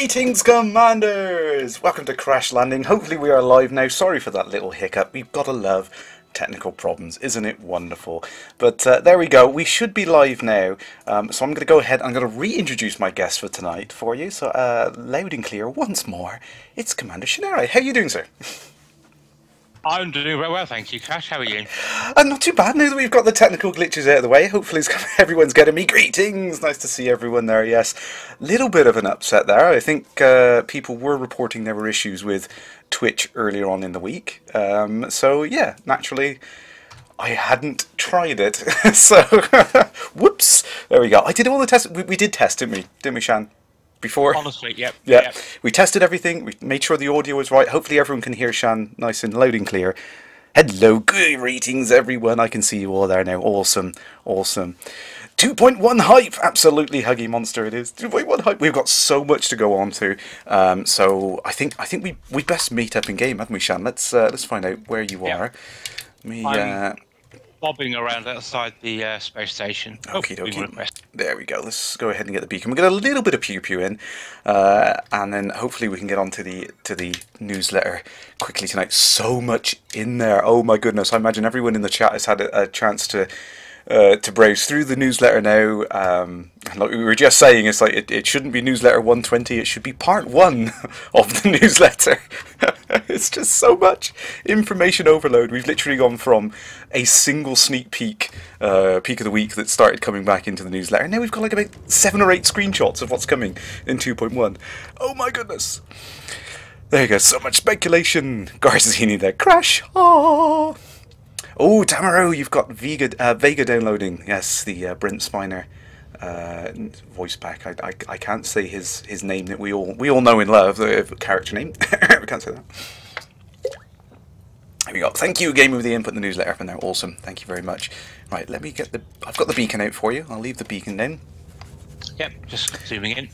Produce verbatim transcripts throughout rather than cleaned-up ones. Greetings, Commanders! Welcome to Crash Landing. Hopefully we are live now. Sorry for that little hiccup. We've got to love technical problems. Isn't it wonderful? But uh, there we go. We should be live now. Um, so I'm going to go ahead and I'm going to reintroduce my guest for tonight for you. So uh, loud and clear once more, it's Commander Shinari. How are you doing, sir? I'm doing very well, thank you, Crash. How are you? Uh, not too bad, now that we've got the technical glitches out of the way. Hopefully it's, everyone's getting me greetings. Nice to see everyone there, yes. Little bit of an upset there. I think uh, people were reporting there were issues with Twitch earlier on in the week. Um, so, yeah, naturally, I hadn't tried it. So, whoops. There we go. I did all the tests. We, we did test, didn't we? Didn't we, Shan? Before. Honestly, yep, yep. Yep. We tested everything. We made sure the audio was right. Hopefully everyone can hear Shan nice and loud and clear. Hello, greetings everyone. I can see you all there now. Awesome. Awesome. two point one hype. Absolutely Huggy Monster it is. two point one hype. We've got so much to go on to. Um, so I think I think we we best meet up in game, haven't we, Shan? Let's uh, let's find out where you yep. are. Me I'm uh bobbing around outside the uh, space station. Okie dokie. There we go. Let's go ahead and get the beacon. We'll get a little bit of pew pew in, uh, and then hopefully we can get on to the to the newsletter quickly tonight. So much in there. Oh my goodness! I imagine everyone in the chat has had a, a chance to uh, to browse through the newsletter now. Um, and like we were just saying, it's like it, it shouldn't be newsletter one twenty. It should be part one of the newsletter. It's just so much information overload. We've literally gone from a single sneak peek, uh, peek of the week that started coming back into the newsletter. And now we've got like about seven or eight screenshots of what's coming in two point one. Oh my goodness. There you go. So much speculation. Garzini there. Crash. Oh, oh Tamaro, you've got Vega, uh, Vega downloading. Yes, the uh, Brent Spiner uh, voice pack. I, I, I can't say his his name that we all we all know and love, the character name. We can't say that. There we go. Thank you, Gamer, with the input in the newsletter up in there. Awesome. Thank you very much. Right, let me get the... I've got the beacon out for you. I'll leave the beacon down. Yep, just zooming in.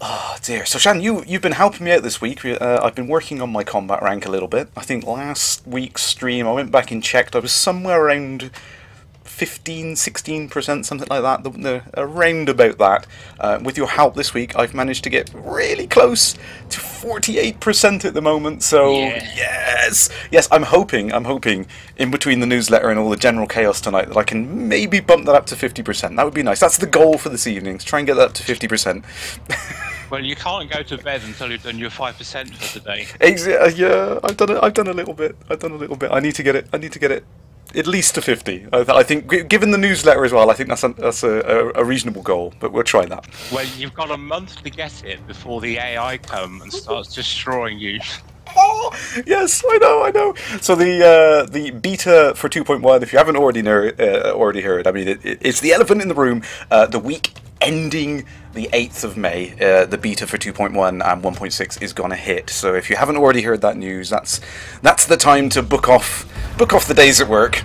Oh, dear. So, Shan, you, you've been helping me out this week. Uh, I've been working on my combat rank a little bit. I think last week's stream, I went back and checked. I was somewhere around fifteen, sixteen percent, something like that, the, the, around about that. Uh, with your help this week, I've managed to get really close to forty-eight percent at the moment, so yeah. yes! Yes, I'm hoping, I'm hoping, in between the newsletter and all the general chaos tonight, that I can maybe bump that up to fifty percent. That would be nice. That's the goal for this evening, to try and get that up to fifty percent. Well, you can't go to bed until you've done your five percent for today. Yeah, I've done a, I've done a little bit. I've done a little bit. I need to get it. I need to get it at least to fifty. I, th I think, given the newsletter as well, I think that's a, that's a, a reasonable goal. But we'll try that. Well, you've got a month to get it before the A I comes and starts destroying you. Oh yes, I know, I know. So the uh, the beta for two point one, if you haven't already heard, uh, already heard, I mean, it, it, it's the elephant in the room. Uh, the week ending the eighth of May, uh, the beta for two point one and one point six is gonna hit. So if you haven't already heard that news, that's that's the time to book off book off the days at work.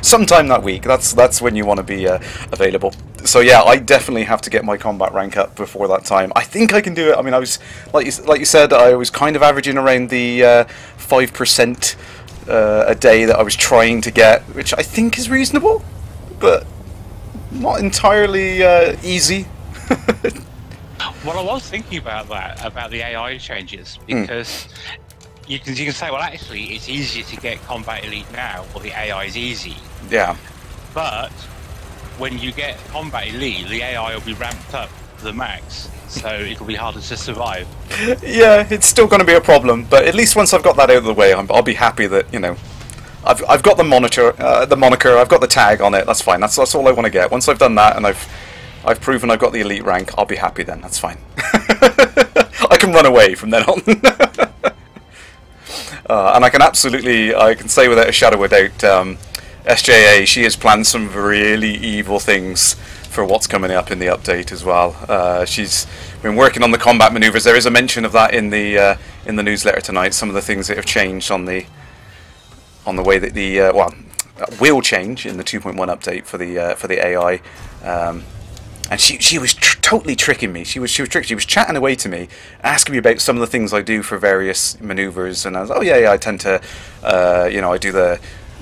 Sometime that week. That's that's when you want to be uh, available. So yeah, I definitely have to get my combat rank up before that time. I think I can do it. I mean, I was like you like you said, I was kind of averaging around the uh, five percent uh, a day that I was trying to get, which I think is reasonable, but not entirely uh, easy. Well, I was thinking about that, about the A I changes, because mm. you can you can say, well, actually, it's easier to get Combat Elite now, or the A I is easy. Yeah. But when you get Combat Elite, the A I will be ramped up to the max, so it'll be harder to survive. Yeah, it's still going to be a problem, but at least once I've got that out of the way, I'm, I'll be happy that, you know, I've I've got the monitor, uh, the moniker. I've got the tag on it. That's fine. That's that's all I want to get. Once I've done that and I've I've proven I've got the elite rank, I'll be happy then. That's fine. I can run away from then on, uh, and I can absolutely I can say without a shadow of a doubt, um, S J A. She has planned some really evil things for what's coming up in the update as well. Uh, she's been working on the combat maneuvers. There is a mention of that in the uh, in the newsletter tonight. Some of the things that have changed on the. on the way that the uh, well will change in the two point one update for the uh, for the A I, um, and she she was tr totally tricking me. She was she was tricking. She was chatting away to me, asking me about some of the things I do for various maneuvers, and I was oh yeah yeah I tend to uh, you know I do the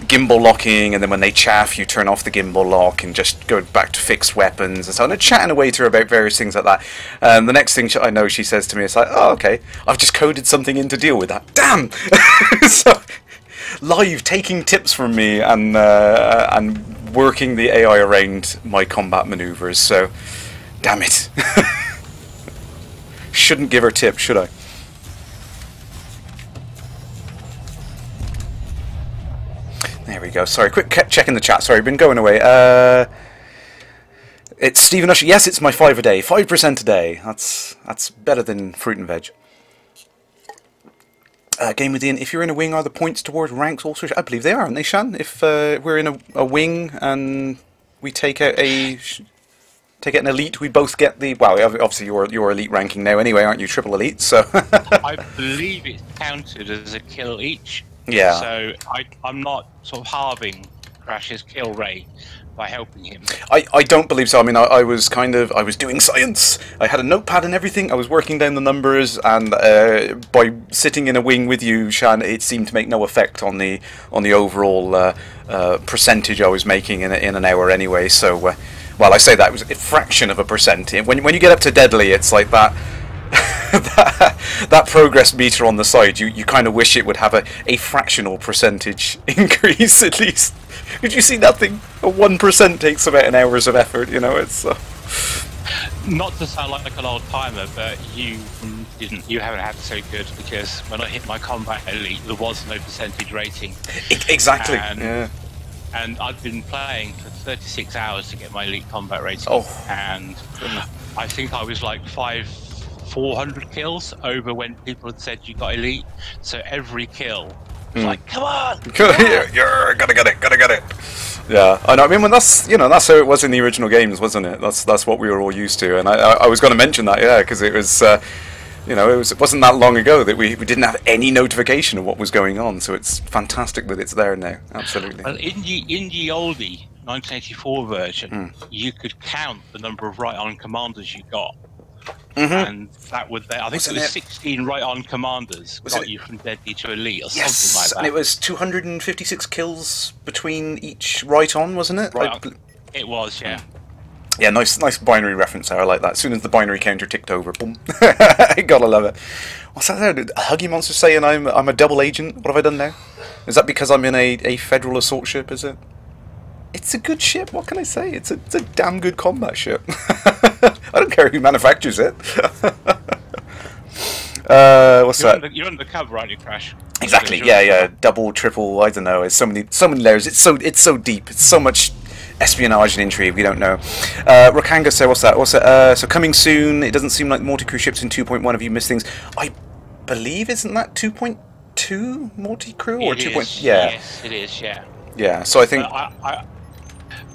gimbal locking, and then when they chaff, you turn off the gimbal lock and just go back to fixed weapons and so on. And chatting away to her about various things like that. Um, the next thing I know, she says to me, it's like, oh, okay, I've just coded something in to deal with that. Damn! So, live taking tips from me and, uh, and working the A I around my combat maneuvers, so damn it. Shouldn't give her tips, should I? There we go. Sorry, quick check in the chat. Sorry, I've been going away. Uh, it's Stephen Usher. Yes, it's my five a day. Five percent a day. That's that's better than fruit and veg. Uh, Game Within. If you're in a wing, are the points towards ranks also? I believe they are, aren't they, Shan? If uh, we're in a, a wing and we take out a take out an elite, we both get the. Well, obviously you're you're elite ranking now anyway, aren't you? Triple elite. So I believe it's counted as a kill each. Yeah. So I, I'm not sort of halving Crash's kill rate by helping him. I, I don't believe so. I mean, I, I was kind of, I was doing science. I had a notepad and everything. I was working down the numbers, and uh, by sitting in a wing with you, Shan, it seemed to make no effect on the on the overall uh, uh, percentage I was making in, in an hour anyway. So, uh, well, I say that it was a fraction of a percent. When when you get up to deadly, it's like that. that, that progress meter on the side, you, you kind of wish it would have a, a fractional percentage increase at least. Could you see nothing? A one percent takes about an hour's of effort, you know, it's... Uh... Not to sound like an old timer, but you didn't, you haven't had it so good, because when I hit my combat elite, there was no percentage rating. It, exactly, and, yeah. And I've been playing for thirty-six hours to get my elite combat rating, oh. And I think I was like five... four hundred kills over when people had said you got elite, so every kill was mm. like, come on, come on. You're, you're gonna get it, gonna get it. Yeah, I know. I mean, when that's you know that's how it was in the original games, wasn't it? That's that's what we were all used to, and I I, I was going to mention that, yeah, because it was uh, you know it was it wasn't that long ago that we we didn't have any notification of what was going on, so it's fantastic that it's there now. Absolutely. Well, in the in the oldie nineteen eighty-four version, mm. you could count the number of right-on commanders you got. Mm-hmm. And that would, I think Wasn't it was it? sixteen right-on commanders Was got it? you from deadly to elite or yes. something like that. And it was two hundred fifty-six kills between each right-on, wasn't it? Right on. It was, yeah. Yeah, nice nice binary reference there, I like that. As soon as the binary counter ticked over, boom. Gotta love it. What's that there? Did Huggy Monster saying I'm, I'm a double agent? What have I done now? Is that because I'm in a, a Federal Assault Ship, is it? It's a good ship, what can I say? It's a, it's a damn good combat ship. I don't care who manufactures it. uh, what's you're that? Under, you're undercover, aren't you, Crash? Exactly, yeah, yeah. Double, triple, I don't know. It's so many, so many layers. It's so, it's so deep. It's so much espionage and intrigue, we don't know. Uh, Rokanga, so what's that? What's that? Uh, so coming soon, it doesn't seem like multi-crew ships in two point one have you missed things. I believe, isn't that two point two multi-crew? Or two point? Yeah. Yes, it is, yeah. Yeah, so I think... Uh, I, I,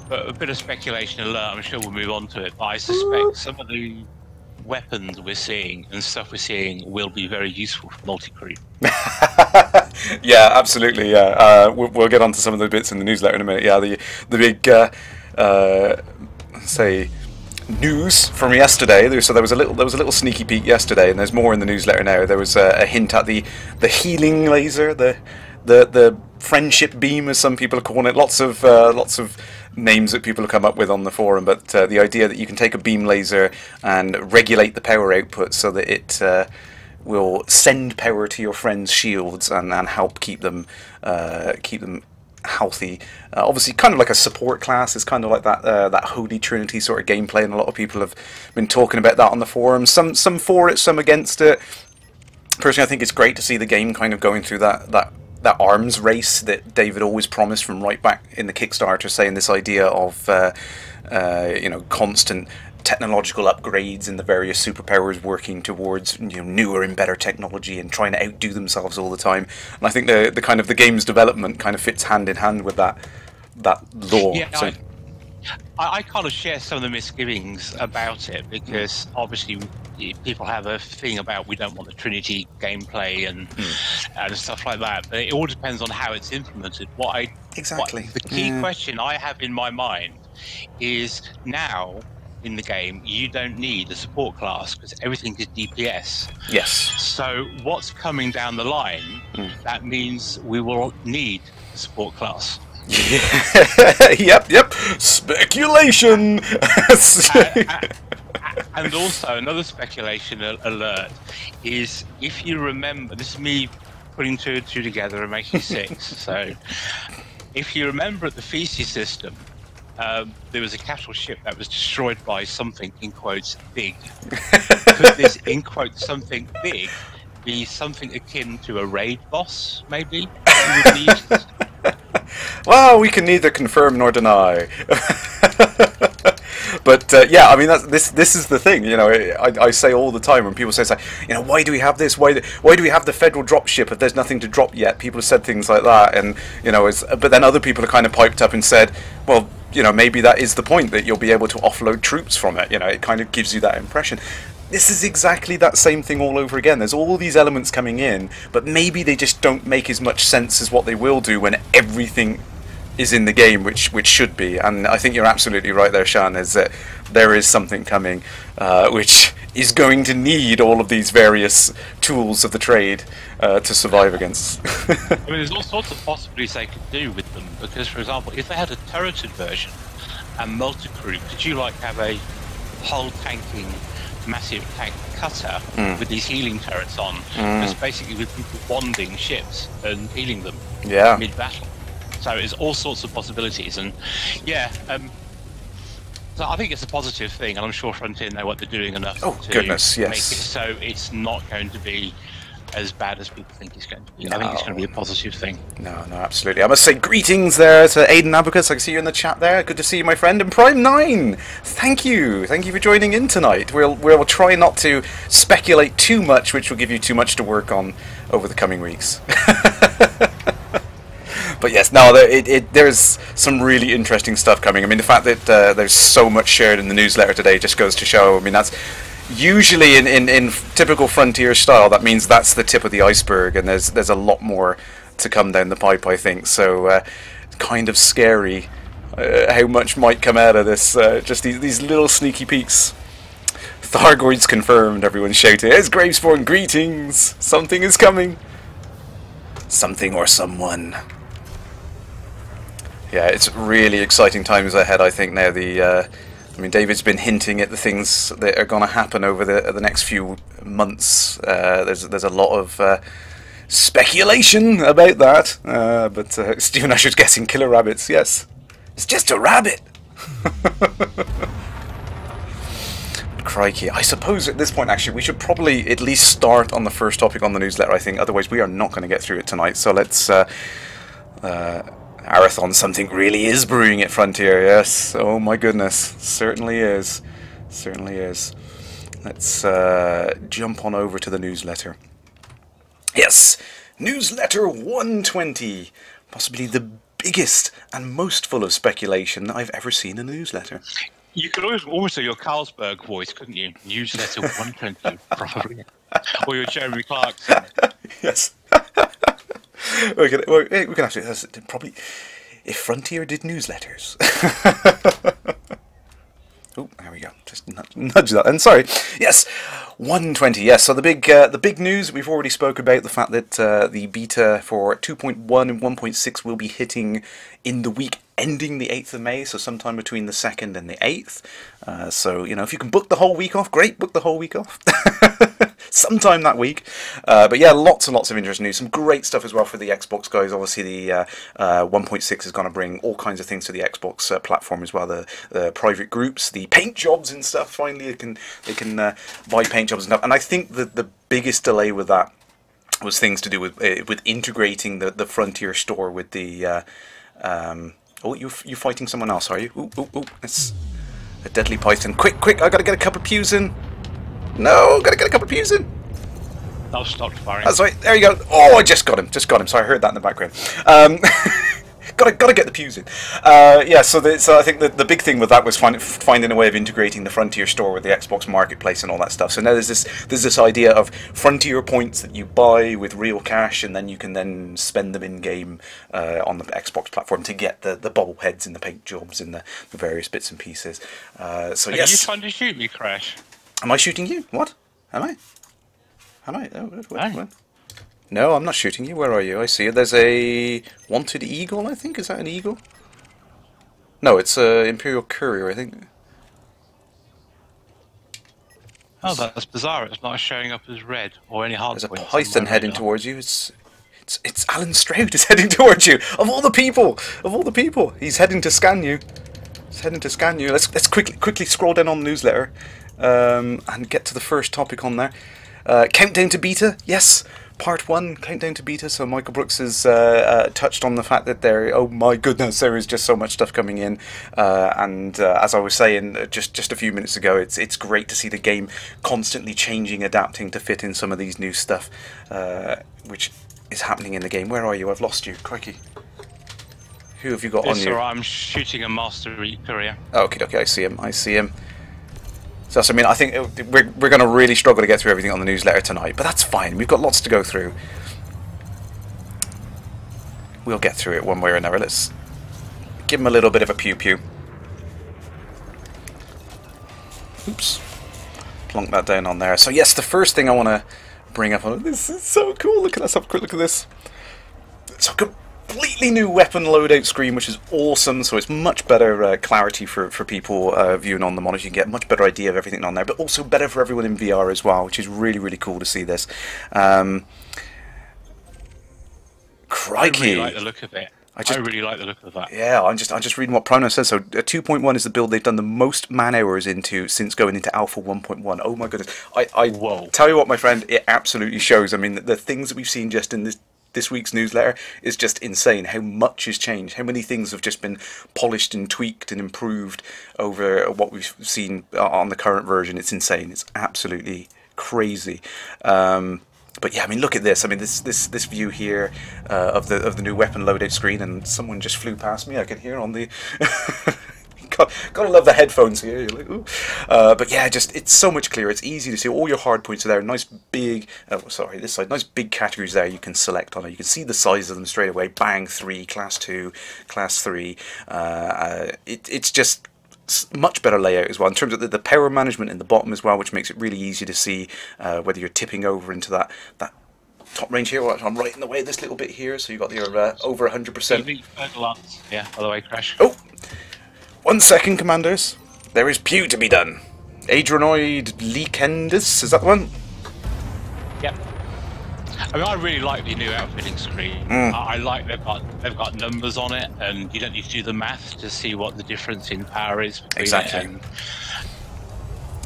But a bit of speculation alert, I'm sure we'll move on to it, but I suspect some of the weapons we're seeing and stuff we're seeing will be very useful for multi-crew. Yeah, absolutely, yeah. Uh, we'll, we'll get on to some of the bits in the newsletter in a minute. Yeah, the, the big, uh, uh, say, news from yesterday. There, so there was a little, there was a little sneaky peek yesterday, and there's more in the newsletter now. There was a, a hint at the, the healing laser, the, the, the friendship beam, as some people are calling it. Lots of, uh, lots of... names that people have come up with on the forum, but uh, the idea that you can take a beam laser and regulate the power output so that it uh, will send power to your friends' shields and, and help keep them uh, keep them healthy. Uh, obviously, kind of like a support class. It's kind of like that uh, that Holy Trinity sort of gameplay, and a lot of people have been talking about that on the forum. Some some for it, some against it. Personally, I think it's great to see the game kind of going through that that. that arms race that David always promised from right back in the Kickstarter, saying this idea of uh, uh, you know constant technological upgrades and the various superpowers working towards you know, newer and better technology and trying to outdo themselves all the time. And I think the the kind of the game's development kind of fits hand in hand with that that lore. Yeah, so. I, I kind of share some of the misgivings about it, because obviously people have a thing about we don't want the Trinity gameplay and mm. and stuff like that, but it all depends on how it's implemented. What I exactly what, the key yeah. question I have in my mind is, now in the game you don't need a support class because everything is D P S. Yes. So what's coming down the line? Mm. That means we will need support class. Yep, yep. Speculation. I, I, I, and also another speculation alert is, if you remember, this is me putting two and two together and making six. So, if you remember, at the F E C I system, um, there was a cattle ship that was destroyed by something in quotes big. Could this in quotes something big be something akin to a raid boss, maybe? Well, we can neither confirm nor deny. But uh, yeah, I mean, that's, this this is the thing, you know. I, I say all the time when people say, like, you know, why do we have this? Why do, why do we have the federal dropship if there's nothing to drop yet? People have said things like that, and you know, it's, but then other people have kind of piped up and said, well, you know, maybe that is the point, that you'll be able to offload troops from it. You know, it kind of gives you that impression. This is exactly that same thing all over again. There's all these elements coming in, but maybe they just don't make as much sense as what they will do when everything is in the game, which which should be. And I think you're absolutely right there, Shan, is that there is something coming uh, which is going to need all of these various tools of the trade uh, to survive against. I mean, there's all sorts of possibilities they could do with them, because, for example, if they had a turreted version and multi-crew, could you, like, have a whole tanking... massive tank cutter mm. with these healing turrets on, just mm. basically with people bonding ships and healing them yeah. mid-battle. So it's all sorts of possibilities, and yeah, um, so I think it's a positive thing, and I'm sure Frontier know what they're doing enough oh, to goodness, yes. make it so it's not going to be as bad as people think it's going to be. No. I think it's going to be a positive thing. No, no, absolutely. I must say greetings there to Aidan Abacus. I can see you in the chat there. Good to see you, my friend. And Prime Nine, thank you. Thank you for joining in tonight. We'll, we'll try not to speculate too much, which will give you too much to work on over the coming weeks. But yes, no, there, it, it, there's some really interesting stuff coming. I mean, the fact that uh, there's so much shared in the newsletter today just goes to show, I mean, that's... usually in, in, in typical Frontier style, that means that's the tip of the iceberg, and there's there's a lot more to come down the pipe, I think. So uh, kind of scary uh, how much might come out of this, uh, just these, these little sneaky peeks. Thargoids confirmed, everyone shouted. It's Gravespawn, greetings! Something is coming. Something or someone. Yeah, it's really exciting times ahead, I think, now. The... Uh, I mean, David's been hinting at the things that are going to happen over the the next few months. Uh, there's there's a lot of uh, speculation about that. Uh, but uh, Stephen Usher's guessing killer rabbits. Yes, it's just a rabbit. Crikey! I suppose at this point, actually, we should probably at least start on the first topic on the newsletter. I think otherwise we are not going to get through it tonight. So let's. Uh, uh, Arathon, something really is brewing at Frontier, yes. Oh my goodness, certainly is. Certainly is. Let's uh, jump on over to the newsletter. Yes, Newsletter one twenty. Possibly the biggest and most full of speculation that I've ever seen in a newsletter. You could always almost do your Carlsberg voice, couldn't you? Newsletter one twenty, probably. Or your Jeremy Clarkson. Yes. We're gonna, we're, we're gonna have to that's probably if Frontier did newsletters. Oh, there we go. Just nudge, nudge that. And sorry, yes, one twenty. Yes, so the big, uh, the big news we've already spoke about, the fact that uh, the beta for two point one and one point six will be hitting in the week ending the eighth of May, so sometime between the second and the eighth. Uh, so you know, if you can book the whole week off, great. Book the whole week off. Sometime that week. Uh, but yeah, lots and lots of interesting news. Some great stuff as well for the Xbox guys. Obviously, the uh, uh, one point six is going to bring all kinds of things to the Xbox uh, platform as well. The, the private groups, the paint jobs and stuff. Finally, they can they can uh, buy paint jobs and stuff. And I think that the biggest delay with that was things to do with uh, with integrating the the Frontier store with the. Uh, um, oh, you you fighting someone else, are you? Ooh, ooh, ooh! It's a deadly python. Quick, quick! I gotta get a cup of pews in. No, gotta get a couple of pews in. I'll stop firing. That's right. There you go. Oh, I just got him. Just got him. So I heard that in the background. Um, gotta, gotta get the pews in. Uh, yeah. So, the, so I think the the big thing with that was find, finding a way of integrating the Frontier store with the Xbox Marketplace and all that stuff. So now there's this there's this idea of Frontier points that you buy with real cash, and then you can then spend them in game uh, on the Xbox platform to get the the bobbleheads and the paint jobs and the, the various bits and pieces. Uh, so Are yes. Are you trying to shoot me, Crash? Am I shooting you? What? Am I? Am I? Oh, what? What? No, I'm not shooting you. Where are you? I see you. There's a wanted eagle, I think. Is that an eagle? No, it's an Imperial Courier, I think. Oh, that's bizarre. It's not showing up as red or any hard. There's a Python heading towards you. It's, it's, it's Alan Stroud is heading towards you. Of all the people, of all the people, he's heading to scan you. He's heading to scan you. Let's let's quickly quickly scroll down on the newsletter, um, and get to the first topic on there. Uh, countdown to beta. Yes, part one. Countdown to beta. So Michael Brooks has uh, uh, touched on the fact that there. Oh my goodness, there is just so much stuff coming in. Uh, and uh, as I was saying just just a few minutes ago, it's it's great to see the game constantly changing, adapting to fit in some of these new stuff, uh, which is happening in the game. Where are you? I've lost you. Crikey. Who have you got yes, on you? Sir, I'm shooting a Master Courier. Oh, okay, okay, I see him. I see him. So that's, I mean, I think it, we're we're going to really struggle to get through everything on the newsletter tonight, but that's fine. We've got lots to go through. We'll get through it one way or another. Let's give him a little bit of a pew pew. Oops, plonk that down on there. So yes, the first thing I want to bring up on this is so cool. Look at let's have a quick look at this. So good. Completely new weapon loadout screen, which is awesome. So it's much better uh, clarity for, for people uh, viewing on the monitor. You can get a much better idea of everything on there, but also better for everyone in V R as well, which is really, really cool to see this. Um, crikey. I really like the look of it. I, just, I really like the look of that. Yeah, I'm just I'm just reading what Prime Nine says. So two point one is the build they've done the most man hours into since going into Alpha one point one. Oh my goodness. I, I Whoa. Tell you what, my friend, it absolutely shows. I mean, the, the things that we've seen just in this This week's newsletter is just insane. How much has changed? How many things have just been polished and tweaked and improved over what we've seen on the current version? It's insane. It's absolutely crazy. Um, but yeah, I mean, look at this. I mean, this this this view here uh, of the of the new weapon loadout screen, and someone just flew past me. I could hear on the. God, gotta love the headphones here. You're like, ooh. Uh, but yeah, just it's so much clearer. It's easy to see. All your hard points are there. Nice big, oh, sorry, this side. Nice big categories there. You can select on it. You can see the size of them straight away. Bang, three, class two, class three. Uh, it, it's just much better layout as well in terms of the, the power management in the bottom as well, which makes it really easy to see uh, whether you're tipping over into that that. Top range here. Well, I'm right in the way of this little bit here. So you got your uh, over one hundred percent. Yeah, by the way, Crash. Oh. One second, Commanders. There is pew to be done. Adronoid Leekendus, is that the one? Yep. I mean, I really like the new outfitting screen. Mm. I, I like they've got they've got numbers on it, and you don't need to do the math to see what the difference in power is between exactly. It and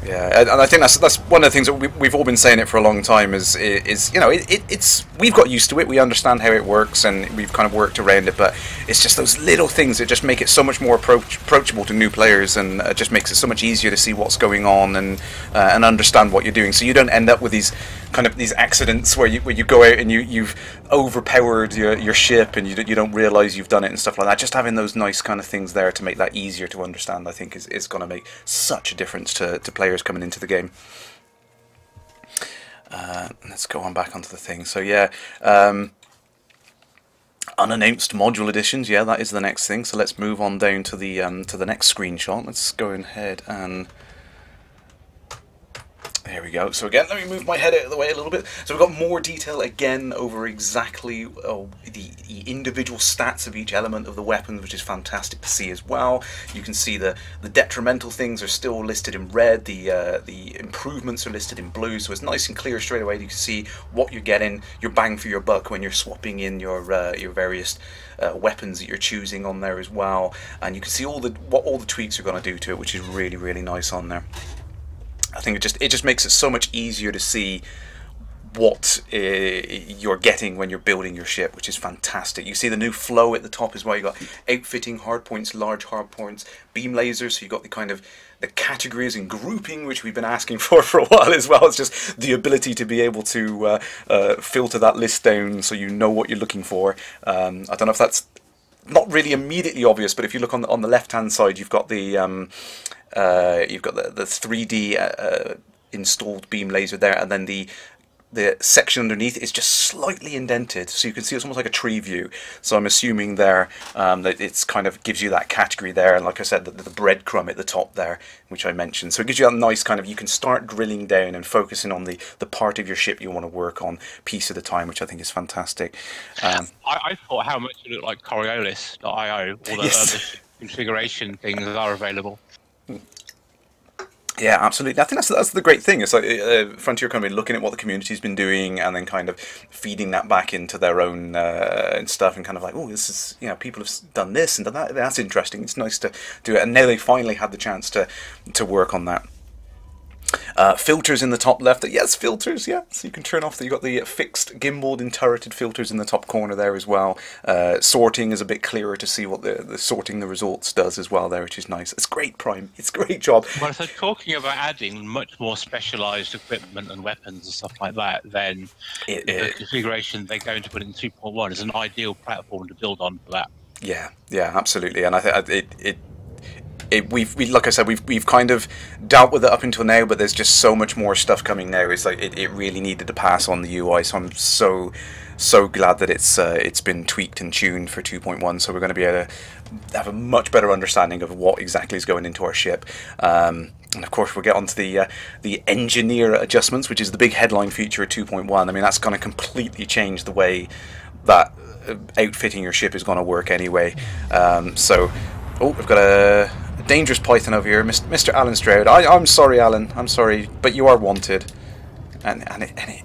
yeah, and I think that's that's one of the things that we, we've all been saying it for a long time. Is is you know it, it it's we've got used to it, we understand how it works, and we've kind of worked around it. But it's just those little things that just make it so much more approach, approachable to new players, and uh, just makes it so much easier to see what's going on and uh, and understand what you're doing. So you don't end up with these kind of these accidents where you where you go out and you you've overpowered your your ship and you you don't realize you've done it and stuff like that. Just having those nice kind of things there to make that easier to understand, I think, is is going to make such a difference to to players coming into the game. Uh, let's go on back onto the thing. So yeah, um, unannounced module additions. Yeah, that is the next thing. So let's move on down to the um, to the next screenshot. Let's go ahead and there we go. So again, let me move my head out of the way a little bit. So we've got more detail again over exactly oh, the, the individual stats of each element of the weapons, which is fantastic to see as well. You can see the, the detrimental things are still listed in red, the uh, the improvements are listed in blue, so it's nice and clear straight away. You can see what you're getting, your bang for your buck when you're swapping in your uh, your various uh, weapons that you're choosing on there as well. And you can see all the what all the tweaks are going to do to it, which is really, really nice on there. I think it just it just makes it so much easier to see what uh, you're getting when you're building your ship, which is fantastic. You see the new flow at the top as well. You got outfitting, hardpoints, large hardpoints, beam lasers. So you got the kind of the categories and grouping, which we've been asking for for a while as well. It's just the ability to be able to uh, uh, filter that list down so you know what you're looking for. Um, I don't know if that's not really immediately obvious, but if you look on the, on the left-hand side, you've got the um, Uh, you've got the, the three D uh, uh, installed beam laser there, and then the the section underneath is just slightly indented, so you can see it's almost like a tree view. So I'm assuming there um, that it's kind of gives you that category there, and like I said, the, the breadcrumb at the top there, which I mentioned. So it gives you that nice kind of, you can start drilling down and focusing on the, the part of your ship you want to work on, piece at a time, which I think is fantastic. Um, I, I thought how much it looked like Coriolis dot i o, although yes. Other configuration things are available. Yeah, absolutely. I think that's that's the great thing. It's like uh, Frontier kind of looking at what the community's been doing, and then kind of feeding that back into their own uh, and stuff, and kind of like, oh, this is, you know, people have done this and done that. That's interesting. It's nice to do it, and now they finally had the chance to to work on that. Uh, filters in the top left. Yes, filters. Yeah, so you can turn off. The, you've got the fixed gimbaled and turreted filters in the top corner there as well. Uh, sorting is a bit clearer to see what the, the sorting the results does as well there, which is nice. It's great, Prime. It's a great job. Well, if they're talking about adding much more specialised equipment and weapons and stuff like that, then it, the it, configuration they're going to put in two point one is an ideal platform to build on for that. Yeah, yeah, absolutely. And I think it. it It, we've we, like I said, we've we've kind of dealt with it up until now, but there's just so much more stuff coming now. It's like it, it really needed to pass on the U I, so I'm so so glad that it's uh, it's been tweaked and tuned for two point one. So we're going to be able to have a much better understanding of what exactly is going into our ship. Um, And of course, we'll get onto the uh, the engineer adjustments, which is the big headline feature of two point one. I mean, that's going to completely change the way that outfitting your ship is going to work anyway. Um, so, oh, I've got a dangerous Python over here, Mister Alan Stroud. I, I'm sorry, Alan. I'm sorry, but you are wanted, and and it, and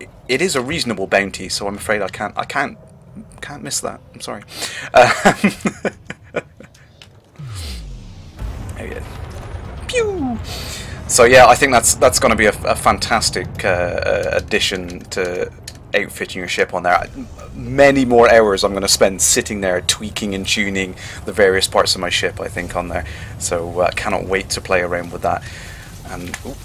it it is a reasonable bounty, so I'm afraid I can't I can't can't miss that. I'm sorry. Uh, there you go. Pew. So yeah, I think that's that's going to be a, a fantastic uh, addition to outfitting your ship on there. Many more hours I'm going to spend sitting there tweaking and tuning the various parts of my ship, I think, on there. So I uh, cannot wait to play around with that. And oh,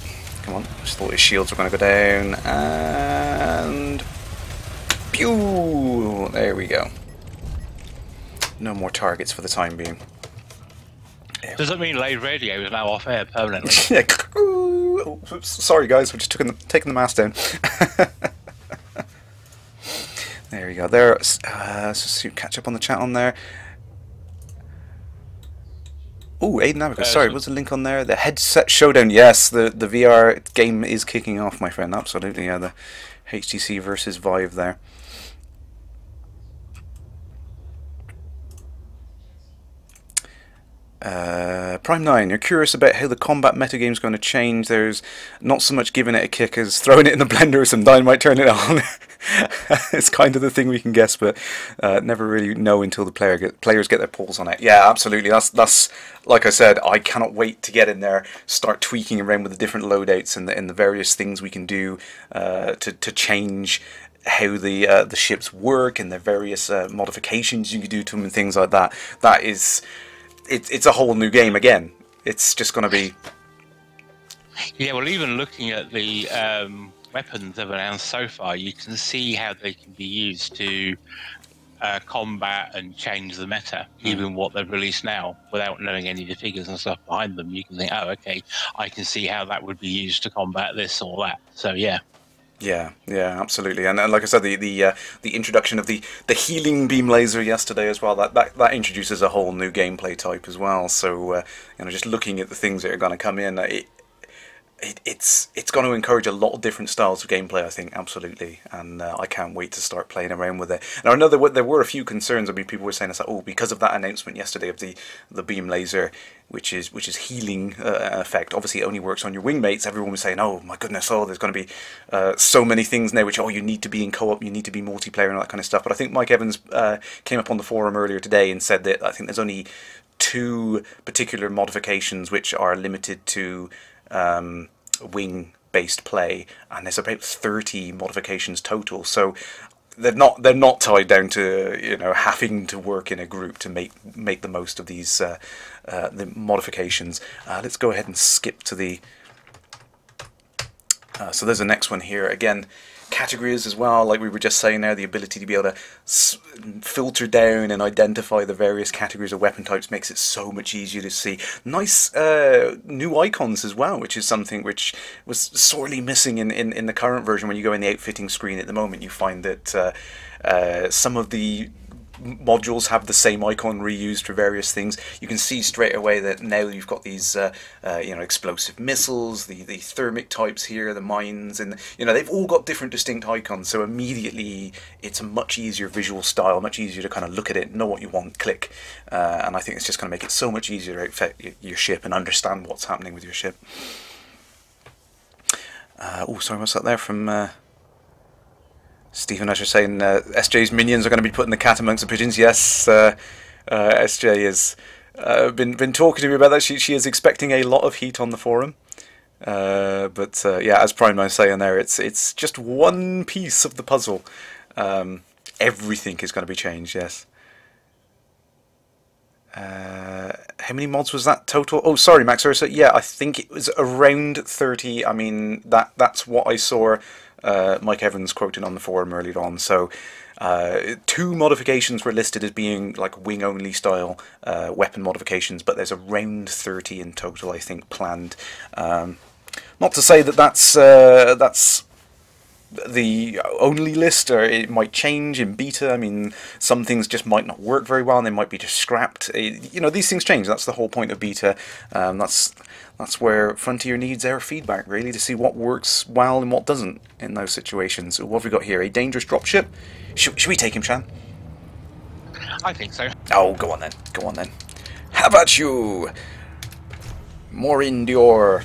come on, I just thought his shields were going to go down, and pew! There we go. No more targets for the time being. Does that mean Lay Radio is now off air permanently? Yeah. Oh, sorry guys, we're just taking the, taking the mast down. There we go. There, uh, so catch up on the chat on there. Oh, Aiden Abacus. Sorry, what's the link on there? The headset showdown. Yes, the the V R game is kicking off, my friend. Absolutely, yeah. The H T C versus Vive there. Uh, Prime Nine, you're curious about how the combat metagame is going to change. There's not so much giving it a kick as throwing it in the blender with some dynamite, turn it on. It's kind of the thing we can guess, but uh, never really know until the player get, players get their paws on it. Yeah, absolutely. That's that's like I said, I cannot wait to get in there, start tweaking around with the different loadouts and the, and the various things we can do uh, to to change how the uh, the ships work and the various uh, modifications you can do to them and things like that. That is. It's it's a whole new game again. It's just going to be. Yeah, well, even looking at the um, weapons they've announced so far, you can see how they can be used to uh, combat and change the meta. Mm. Even what they've released now, without knowing any of the figures and stuff behind them, you can think, oh, okay, I can see how that would be used to combat this or that. So yeah. Yeah, yeah, absolutely, and, and like I said, the the uh, the introduction of the the healing beam laser yesterday as well. That that, that introduces a whole new gameplay type as well. So uh, you know, just looking at the things that are going to come in, it, it it's it's going to encourage a lot of different styles of gameplay, I think, absolutely. And uh, I can't wait to start playing around with it. Now I know there, there were a few concerns. I mean, people were saying it's like, oh, because of that announcement yesterday of the the beam laser, which is which is healing uh, effect. Obviously, it only works on your wingmates. Everyone was saying, "Oh my goodness! Oh, there's going to be uh, so many things now. Which oh, you need to be in co-op, you need to be multiplayer, and all that kind of stuff." But I think Mike Evans uh, came up on the forum earlier today and said that I think there's only two particular modifications which are limited to um, wing-based play, and there's about thirty modifications total. So they're not they're not tied down to, you know, having to work in a group to make make the most of these uh, uh, the modifications. Uh, let's go ahead and skip to the. Uh, so there's the next one here again. categories as well, like we were just saying there, the ability to be able to s filter down and identify the various categories of weapon types makes it so much easier to see. Nice uh, new icons as well, which is something which was sorely missing in, in, in the current version. When you go in the outfitting screen at the moment, you find that uh, uh, some of the modules have the same icon reused for various things. You can see straight away that now you've got these, uh, uh, you know, explosive missiles, the the thermic types here, the mines, and you know they've all got different distinct icons. So immediately it's a much easier visual style, much easier to kind of look at it, know what you want, click, uh, and I think it's just going to make it so much easier to outfit your, your ship and understand what's happening with your ship. Uh, oh, sorry, what's that there from? Uh, Stephen Usher saying uh, S J's minions are going to be putting the cat amongst the pigeons. Yes, uh, uh, S J has uh, been been talking to me about that. She she is expecting a lot of heat on the forum. Uh, but uh, yeah, as Prime Nine saying there, it's it's just one piece of the puzzle. Um, everything is going to be changed. Yes. Uh, how many mods was that total? Oh, sorry, Max Ursa. Yeah, I think it was around thirty. I mean, that that's what I saw. Uh, Mike Evans quoted on the forum earlier on. So uh, two modifications were listed as being like wing only style uh, weapon modifications, but there's around thirty in total I think planned. Um, not to say that that's uh, that's the only list, or it might change in beta. I mean, some things just might not work very well and they might be just scrapped. It, you know, these things change. That's the whole point of beta. Um, that's That's where Frontier needs our feedback, really, to see what works well and what doesn't in those situations. So what have we got here? A dangerous dropship? Should, should we take him, Shan? I think so. Oh, go on then. Go on then. How about you? Maureen Dior.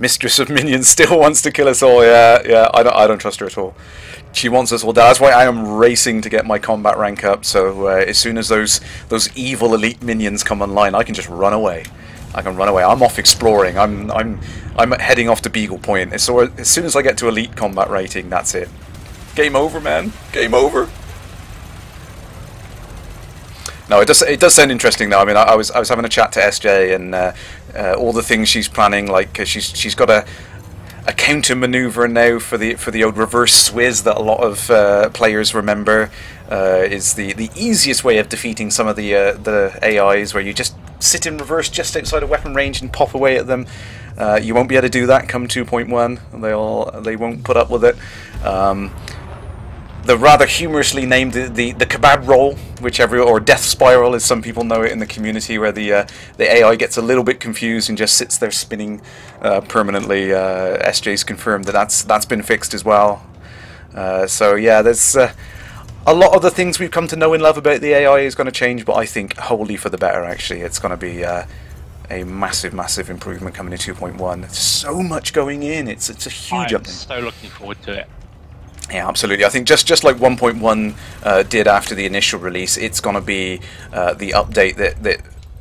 Mistress of Minions still wants to kill us all. Yeah, yeah, I don't, I don't trust her at all. She wants us all down. That's why I am racing to get my combat rank up. So uh, as soon as those those evil elite minions come online, I can just run away. I can run away. I'm off exploring. I'm I'm I'm heading off to Beagle Point. So as soon as I get to elite combat rating, that's it. Game over, man. Game over. No, it does. It does sound interesting, though. I mean, I, I was I was having a chat to S J and uh, uh, all the things she's planning. Like uh, she's she's got a. a counter maneuver now for the for the old reverse Swizz that a lot of uh, players remember uh, is the the easiest way of defeating some of the uh, the A Is, where you just sit in reverse just outside of weapon range and pop away at them. Uh, you won't be able to do that come two point one. They'll they won't put up with it. Um, the rather humorously named the, the the kebab roll, which every or death spiral as some people know it in the community, where the uh, the A I gets a little bit confused and just sits there spinning uh, permanently. Uh, S J's confirmed that that's that's been fixed as well. Uh, so yeah, there's uh, a lot of the things we've come to know and love about the A I is going to change, but I think wholly for the better. Actually, it's going to be uh, a massive, massive improvement coming in two point one. There's so much going in. It's it's a huge. I'm so looking forward to it. Yeah, absolutely. I think just, just like one point one uh, did after the initial release, it's going to be uh, the update that, that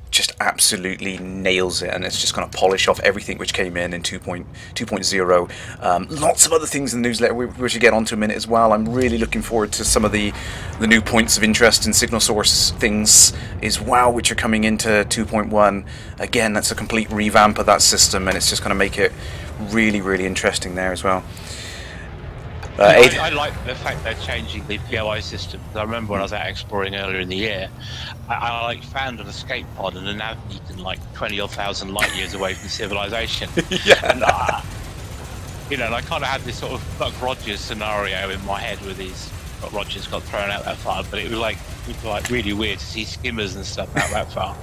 just absolutely nails it, and it's just going to polish off everything which came in in two point two point zero. Um, lots of other things in the newsletter we, we should get onto in a minute as well. I'm really looking forward to some of the, the new points of interest and signal source things as well, which are coming into two point one. Again, that's a complete revamp of that system, and it's just going to make it really, really interesting there as well. Uh, I, I like the fact they're changing the P O I system. I remember when I was out exploring earlier in the year, I, I like found an escape pod and an Avneton like twenty or thousand light years away from civilization. Yeah. And, uh, you know, and I kind of had this sort of Buck Rogers scenario in my head with these. But Rogers got thrown out that far, but it was like it was like really weird to see skimmers and stuff out that far.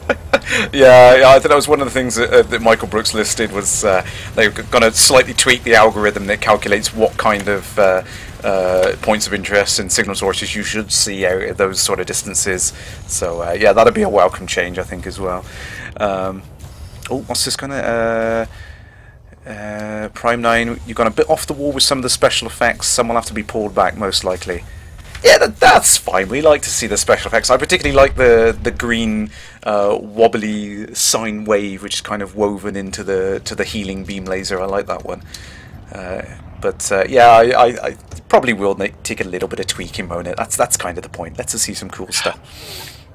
Yeah, I think that was one of the things that, uh, that Michael Brooks listed was uh, they're going to slightly tweak the algorithm that calculates what kind of uh, uh, points of interest and signal sources you should see out at those sort of distances. So uh, yeah, that'd be a welcome change, I think, as well. Um, oh, what's this going to? Uh, uh, Prime Nine, you've gone a bit off the wall with some of the special effects. Some will have to be pulled back, most likely. Yeah, that, that's fine. We like to see the special effects. I particularly like the the green uh, wobbly sine wave, which is kind of woven into the to the healing beam laser. I like that one. Uh, but uh, yeah, I, I, I probably will make, take a little bit of tweaking on it. That's that's kind of the point. Let's see some cool stuff.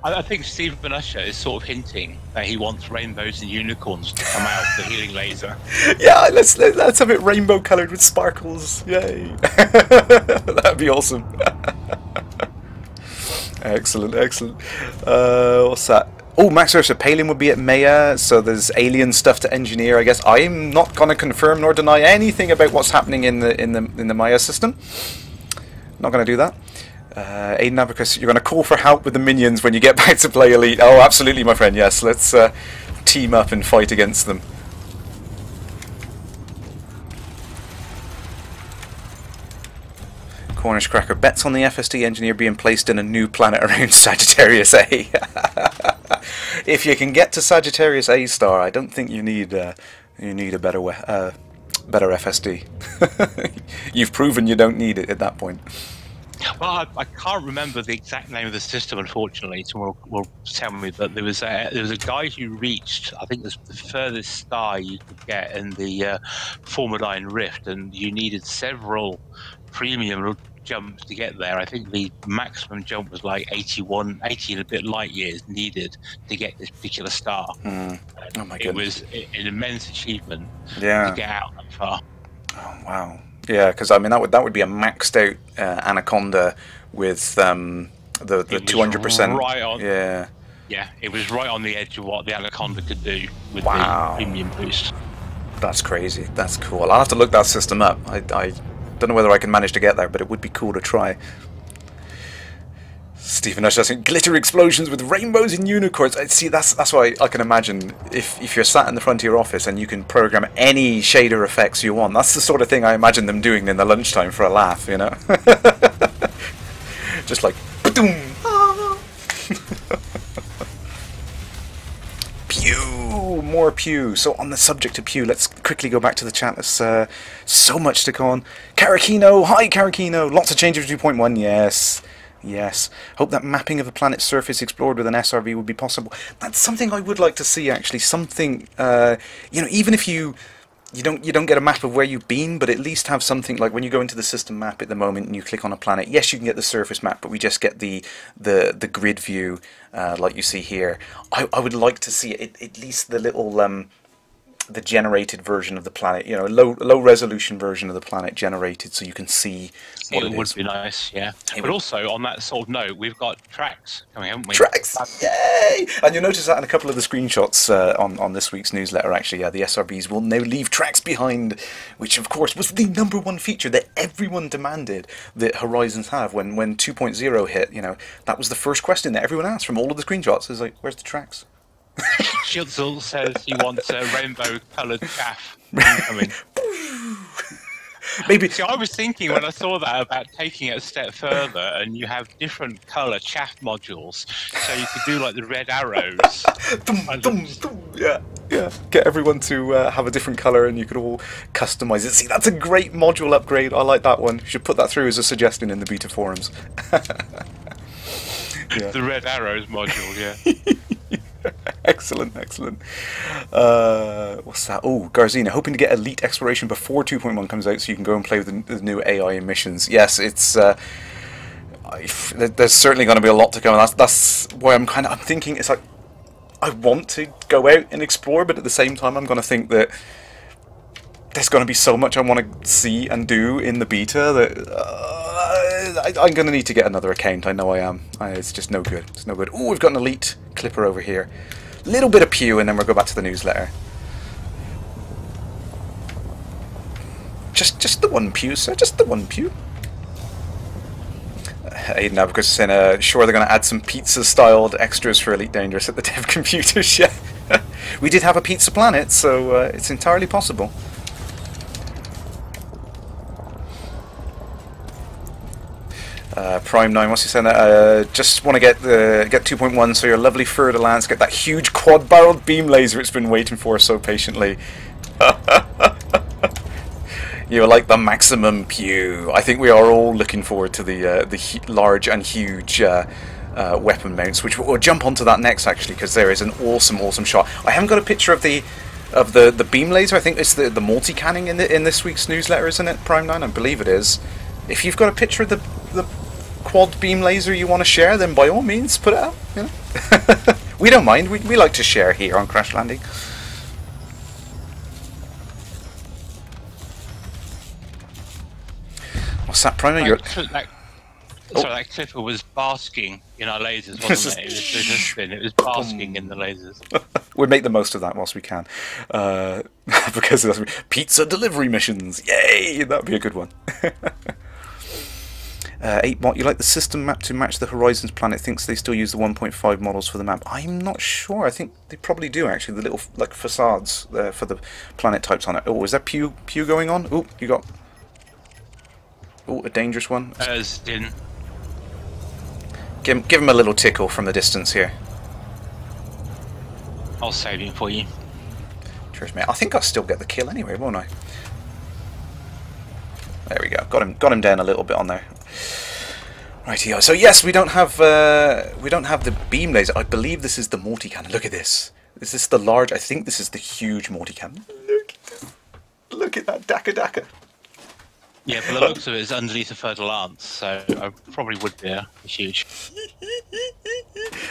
I think Stephen Usher is sort of hinting that he wants rainbows and unicorns to come out with the healing laser. Yeah, let's let's have it rainbow coloured with sparkles. Yay! That'd be awesome. Excellent, excellent. Uh, what's that? Oh, Max Ursa Palin would be at Maya, so there's alien stuff to engineer. I guess I'm not going to confirm nor deny anything about what's happening in the in the in the Maya system. Not going to do that. Uh, Aiden Abacus, you're going to call for help with the minions when you get back to play Elite. Oh, absolutely, my friend, yes. Let's uh, team up and fight against them. Cornish Cracker bets on the F S D engineer being placed in a new planet around Sagittarius A. If you can get to Sagittarius A star, I don't think you need uh, you need a better we uh, better F S D. You've proven you don't need it at that point. Well, I, I can't remember the exact name of the system, unfortunately. Someone will tell me, but there was a, there was a guy who reached, I think, it was the furthest star you could get in the uh, Formidine Rift, and you needed several premium jumps to get there. I think the maximum jump was like eighty-one, eighty and a bit light years needed to get this particular star. Mm. Oh my goodness! It was an immense achievement yeah. to get out that far. Oh wow. Yeah, because I mean that would that would be a maxed out uh, Anaconda with um, the the two hundred percent. Yeah, yeah, it was right on the edge of what the Anaconda could do with wow. the premium boost. That's crazy. That's cool. I'll have to look that system up. I I don't know whether I can manage to get there, but it would be cool to try. Stephen Usher saying glitter explosions with rainbows and unicorns. See, that's that's why I, I can imagine if if you're sat in the Frontier office and you can program any shader effects you want. That's the sort of thing I imagine them doing in the lunchtime for a laugh, you know. Just like ah. Pew, more pew. So on the subject of pew, let's quickly go back to the chat. There's uh, so much to go on. Karakino, hi Karakino. Lots of changes to two point one. Yes. Yes. Hope that mapping of a planet's surface explored with an S R V would be possible. That's something I would like to see, actually. Something, uh, you know, even if you you don't you don't get a map of where you've been, but at least have something like when you go into the system map at the moment and you click on a planet. Yes, you can get the surface map, but we just get the the the grid view, uh, like you see here. I I would like to see it, at least the little um. the generated version of the planet, you know, low low resolution version of the planet generated, so you can see what it, it would is. Be nice, yeah. It but also on that sort of note, we've got tracks coming, haven't we? Tracks, yay! And you'll notice that in a couple of the screenshots uh, on on this week's newsletter, actually, yeah, the S R Bs will now leave tracks behind, which of course was the number one feature that everyone demanded that Horizons have when when two point oh hit. You know, that was the first question that everyone asked from all of the screenshots. Is like, where's the tracks? Shizzle says he wants a rainbow-coloured calf incoming. Maybe. See, I was thinking when I saw that about taking it a step further, and you have different colour chaff modules, so you could do like the red arrows. dum, dum, dum. Yeah, yeah. Get everyone to uh, have a different colour, and you could all customise it. See, that's a great module upgrade. I like that one. You should put that through as a suggestion in the beta forums. Yeah. The red arrows module, yeah. Excellent, excellent. Uh, what's that? Oh, Garzina, hoping to get Elite Exploration before two point one comes out so you can go and play with the, the new A I missions. Yes, it's... Uh, I f there's certainly going to be a lot to come. That's, that's why I'm kind of I'm thinking, it's like, I want to go out and explore, but at the same time I'm going to think that there's going to be so much I want to see and do in the beta that... Uh, I, I'm going to need to get another account, I know I am. I, it's just no good, it's no good. Oh, we've got an Elite Clipper over here. Little bit of pew and then we'll go back to the newsletter. Just just the one pew, sir, just the one pew. Aiden Abacus is saying, uh, sure they're going to add some pizza-styled extras for Elite Dangerous at the Dev Computer Show. We did have a pizza planet, so uh, it's entirely possible. Uh, Prime Nine, what's he saying? Uh, just want to get the get two point one, so your lovely Fur de Lance get that huge quad-barreled beam laser it's been waiting for so patiently. You're like the maximum pew. I think we are all looking forward to the uh, the large and huge uh, uh, weapon mounts, which we'll jump onto that next actually, because there is an awesome, awesome shot. I haven't got a picture of the of the the beam laser. I think it's the the multi-canning in the in this week's newsletter, isn't it, Prime Nine? I believe it is. If you've got a picture of the the quad beam laser you want to share, then by all means put it out. You know? We don't mind. We, we like to share here on Crash Landing. What's that, Primo? You're... That, oh. Sorry, that Clipper was basking in our lasers, wasn't it? It was resistant. It was basking in the lasers. We'll make the most of that whilst we can. Uh, because that's pizza delivery missions. Yay! That would be a good one. Uh, eight mod, you like the system map to match the Horizons planet? Thinks they still use the one point five models for the map. I'm not sure. I think they probably do actually. The little like facades uh, for the planet types on it. Oh, is that Pew Pew going on? Oh, you got. Oh, a dangerous one. As didn't. Give him, give him a little tickle from the distance here. I'll save him for you. Trust me. I think I'll still get the kill anyway, won't I? There we go. Got him. Got him down a little bit on there. Righty-o. So yes, we don't have uh, we don't have the beam laser. I believe this is the multi cannon. Look at this. Is this the large? I think this is the huge multi cannon. Look at this. Look at that Daka Daka. Yeah, but the looks of it is underneath a fertile lance, so I probably would be a huge.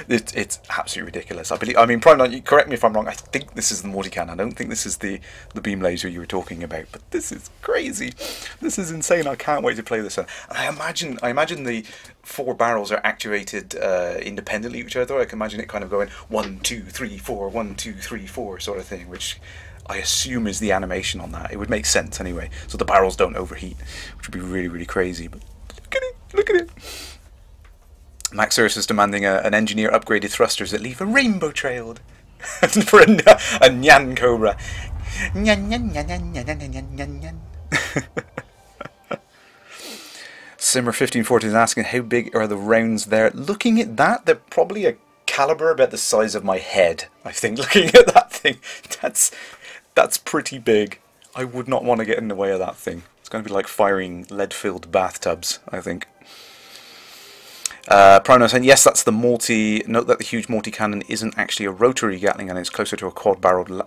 It, it's absolutely ridiculous. I believe. I mean, Prime Nine, correct me if I'm wrong. I think this is the Mortican. I don't think this is the the beam laser you were talking about. But this is crazy. This is insane. I can't wait to play this. And I imagine, I imagine the four barrels are activated uh, independently of each other. I can imagine it kind of going one, two, three, four, one, two, three, four sort of thing, which. I assume is the animation on that. It would make sense anyway, so the barrels don't overheat, which would be really, really crazy. But look at it, look at it. Max Ursus is demanding a, an engineer upgraded thrusters that leave a rainbow trail for a, a Nyan Cobra. Nyan, nyan, nyan, nyan, nyan, nyan, nyan, nyan. Simmer fifteen forty is asking how big are the rounds there. Looking at that, they're probably a caliber about the size of my head. I think looking at that thing, that's. That's pretty big. I would not want to get in the way of that thing. It's going to be like firing lead-filled bathtubs, I think. Uh, Primo saying, yes, that's the multi... Note that the huge multi-cannon isn't actually a rotary Gatling and it's closer to a quad-barreled la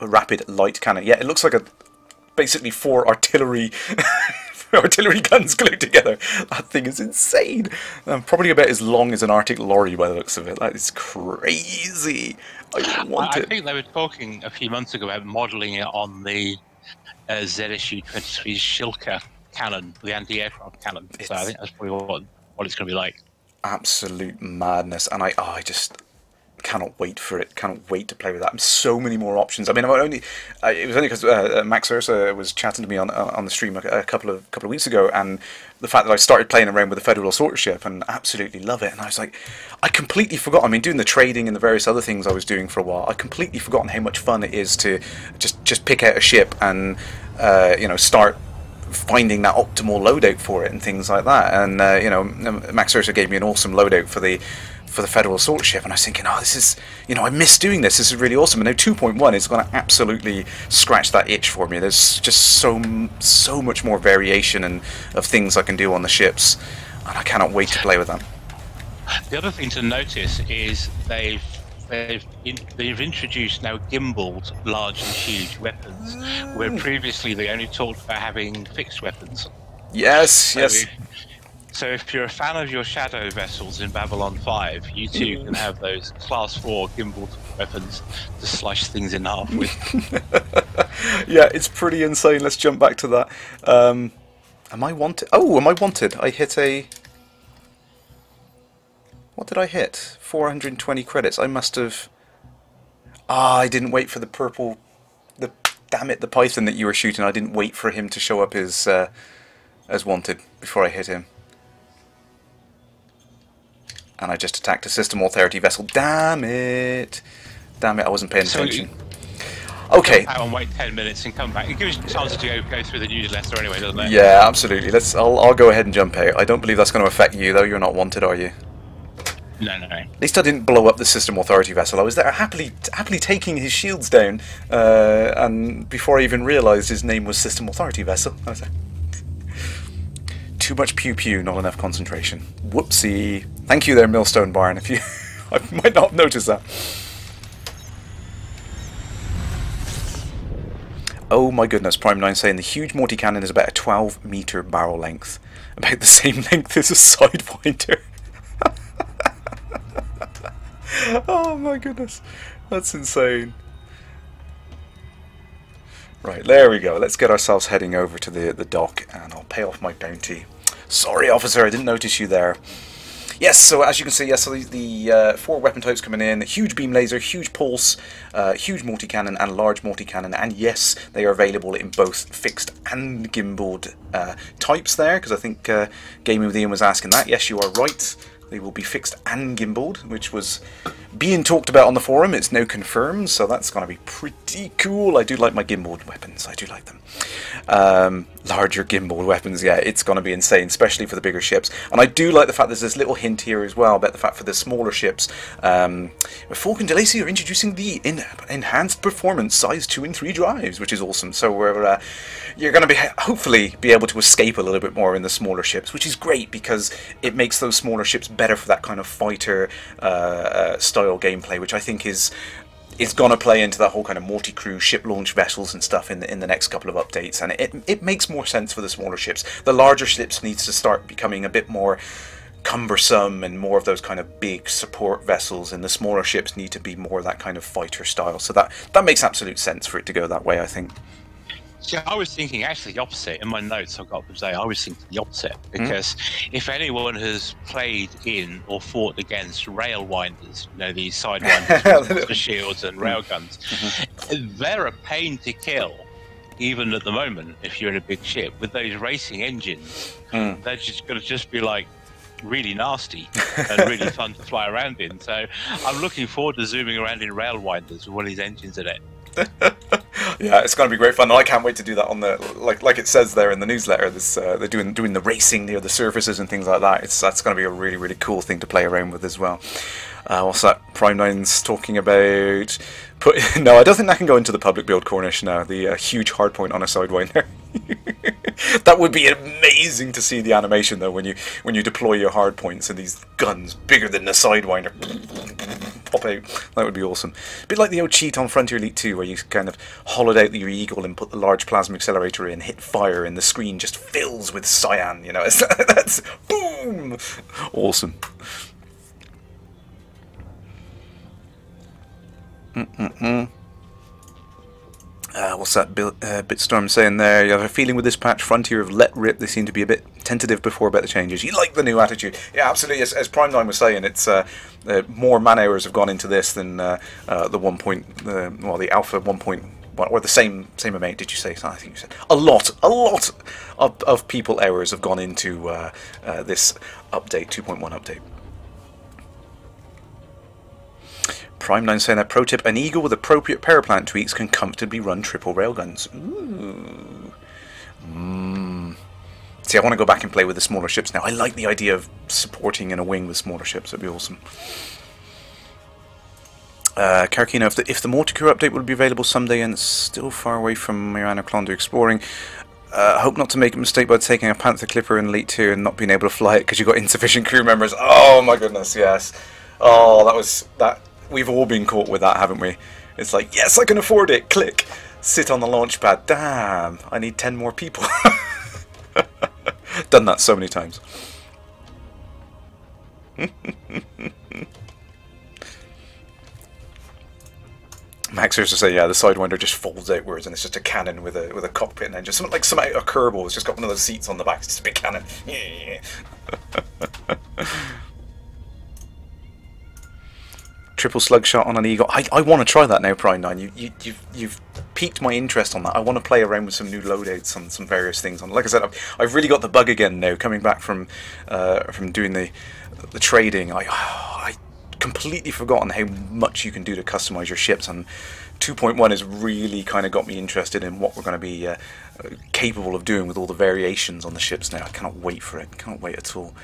rapid light cannon. Yeah, it looks like a basically four artillery artillery guns glued together. That thing is insane. Um, probably about as long as an Arctic lorry by the looks of it. That is crazy. I, want I, I think they were talking a few months ago about modelling it on the uh, Z S U twenty-three Shilka cannon, the anti-aircraft cannon. It's so I think that's probably what, what it's going to be like. Absolute madness, and I, oh, I just cannot wait for it. Cannot wait to play with that. And so many more options. I mean, I only uh, it was only because uh, Max Ursa was chatting to me on uh, on the stream a, a couple of couple of weeks ago, and the fact that I started playing around with the Federal Assault Ship and absolutely love it. And I was like, I completely forgot. I mean, doing the trading and the various other things I was doing for a while, I completely forgotten how much fun it is to just just pick out a ship and uh, you know start finding that optimal loadout for it and things like that. And uh, you know, Max Ursa gave me an awesome loadout for the. For the Federal Assault Ship, and I was thinking, oh, this is, you know, I miss doing this. This is really awesome. And now two point one is going to absolutely scratch that itch for me. There's just so so much more variation and of things I can do on the ships, and I cannot wait to play with them. The other thing to notice is they've they've in, they've introduced now gimbaled large and huge weapons, where previously they only talked about having fixed weapons. Yes, so yes. So if you're a fan of your shadow vessels in Babylon five, you too can have those class four gimbal weapons to slice things in half with. Yeah, it's pretty insane. Let's jump back to that. Um, am I wanted? Oh, am I wanted? I hit a... What did I hit? four hundred twenty credits. I must have... Ah, I didn't wait for the purple... The Damn it, the Python that you were shooting. I didn't wait for him to show up as, uh, as wanted before I hit him. And I just attacked a system authority vessel. Damn it! Damn it! I wasn't paying so attention. Okay. Out and wait ten minutes and come back. It gives you a chance to go, go through the newsletter anyway, doesn't it? Yeah, absolutely. Let's. I'll. I'll go ahead and jump out. I don't believe that's going to affect you, though. You're not wanted, are you? No, no, no. At least I didn't blow up the system authority vessel. I was there, happily, happily taking his shields down, uh, and before I even realised his name was system authority vessel, I was like, too much pew pew, not enough concentration. Whoopsie. Thank you there, Millstone Barn, if you... I might not have noticed that. Oh my goodness, Prime Nine saying the huge Morty cannon is about a twelve metre barrel length. About the same length as a Sidewinder. Oh my goodness, that's insane. Right, there we go. Let's get ourselves heading over to the, the dock, and I'll pay off my bounty. Sorry, officer, I didn't notice you there. Yes, so as you can see, yes, so the, the uh, four weapon types coming in. Huge beam laser, huge pulse, uh, huge multi-cannon, and large multi-cannon. And yes, they are available in both fixed and gimbaled uh, types there, because I think uh, Gaming with Ian was asking that. Yes, you are right. They will be fixed and gimbaled, which was being talked about on the forum. It's now confirmed, so that's going to be pretty cool. I do like my gimbaled weapons. I do like them. Um, larger gimbaled weapons, yeah, it's going to be insane, especially for the bigger ships. And I do like the fact there's this little hint here as well about the fact for the smaller ships. Um, Falcon DeLacy are introducing the in enhanced performance size two and three drives, which is awesome. So we're, uh, you're going to be hopefully be able to escape a little bit more in the smaller ships, which is great because it makes those smaller ships better for that kind of fighter uh, uh, style gameplay, which I think is is going to play into that whole kind of multi-crew ship launch vessels and stuff in the, in the next couple of updates, and it, it makes more sense for the smaller ships. The larger ships needs to start becoming a bit more cumbersome and more of those kind of big support vessels, and the smaller ships need to be more that kind of fighter style, so that, that makes absolute sense for it to go that way, I think. Yeah, I was thinking actually the opposite. In my notes I've got to say, I was thinking the opposite, because mm. if anyone has played in or fought against rail winders, you know, these sidewinders with the shields and railguns, mm-hmm. they're a pain to kill, even at the moment, if you're in a big ship. With those racing engines, mm. they're just going to just be like, really nasty and really fun to fly around in. So I'm looking forward to zooming around in rail winders with one of these engines in it. Yeah, it's going to be great fun. I can't wait to do that on the like like it says there in the newsletter. This uh, they're doing doing the racing near the surfaces and things like that. It's that's going to be a really really cool thing to play around with as well. Uh, what's that? Prime Nine's talking about. Put no, I don't think that can go into the public build Cornish now. The uh, huge hardpoint on a Sidewinder. That would be amazing to see the animation though when you when you deploy your hardpoints and these guns bigger than the Sidewinder. Pop out. That would be awesome. A bit like the old cheat on Frontier Elite two, where you kind of hollowed out your Eagle and put the large plasma accelerator in, hit fire, and the screen just fills with cyan. You know, it's, that's boom, awesome. Mm-mm-mm. Uh, what's that Bill, uh, Bitstorm saying there? You have a feeling with this patch, Frontier have let rip. They seem to be a bit tentative before about the changes. You like the new attitude. Yeah, absolutely. As, as Prime Nine was saying, it's uh, uh, more man hours have gone into this than uh, uh, the one point, uh, well, the Alpha one point, or the same same amount. Did you say? I think you said a lot, a lot of, of people hours have gone into uh, uh, this update, two point one update. Prime Nine saying that pro tip, an Eagle with appropriate power plant tweaks can comfortably run triple railguns. Ooh. Mm. See, I want to go back and play with the smaller ships now. I like the idea of supporting in a wing with smaller ships. That'd be awesome. Uh, Karakino, if the, if the multi-crew update will be available someday, and it's still far away from your Anaconda exploring, uh, hope not to make a mistake by taking a Panther Clipper in Elite two and not being able to fly it because you've got insufficient crew members. Oh my goodness, yes. Oh, that was... that. We've all been caught with that, haven't we? It's like, yes, I can afford it. Click. Sit on the launch pad. Damn, I need ten more people. Done that so many times. Maxers to say, yeah, the Sidewinder just folds outwards, and it's just a cannon with a with a cockpit, and then just something like some out of Kerbal. It's just got one of those seats on the back. It's just a big cannon. Triple slug shot on an Eagle. I, I want to try that now, Prime Nine. You, you, you've, you've piqued my interest on that. I want to play around with some new loadouts on some various things. On, like I said, I've, I've really got the bug again now. Coming back from uh, from doing the the trading, I I completely forgotten how much you can do to customize your ships. And two point one has really kind of got me interested in what we're going to be uh, capable of doing with all the variations on the ships now. I cannot wait for it. Can't wait at all.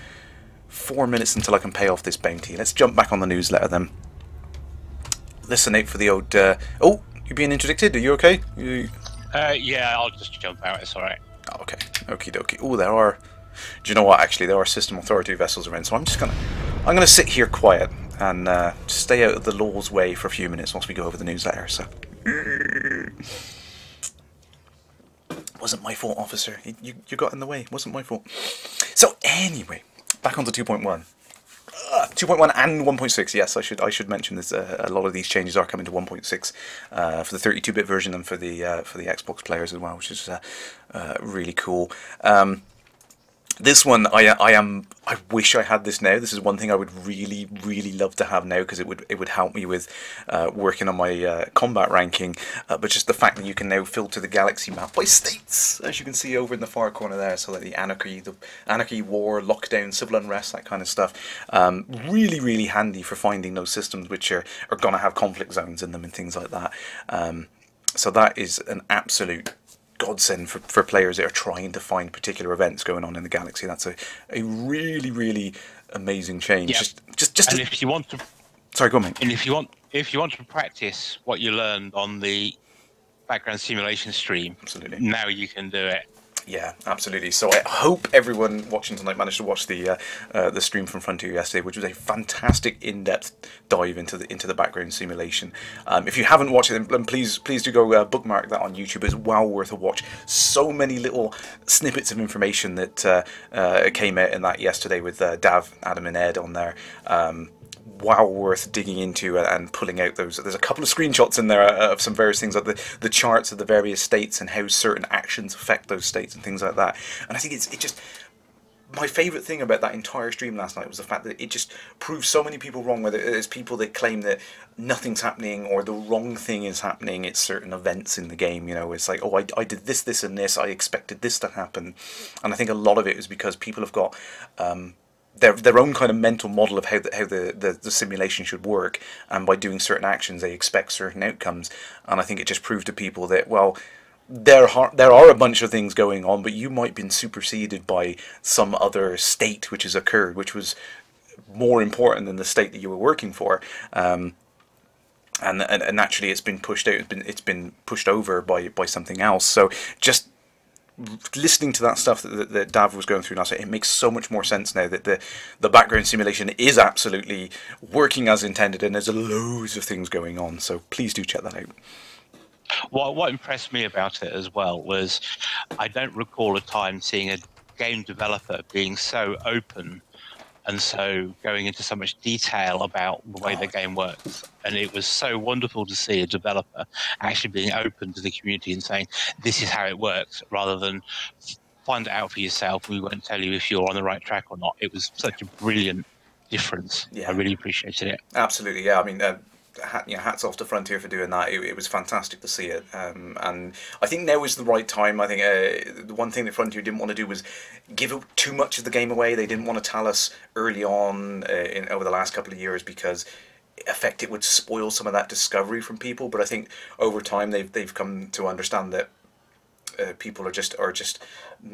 Four minutes until I can pay off this bounty. Let's jump back on the newsletter then. Listen out for the old. Uh, oh, you're being interdicted. Are you okay? You... Uh, yeah, I'll just jump out. It's all right. Oh, okay, okie dokie. Oh, there are. Do you know what? Actually, there are system authority vessels around, so I'm just gonna, I'm gonna sit here quiet and uh, stay out of the law's way for a few minutes once we go over the newsletter. So. wasn't my fault, officer. You, you got in the way. It wasn't my fault. So anyway, back onto two point one. two point one and one point six. Yes, I should I should mention this. Uh, a lot of these changes are coming to one point six uh, for the thirty-two bit version and for the uh, for the Xbox players as well, which is uh, uh, really cool. Um, this one, I I am I wish I had this now. This is one thing I would really really love to have now, because it would it would help me with uh, working on my uh, combat ranking. Uh, but just the fact that you can now filter the galaxy map by states, as you can see over in the far corner there. So like the anarchy, the anarchy, war, lockdown, civil unrest, that kind of stuff. Um, really really handy for finding those systems which are are gonna have conflict zones in them and things like that. Um, so that is an absolute godsend for, for players that are trying to find particular events going on in the galaxy. That's a, a really, really amazing change. Yeah. Just, just, just. And to... if you want to, sorry, go on, mate. And if you want, if you want to practice what you learned on the background simulation stream, absolutely, now you can do it. Yeah, absolutely. So I hope everyone watching tonight managed to watch the uh, uh, the stream from Frontier yesterday, which was a fantastic in-depth dive into the into the background simulation. Um, if you haven't watched it, then please please do go uh, bookmark that on YouTube. It's well worth a watch. So many little snippets of information that uh, uh, came out in that yesterday with uh, Dav, Adam, and Ed on there. Um, Wow, worth digging into and pulling out those. There's a couple of screenshots in there of some various things, like the the charts of the various states and how certain actions affect those states and things like that. And I think it's it just my favourite thing about that entire stream last night was the fact that it just proved so many people wrong. Whether it's people that claim that nothing's happening or the wrong thing is happening at certain events in the game, you know, it's like, oh, I, I did this, this, and this. I expected this to happen, and I think a lot of it is because people have got Um, Their, their own kind of mental model of how the, how the, the, the simulation should work, and by doing certain actions they expect certain outcomes. And I think it just proved to people that, well, there are, there are a bunch of things going on, but you might have been superseded by some other state which has occurred, which was more important than the state that you were working for. Um, and, and, and actually it's been pushed out, it's been, it's been pushed over by, by something else. So just listening to that stuff that, that Dav was going through last night, it makes so much more sense now that the the background simulation is absolutely working as intended, and there's loads of things going on. So please do check that out. What what impressed me about it as well was I don't recall a time seeing a game developer being so open and so going into so much detail about the way oh. the game works. And it was so wonderful to see a developer actually being open to the community and saying, this is how it works, rather than find it out for yourself. We won't tell you if you're on the right track or not. It was such a brilliant difference. Yeah. I really appreciated it. Absolutely, yeah. I mean, uh, hat, you know, hats off to Frontier for doing that. It, it was fantastic to see it. Um, and I think now is the right time. I think uh, the one thing that Frontier didn't want to do was give too much of the game away. They didn't want to tell us early on uh, in over the last couple of years, because in effect it would spoil some of that discovery from people. But I think over time they've they've come to understand that uh, people are just are just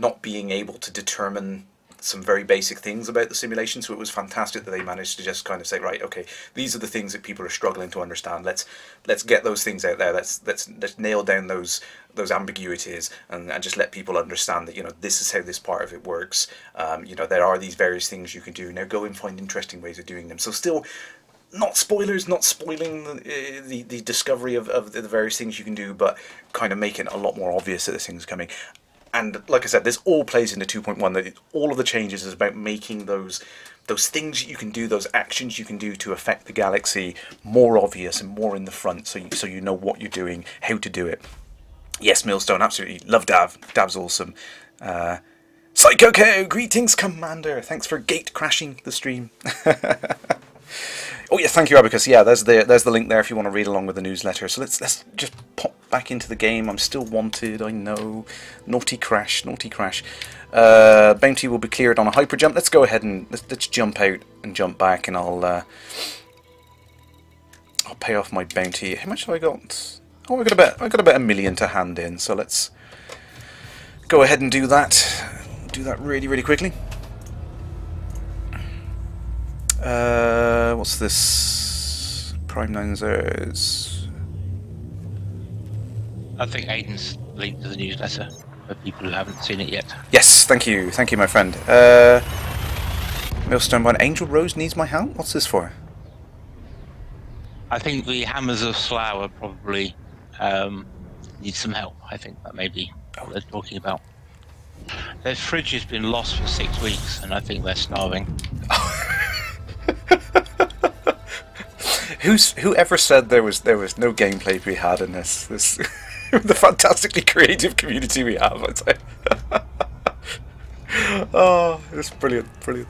not being able to determine some very basic things about the simulation. So it was fantastic that they managed to just kind of say, right, okay, these are the things that people are struggling to understand. Let's let's get those things out there. Let's let's let's nail down those those ambiguities and, and just let people understand that, you know, this is how this part of it works. Um, you know, there are these various things you can do. Now go and find interesting ways of doing them. So still not spoilers, not spoiling the the, the discovery of, of the various things you can do, but kind of making it a lot more obvious that this thing's coming. And like I said, this all plays into two point one. That all of the changes is about making those those things you can do, those actions you can do to affect the galaxy, more obvious and more in the front, so you, so you know what you're doing, how to do it. Yes, Millstone, absolutely love Dav. Dav's awesome. Uh, Psychoco, greetings, Commander. Thanks for gate crashing the stream. Oh yeah, thank you, Abacus. Yeah, there's the there's the link there if you want to read along with the newsletter. So let's let's just pop back into the game. I'm still wanted, I know. Naughty Crash, naughty Crash. Uh, bounty will be cleared on a hyper jump. Let's go ahead and let's, let's jump out and jump back, and I'll uh, I'll pay off my bounty. How much have I got? Oh, I got about I got about a million to hand in. So let's go ahead and do that. Do that really really quickly. Uh, what's this? Prime Nine's errors. I think Aiden's linked to the newsletter for people who haven't seen it yet. Yes, thank you, thank you, my friend. Uh, Millstone by an Angel Rose needs my help. What's this for? I think the Hammers of Slough probably um, need some help. I think that may be what they're talking about. Their fridge has been lost for six weeks, and I think they're starving. Who's whoever said there was there was no gameplay to be had in this this the fantastically creative community we have? I'd say. Oh, it's brilliant, brilliant.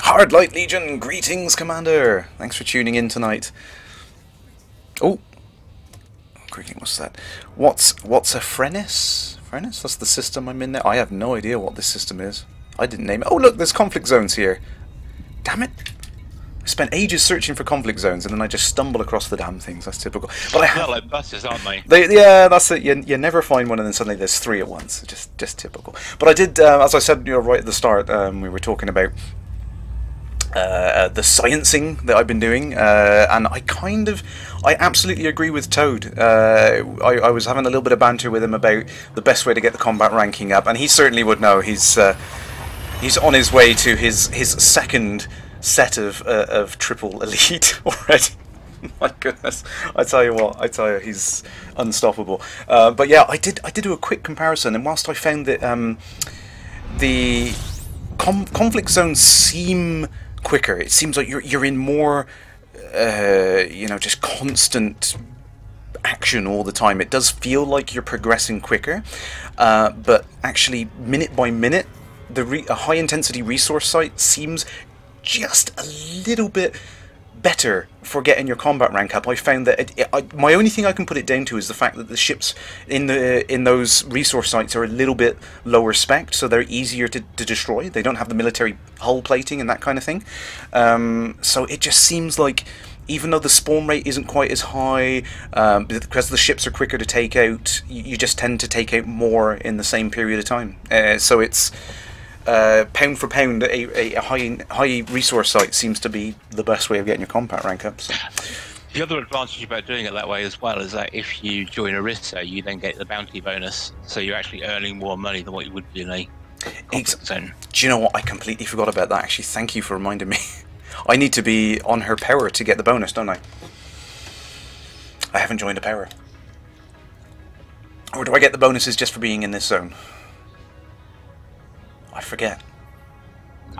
Hard Light Legion, greetings, Commander. Thanks for tuning in tonight. Oh. Quickly, what's that? What's what's a Frenis? Frenis? That's the system I'm in there. I have no idea what this system is. I didn't name it. Oh look, there's conflict zones here. Damn it! I spent ages searching for conflict zones, and then I just stumble across the damn things. That's typical. But I have, they're like buses, aren't they? they? Yeah, that's it. You, you never find one, and then suddenly there's three at once. Just just typical. But I did, uh, as I said, you know, right at the start, um, we were talking about Uh, the sciencing that I've been doing, uh, and I kind of, I absolutely agree with Toad. Uh, I, I was having a little bit of banter with him about the best way to get the combat ranking up, and he certainly would know. He's uh, he's on his way to his his second set of uh, of triple elite already. My goodness, I tell you what, I tell you, he's unstoppable. Uh, but yeah, I did I did do a quick comparison, and whilst I found that um, the com conflict zones seem quicker, it seems like you're you're in more, uh, you know, just constant action all the time. It does feel like you're progressing quicker, uh, but actually, minute by minute, the re a high intensity resource site seems just a little bit better for getting your combat rank up. I found that it, it, I, my only thing I can put it down to is the fact that the ships in the in those resource sites are a little bit lower spec, so they're easier to, to destroy. They don't have the military hull plating and that kind of thing. Um, so it just seems like, even though the spawn rate isn't quite as high, um, because the ships are quicker to take out, you, you just tend to take out more in the same period of time. Uh, so it's Uh, pound for pound, a, a high high resource site seems to be the best way of getting your combat rank up. So. The other advantage about doing it that way as well is that if you join Arissa, you then get the bounty bonus, so you're actually earning more money than what you would be in a conflict zone. Do you know what? I completely forgot about that. Actually, thank you for reminding me. I need to be on her power to get the bonus, don't I? I haven't joined a power. Or do I get the bonuses just for being in this zone? I forget.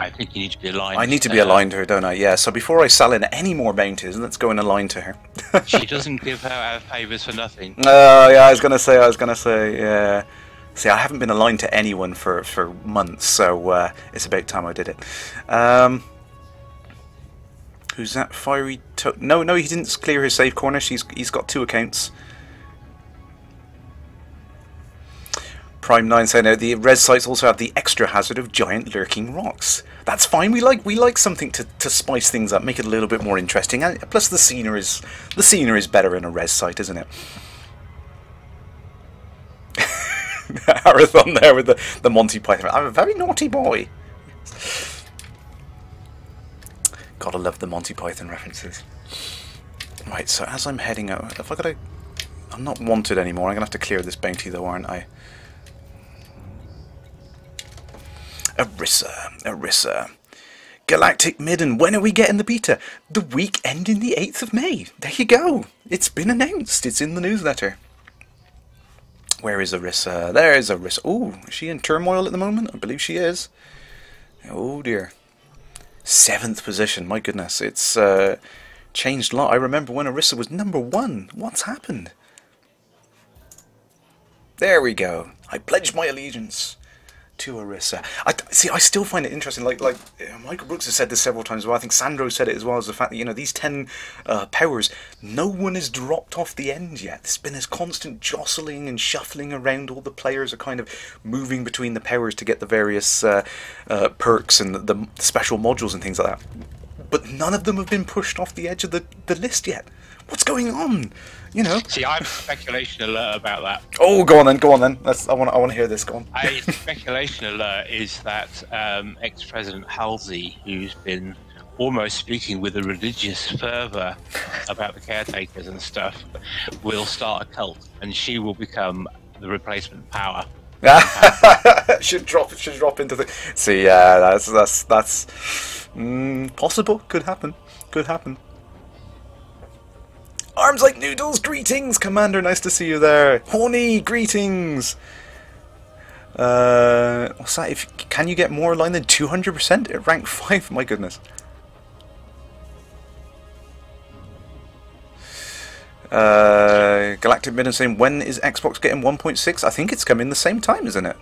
I think you need to be aligned. I need to be uh, aligned to her, don't I? Yeah, so before I sell in any more bounties, let's go and align to her. She doesn't give her our favours for nothing. Oh, yeah, I was going to say, I was going to say, yeah. See, I haven't been aligned to anyone for, for months, so uh, it's about time I did it. Um, who's that fiery to- No, no, he didn't clear his safe corner. She's, he's got two accounts. Prime Nine saying now the red sites also have the extra hazard of giant lurking rocks. That's fine. We like we like something to, to spice things up, make it a little bit more interesting. And plus, the scenery is the scenery is better in a res site, isn't it? Arathon there with the the Monty Python. I'm a very naughty boy. Gotta love the Monty Python references. Right. So as I'm heading out, if I gotta, I'm not wanted anymore. I'm gonna have to clear this bounty though, aren't I? Arissa, Arissa. Galactic Midden, when are we getting the beta? The week ending the eighth of May. There you go. It's been announced. It's in the newsletter. Where is Arissa? There is Arissa. Oh, is she in turmoil at the moment? I believe she is. Oh dear. Seventh position. My goodness. It's uh, changed a lot. I remember when Arissa was number one. What's happened? There we go. I pledged my allegiance to Arissa. I, see, I still find it interesting, like like Michael Brooks has said this several times as well, I think Sandro said it as well, as the fact that, you know, these ten uh, powers, no one has dropped off the end yet. There's been this constant jostling and shuffling around. All the players are kind of moving between the powers to get the various uh, uh, perks and the, the special modules and things like that. But none of them have been pushed off the edge of the, the list yet. What's going on? You know. See, I have speculation alert about that. Oh, go on then, go on then. That's, I want I want to hear this, go on. A speculation alert is that um, ex-President Halsey, who's been almost speaking with a religious fervour about the caretakers and stuff, will start a cult, and she will become the replacement power. should drop should drop into the see yeah uh, that's that's that's mm, possible. Could happen could happen Arms Like Noodles, greetings! Commander, nice to see you there. Horny, greetings! Uh, what's that? If, can you get more line than two hundred percent at rank five? My goodness. Uh, Galactic Midden saying, when is Xbox getting one point six? I think it's coming the same time, isn't it?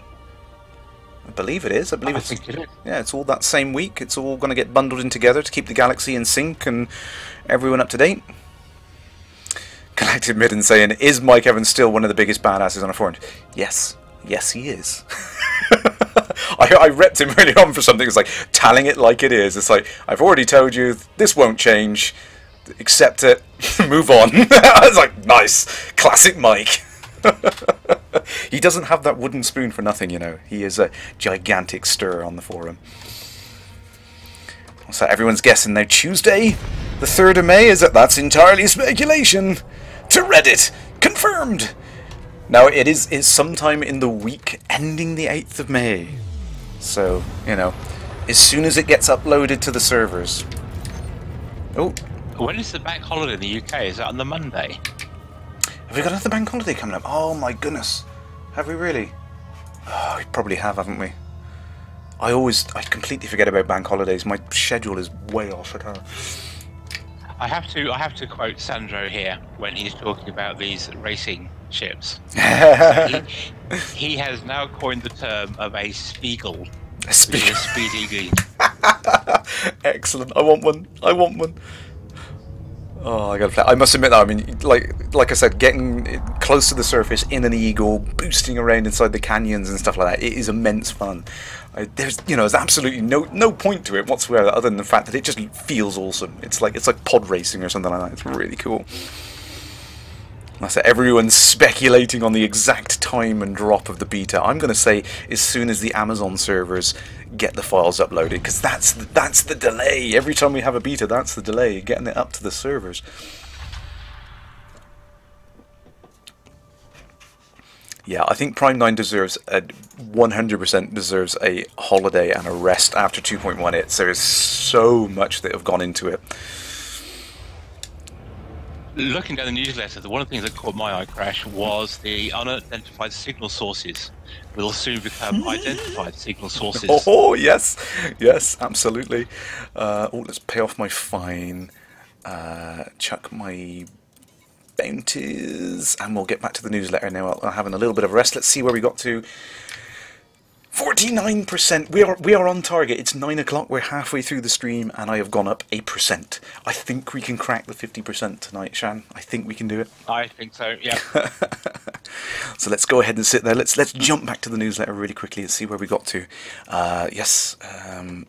I believe it is. I believe I it's, think it is. Yeah, it's all that same week. It's all going to get bundled in together to keep the galaxy in sync and everyone up to date. Galactic Midden saying, is Mike Evans still one of the biggest badasses on a forum? Yes. Yes, he is. I, I repped him early on for something. It's like, telling it like it is. It's like, I've already told you, this won't change. Accept it. Move on. I was like, nice. Classic Mike. He doesn't have that wooden spoon for nothing, you know. He is a gigantic stir on the forum. So everyone's guessing now. Tuesday, the third of May, is it? That's entirely speculation. To Reddit. Confirmed. Now, it is is sometime in the week ending the eighth of May. So, you know, as soon as it gets uploaded to the servers. Oh. When is the bank holiday in the U K? Is that on the Monday? Have we got another bank holiday coming up? Oh, my goodness. Have we really? Oh, we probably have, haven't we? I always... I completely forget about bank holidays. My schedule is way off at home. I have to, I have to quote Sandro here when he's talking about these racing ships. he, he has now coined the term of a Spiegel. A Spiegel. Speedy. Excellent. I want one. I want one. Oh, I gotta play. I must admit that. I mean, like, like I said, getting close to the surface in an Eagle, boosting around inside the canyons and stuff like that. It is immense fun. I, there's, you know, there's absolutely no no point to it whatsoever, other than the fact that it just feels awesome. It's like it's like pod racing or something like that. It's really cool. I said, everyone's speculating on the exact time and drop of the beta. I'm going to say as soon as the Amazon servers get the files uploaded, because that's the, that's the delay. Every time we have a beta, that's the delay, getting it up to the servers. Yeah, I think Prime Nine deserves a one hundred percent deserves a holiday and a rest after two point one. It there is so much that have gone into it. Looking at the newsletter, the one of the things that caught my eye, Crash, was the unidentified signal sources will soon become identified signal sources. Oh, yes. Yes, absolutely. Uh, oh, let's pay off my fine, uh, chuck my bounties, and we'll get back to the newsletter now. I'm having a little bit of a rest. Let's see where we got to. forty-nine percent. We are we are on target. It's nine o'clock. We're halfway through the stream, and I have gone up eight percent. I think we can crack the fifty percent tonight, Shan. I think we can do it. I think so. Yeah. So let's go ahead and sit there. Let's let's jump back to the newsletter really quickly and see where we got to. Uh, yes. Um,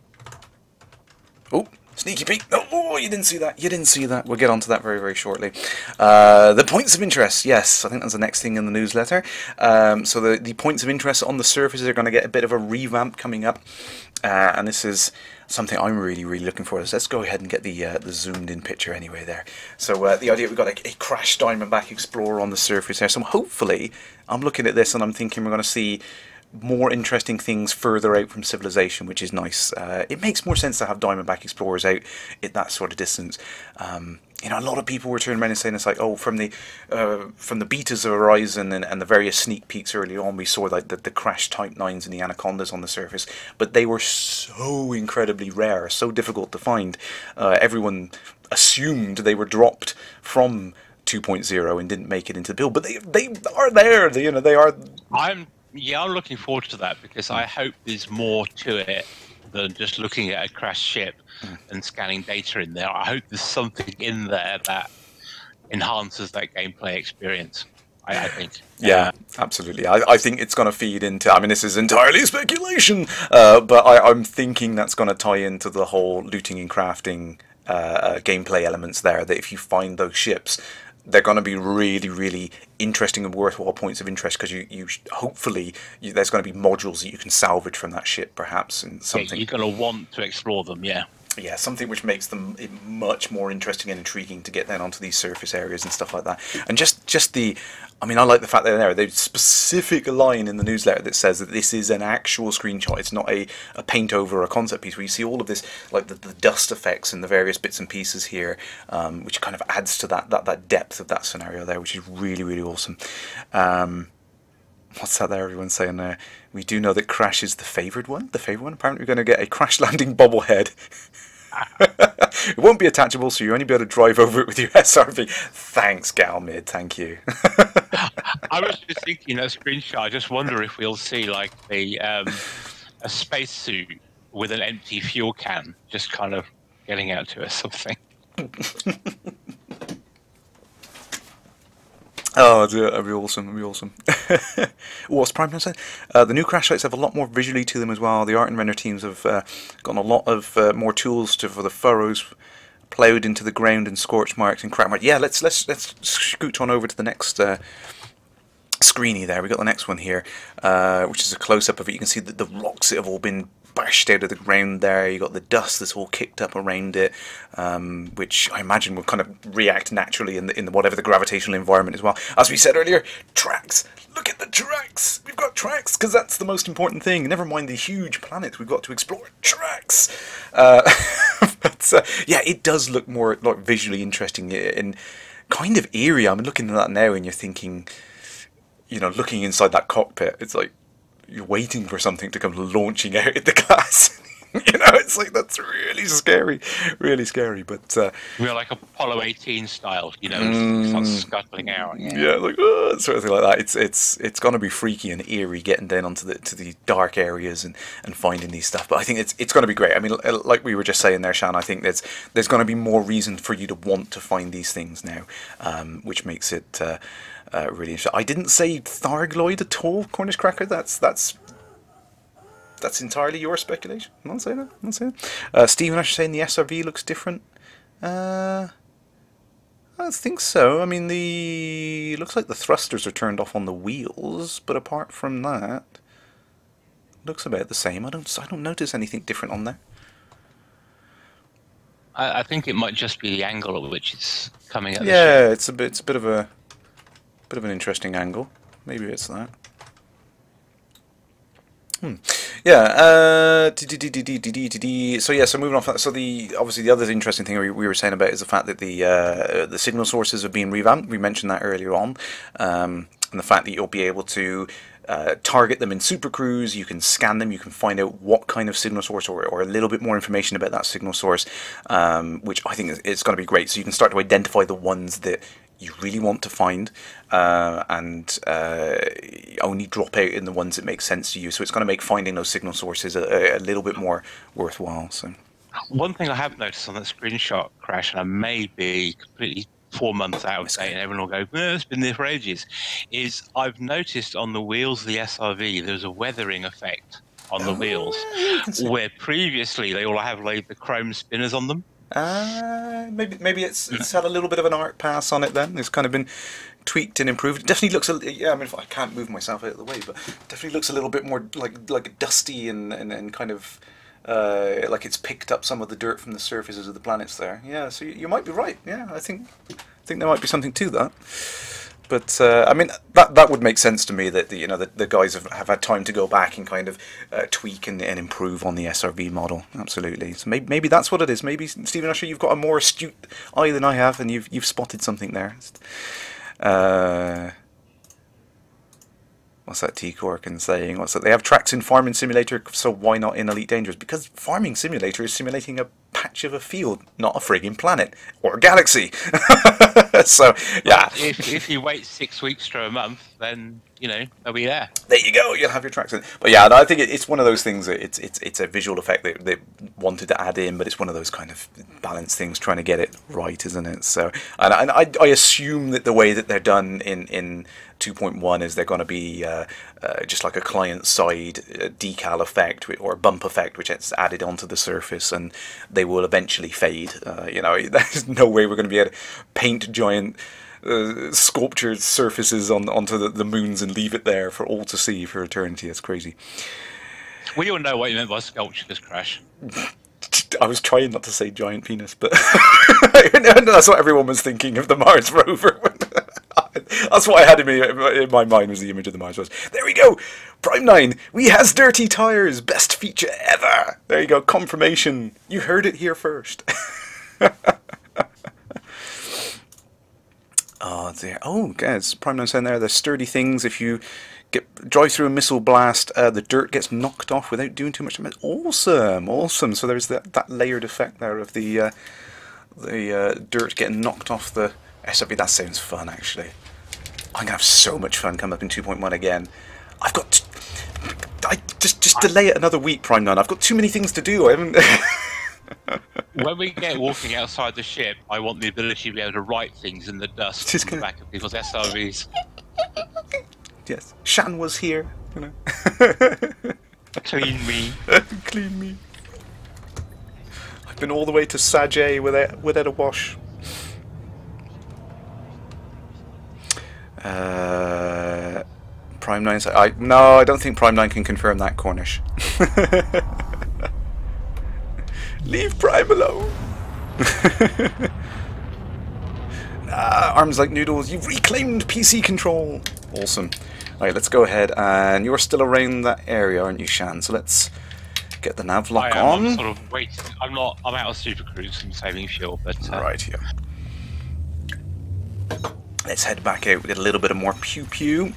oh. Sneaky peek! Oh, oh, you didn't see that. You didn't see that. We'll get onto that very, very shortly. Uh, the points of interest. Yes, I think that's the next thing in the newsletter. Um, so the, the points of interest on the surfaces are going to get a bit of a revamp coming up. Uh, and this is something I'm really, really looking for. So let's go ahead and get the uh, the zoomed-in picture anyway there. So uh, the idea, we've got a, a Crash Diamondback Explorer on the surface there. So hopefully, I'm looking at this and I'm thinking we're going to see more interesting things further out from civilization, which is nice. Uh, it makes more sense to have Diamondback Explorers out at that sort of distance. Um, you know, a lot of people were turning around and saying it's like, oh, from the uh, from the betas of Horizon and, and the various sneak peeks early on, we saw like the, the Crash Type nines and the Anacondas on the surface, but they were so incredibly rare, so difficult to find. Uh, everyone assumed they were dropped from two point oh and didn't make it into the build, but they they are there. They, you know, they are. I'm. Yeah, I'm looking forward to that because I hope there's more to it than just looking at a crashed ship and scanning data in there. I hope there's something in there that enhances that gameplay experience, I, I think. Yeah, uh, absolutely. I, I think it's going to feed into... I mean, this is entirely speculation, uh, but I, I'm thinking that's going to tie into the whole looting and crafting uh, uh, gameplay elements there, that if you find those ships... They're going to be really, really interesting and worthwhile points of interest because you, you hopefully you, there's going to be modules that you can salvage from that ship, perhaps, and something. Yeah, you're going to want to explore them, yeah. yeah, something which makes them much more interesting and intriguing to get down onto these surface areas and stuff like that. And just, just the, I mean, I like the fact that there, there's a specific line in the newsletter that says that this is an actual screenshot. It's not a, a paint over or a concept piece, where you see all of this, like the, the dust effects and the various bits and pieces here, um, which kind of adds to that, that, that depth of that scenario there, which is really, really awesome. Um, What's that there? Everyone's saying there. Uh, we do know that Crash is the favoured one. The favoured one. Apparently, we're going to get a Crash Landing bobblehead. It won't be attachable, so you'll only be able to drive over it with your S R V. Thanks, Galmid. Thank you. I was just thinking that screenshot. I just wonder if we'll see like a um, a spacesuit with an empty fuel can, just kind of getting out to us something. Oh, that'd be awesome, that'd be awesome. What's Prime Nine said? Uh, the new Crash lights have a lot more visually to them as well. The art and render teams have uh, gotten a lot of uh, more tools to, for the furrows ploughed into the ground and scorch marks and crack marks. Yeah, let's let's let's scoot on over to the next uh, screeny there. We've got the next one here, uh, which is a close-up of it. You can see that the rocks that have all been bashed out of the ground there. You got the dust that's all kicked up around it, um, which I imagine will kind of react naturally in the, in the, whatever the gravitational environment as well. As we said earlier, tracks. Look at the tracks. We've got tracks because that's the most important thing. Never mind the huge planets we've got to explore. Tracks. Uh, but uh, yeah, it does look more like visually interesting and kind of eerie. I'm looking at that now, and you're thinking, you know, looking inside that cockpit, it's like, you're waiting for something to come launching out at the glass. You know, it's like, that's really scary, really scary. But uh, we're like Apollo eighteen style, you know, mm, scuttling out. Yeah, yeah, like oh, sort of thing like that. It's it's it's going to be freaky and eerie getting down onto the to the dark areas and and finding these stuff. But I think it's it's going to be great. I mean, like we were just saying there, Shan, I think there's there's going to be more reason for you to want to find these things now, um, which makes it uh, uh, really interesting. I didn't say Thargloid at all, Cornish Cracker. That's that's. That's entirely your speculation. I'm not saying that. I'm not saying that. Uh, Stephen Ash saying the S R V looks different. Uh, I don't think so. I mean, the looks like the thrusters are turned off on the wheels, but apart from that, looks about the same. I don't. I don't notice anything different on there. I, I think it might just be the angle at which it's coming at. Yeah, the it's a bit. It's a bit of a, bit of an interesting angle. Maybe it's that. Hmm. Yeah. Uh, so yeah. So moving on. From that, so the obviously the other interesting thing we, we were saying about is the fact that the uh, the signal sources have been revamped. We mentioned that earlier on, um, and the fact that you'll be able to uh, target them in supercruise. You can scan them. You can find out what kind of signal source, or or a little bit more information about that signal source, um, which I think is, it's going to be great. So you can start to identify the ones that you really want to find, uh, and uh, only drop out in the ones that make sense to you. So it's going to make finding those signal sources a, a little bit more worthwhile. So, one thing I have noticed on that screenshot, Crash, and I may be completely four months out of date, and everyone will go, no, it's been there for ages, is I've noticed on the wheels of the S R V there's a weathering effect on the oh, wheels, where previously they all have like the chrome spinners on them. Uh, maybe maybe it's, it's had a little bit of an art pass on it then. It's kind of been tweaked and improved. It definitely looks, a, yeah, I mean, if I can't move myself out of the way, but definitely looks a little bit more like like dusty and, and, and kind of uh, like it's picked up some of the dirt from the surfaces of the planets there. Yeah, so you, you might be right. Yeah, I think I think there might be something to that. But uh, I mean, that that would make sense to me that the, you know, the, the guys have, have had time to go back and kind of uh, tweak and, and improve on the S R V model. Absolutely. So maybe maybe that's what it is. Maybe Stephen Usher, you've got a more astute eye than I have, and you've you've spotted something there. Uh, what's that T Corkin saying? What's that? They have tracks in Farming Simulator, so why not in Elite Dangerous? Because Farming Simulator is simulating a patch of a field, not a frigging planet or a galaxy. So yeah, well, if, if you wait six weeks to a month, then you know they'll be there. There you go, you'll have your tracks in. But yeah, I think it, it's one of those things that it's it's it's a visual effect that they wanted to add in, but it's one of those kind of balanced things, trying to get it right, isn't it? So and, and I I assume that the way that they're done in in two point one is they're going to be uh, uh, just like a client side decal effect or a bump effect, which is added onto the surface, and they will eventually fade. Uh, you know, there's no way we're going to be able to paint giant uh, sculptured surfaces on onto the, the moons and leave it there for all to see for eternity. That's crazy. We all know what you meant by sculptures, Crash. I was trying not to say giant penis, but no, no, that's what everyone was thinking of the Mars rover. That's what I had in, me, in my mind, was the image of the Mars rover. There we go! Prime Nine, we has dirty tires, best feature ever! There you go, confirmation. You heard it here first. Oh, there. Oh, guys, Prime Nine saying there, there's sturdy things. If you get drive through a missile blast, uh, the dirt gets knocked off without doing too much damage. Awesome, awesome. So there's that that layered effect there of the uh, the uh, dirt getting knocked off the S F V. That sounds fun, actually. I'm gonna have so much fun coming up in two point one again. I've got t I just just delay it another week, Prime Nine. I've got too many things to do. I haven't. When we get walking outside the ship, I want the ability to be able to write things in the dust just in the back of people's S R Vs. Yes, Shan was here. You know. Clean me. Clean me. I've been all the way to Sajay without, without a wash. Uh, Prime Nine. I no, I don't think Prime Nine can confirm that, Cornish. Leave Prime alone! Ah, arms like noodles, you've reclaimed P C control! Awesome. Alright, let's go ahead, and you're still around that area, aren't you, Shan? So let's get the nav lock I am, on. I'm sort of waiting. I'm not, I'm out of super cruise and saving fuel, but. Uh... Right, yeah. Let's head back out with a little bit of more pew pew.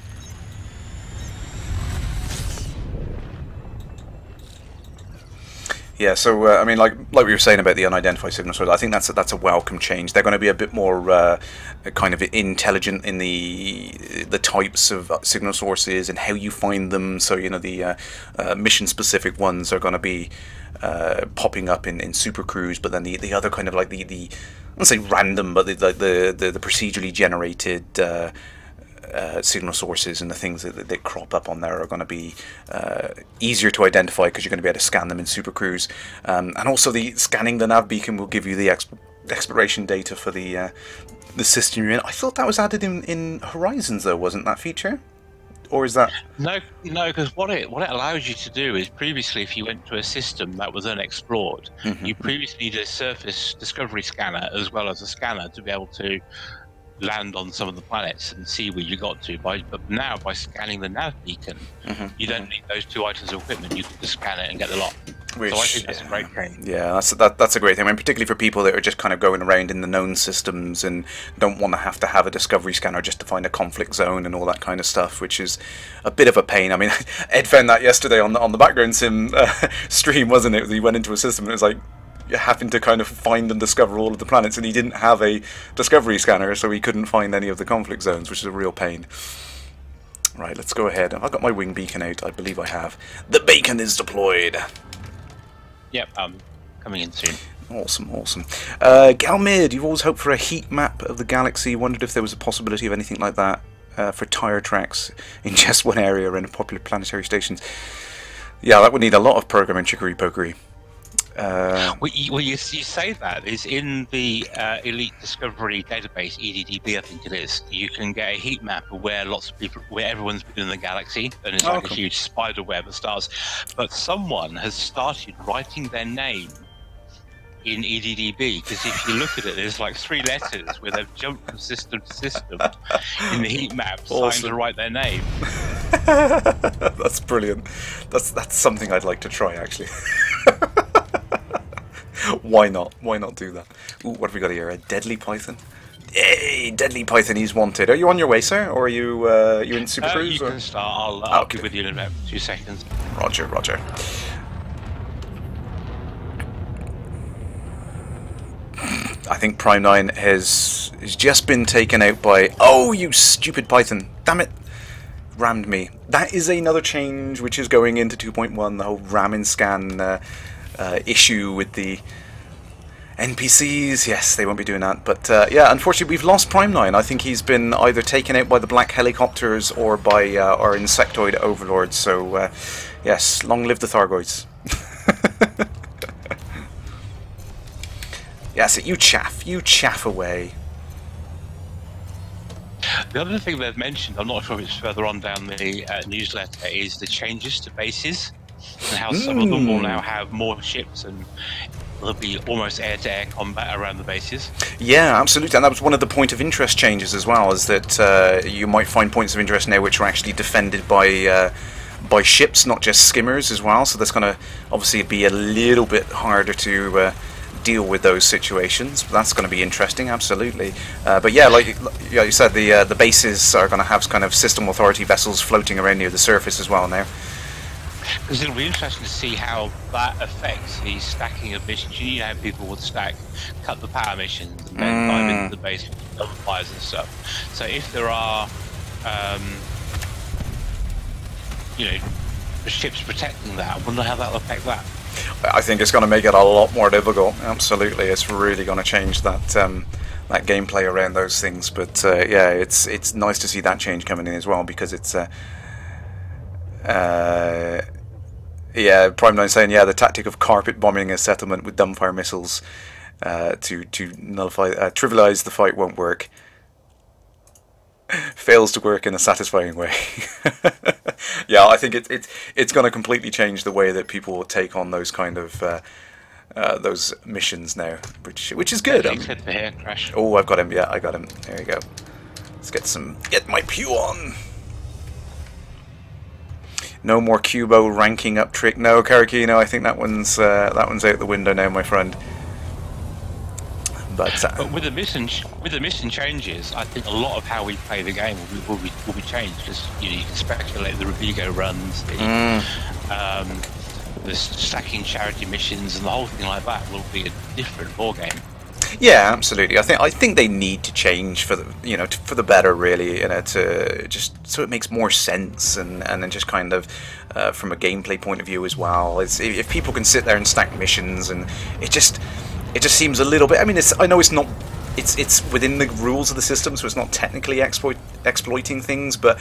Yeah, so uh, I mean, like like we were saying about the unidentified signal source, I think that's a, that's a welcome change. They're going to be a bit more uh, kind of intelligent in the the types of signal sources and how you find them. So you know, the uh, uh, mission specific ones are going to be uh, popping up in in Super Cruise, but then the the other kind of like the the I won't say random, but the the the, the procedurally generated. Uh, Uh, signal sources and the things that, that crop up on there are going to be uh, easier to identify because you're going to be able to scan them in Super Cruise, um, and also the scanning the nav beacon will give you the exp exploration data for the uh, the system you're in. I thought that was added in, in Horizons though, wasn't that feature? Or is that no? No, because what it what it allows you to do is previously, if you went to a system that was unexplored, mm-hmm. you previously needed a surface discovery scanner as well as a scanner to be able to land on some of the planets and see where you got to. By but now, by scanning the nav beacon, mm-hmm. you don't need those two items of equipment. You can just scan it and get the lot. Which, so I think that's yeah. a great thing. Yeah, that's that, that's a great thing. I mean, particularly for people that are just kind of going around in the known systems and don't want to have to have a discovery scanner just to find a conflict zone and all that kind of stuff, which is a bit of a pain. I mean, Ed found that yesterday on the on the background sim uh, stream, wasn't it? He went into a system and it was like, having to kind of find and discover all of the planets, and he didn't have a discovery scanner, so he couldn't find any of the conflict zones, which is a real pain. Right, let's go ahead. I've got my wing beacon out. I believe I have. The beacon is deployed. Yep, um, coming in soon. Awesome, awesome. Uh, Galmid, you've always hoped for a heat map of the galaxy. Wondered if there was a possibility of anything like that uh, for tire tracks in just one area and popular planetary stations. Yeah, that would need a lot of programming chicory-pokery. Uh, well, you, well you, you say that is in the uh, Elite Discovery Database, E D D B, I think it is. You can get a heat map of where lots of people, where everyone's been in the galaxy, and it's oh, like cool. a huge spider web of stars. But someone has started writing their name in E D D B, because if you look at it, there's like three letters where they've jumped from system to system in the heat map, awesome. Signed to write their name. That's brilliant. That's that's something I'd like to try actually. Why not? Why not do that? Ooh, what have we got here? A deadly python? Hey, deadly python, he's wanted. Are you on your way, sir? Or are you uh, you in Super uh, Cruise? You can or? start. I'll, I'll okay. be with you in about two seconds. Roger, roger. I think Prime Nine has, has just been taken out by... Oh, you stupid python. Damn it. Rammed me. That is another change which is going into two point one, the whole ram and scan... Uh, Uh, issue with the N P Cs. Yes, they won't be doing that. But uh, yeah, unfortunately, we've lost Prime Nine. I think he's been either taken out by the black helicopters or by uh, our insectoid overlords. So uh, yes, long live the Thargoids. Yes, you chaff, you chaff away. The other thing they've mentioned, I'm not sure if it's further on down the uh, newsletter, is the changes to bases. And how some mm. of them will now have more ships and there'll be almost air-to-air combat around the bases. Yeah, absolutely, and that was one of the point of interest changes as well, is that uh, you might find points of interest now which are actually defended by uh, by ships, not just skimmers as well, so that's going to obviously be a little bit harder to uh, deal with those situations, but that's going to be interesting, absolutely. Uh, but yeah, like, like you said, the uh, the bases are going to have kind of system authority vessels floating around near the surface as well now. Because it'll be interesting to see how that affects the stacking of missions. You know how people would stack, cut the power missions, and then mm. dive into the base with double fires and stuff. So if there are, um, you know, ships protecting that, I wonder how that will affect that. I think it's going to make it a lot more difficult. Absolutely, it's really going to change that um, that gameplay around those things. But uh, yeah, it's it's nice to see that change coming in as well, because it's. Uh, Uh, yeah, Prime Nine saying, yeah, the tactic of carpet bombing a settlement with dumbfire missiles uh, to to nullify, uh, trivialize the fight won't work. Fails to work in a satisfying way. Yeah, I think it, it, it's going to completely change the way that people take on those kind of uh, uh, those missions now, which which is good. Um, oh, I've got him. Yeah, I got him. There we go. Let's get some. Get my pew on. No more Cubo ranking up trick. No, Karakino, I think that one's uh, that one's out the window now, my friend. But, uh, but with the mission, with the mission changes, I think a lot of how we play the game will be will be, will be changed, because you know, you can speculate the Rubigo runs, the mm. um, the stacking charity missions, and the whole thing like that will be a different ball game. Yeah, absolutely. I think I think they need to change for the you know to, for the better, really. You know, to just so it makes more sense, and and then just kind of uh, from a gameplay point of view as well. It's if, if people can sit there and stack missions, and it just it just seems a little bit. I mean, it's I know it's not it's it's within the rules of the system, so it's not technically exploit exploiting things, but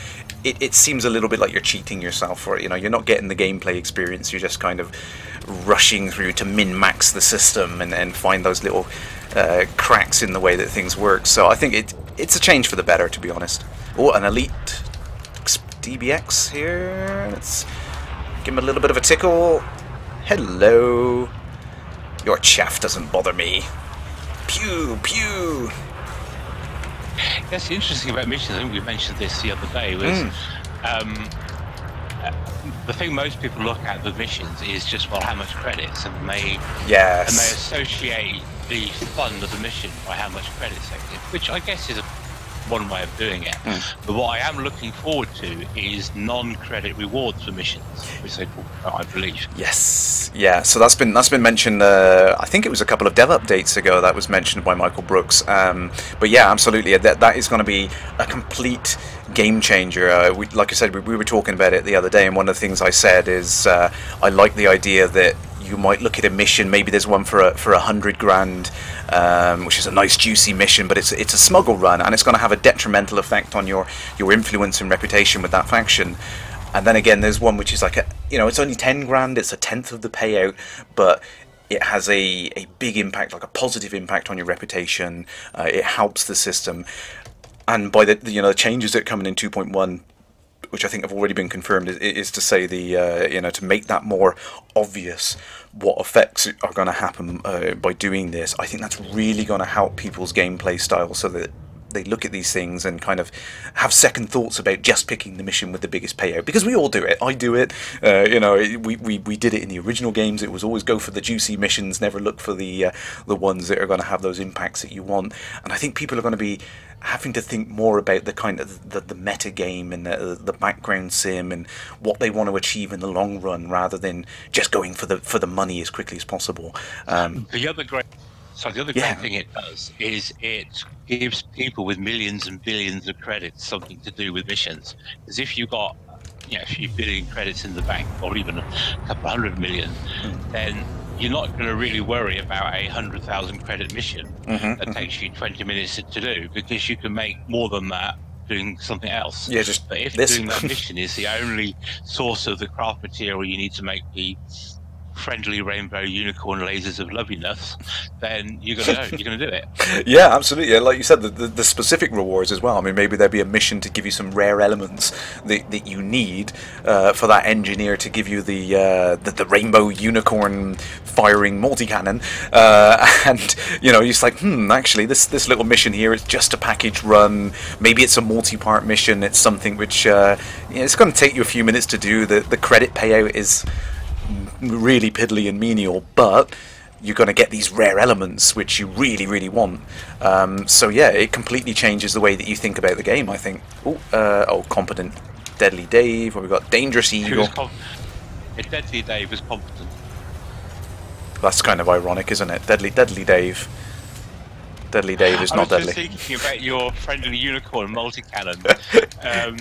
it it seems a little bit like you're cheating yourself for it. You know, you're not getting the gameplay experience. You're just kind of rushing through to min-max the system and and find those little. Uh, cracks in the way that things work, so I think it it's a change for the better, to be honest. Oh, an Elite D B X here. Let's give him a little bit of a tickle. Hello. Your chaff doesn't bother me. Pew pew. That's interesting about missions. I think we mentioned this the other day. Was mm. um, the thing most people look at with missions is just well, how much credits, and they yes, and they associate the fun of the mission by how much credits they give, which I guess is a, one way of doing it. Mm. But what I am looking forward to is non-credit rewards for missions, which they talk about, I believe. Yes, yeah. So that's been that's been mentioned. Uh, I think it was a couple of dev updates ago that was mentioned by Michael Brooks. Um, but yeah, absolutely. That that is going to be a complete game changer. Uh, we, like I said, we, we were talking about it the other day, and one of the things I said is uh, I like the idea that. You might look at a mission. Maybe there's one for a for a hundred grand, um, which is a nice juicy mission, but it's it's a smuggle run, and it's going to have a detrimental effect on your your influence and reputation with that faction. And then again, there's one which is like a you know it's only ten grand. It's a tenth of the payout, but it has a a big impact, like a positive impact on your reputation. Uh, it helps the system, and by the you know the changes that are coming in two point one. Which I think have already been confirmed, is, is to say the uh, you know to make that more obvious what effects are going to happen uh, by doing this. I think that's really going to help people's gameplay style, so that they look at these things and kind of have second thoughts about just picking the mission with the biggest payout, because we all do it. I do it. Uh, you know, we, we we did it in the original games. It was always go for the juicy missions, never look for the uh, the ones that are going to have those impacts that you want. And I think people are going to be having to think more about the kind of the, the meta game and the, the background sim and what they want to achieve in the long run, rather than just going for the for the money as quickly as possible. Um, the other great, so the other yeah. great thing it does is it gives people with millions and billions of credits something to do with missions. Because if you got you know, a few billion credits in the bank, or even a couple hundred million, mm. then you're not going to really worry about a hundred thousand credit mission mm-hmm, that mm-hmm. takes you twenty minutes to do, because you can make more than that doing something else. Yeah, just but if this. doing that mission is the only source of the craft material you need to make the friendly rainbow unicorn lasers of loveliness, then you're gonna you're gonna do it. Yeah, absolutely. Like you said, the, the the specific rewards as well. I mean, maybe there'd be a mission to give you some rare elements that that you need uh, for that engineer to give you the uh, the, the rainbow unicorn firing multi cannon, uh, and you know, you're just like, hmm, actually, this this little mission here is just a package run. Maybe it's a multi part mission. It's something which uh, you know, it's going to take you a few minutes to do. The the credit payout is really piddly and menial, but you're going to get these rare elements which you really really want. Um, so yeah, it completely changes the way that you think about the game, I think. Ooh, uh, oh, competent Deadly Dave, or we've got Dangerous Eagle. Deadly Dave is competent. That's kind of ironic, isn't it? Deadly Deadly Dave. Deadly Dave is not deadly. I was just thinking about your friendly unicorn multi-cannon. um,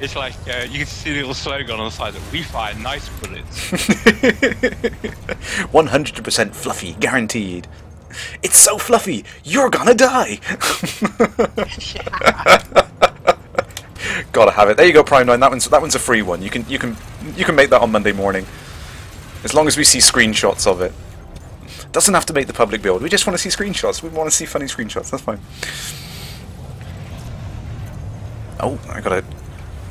It's like uh, you can see the little slogan on the side that we fire nice bullets. one hundred percent fluffy, guaranteed. It's so fluffy, you're gonna die! Gotta have it. There you go, Prime Nine. That one's that one's a free one. You can you can you can make that on Monday morning, as long as we see screenshots of it. Doesn't have to make the public build. We just want to see screenshots. We want to see funny screenshots. That's fine. Oh, I got a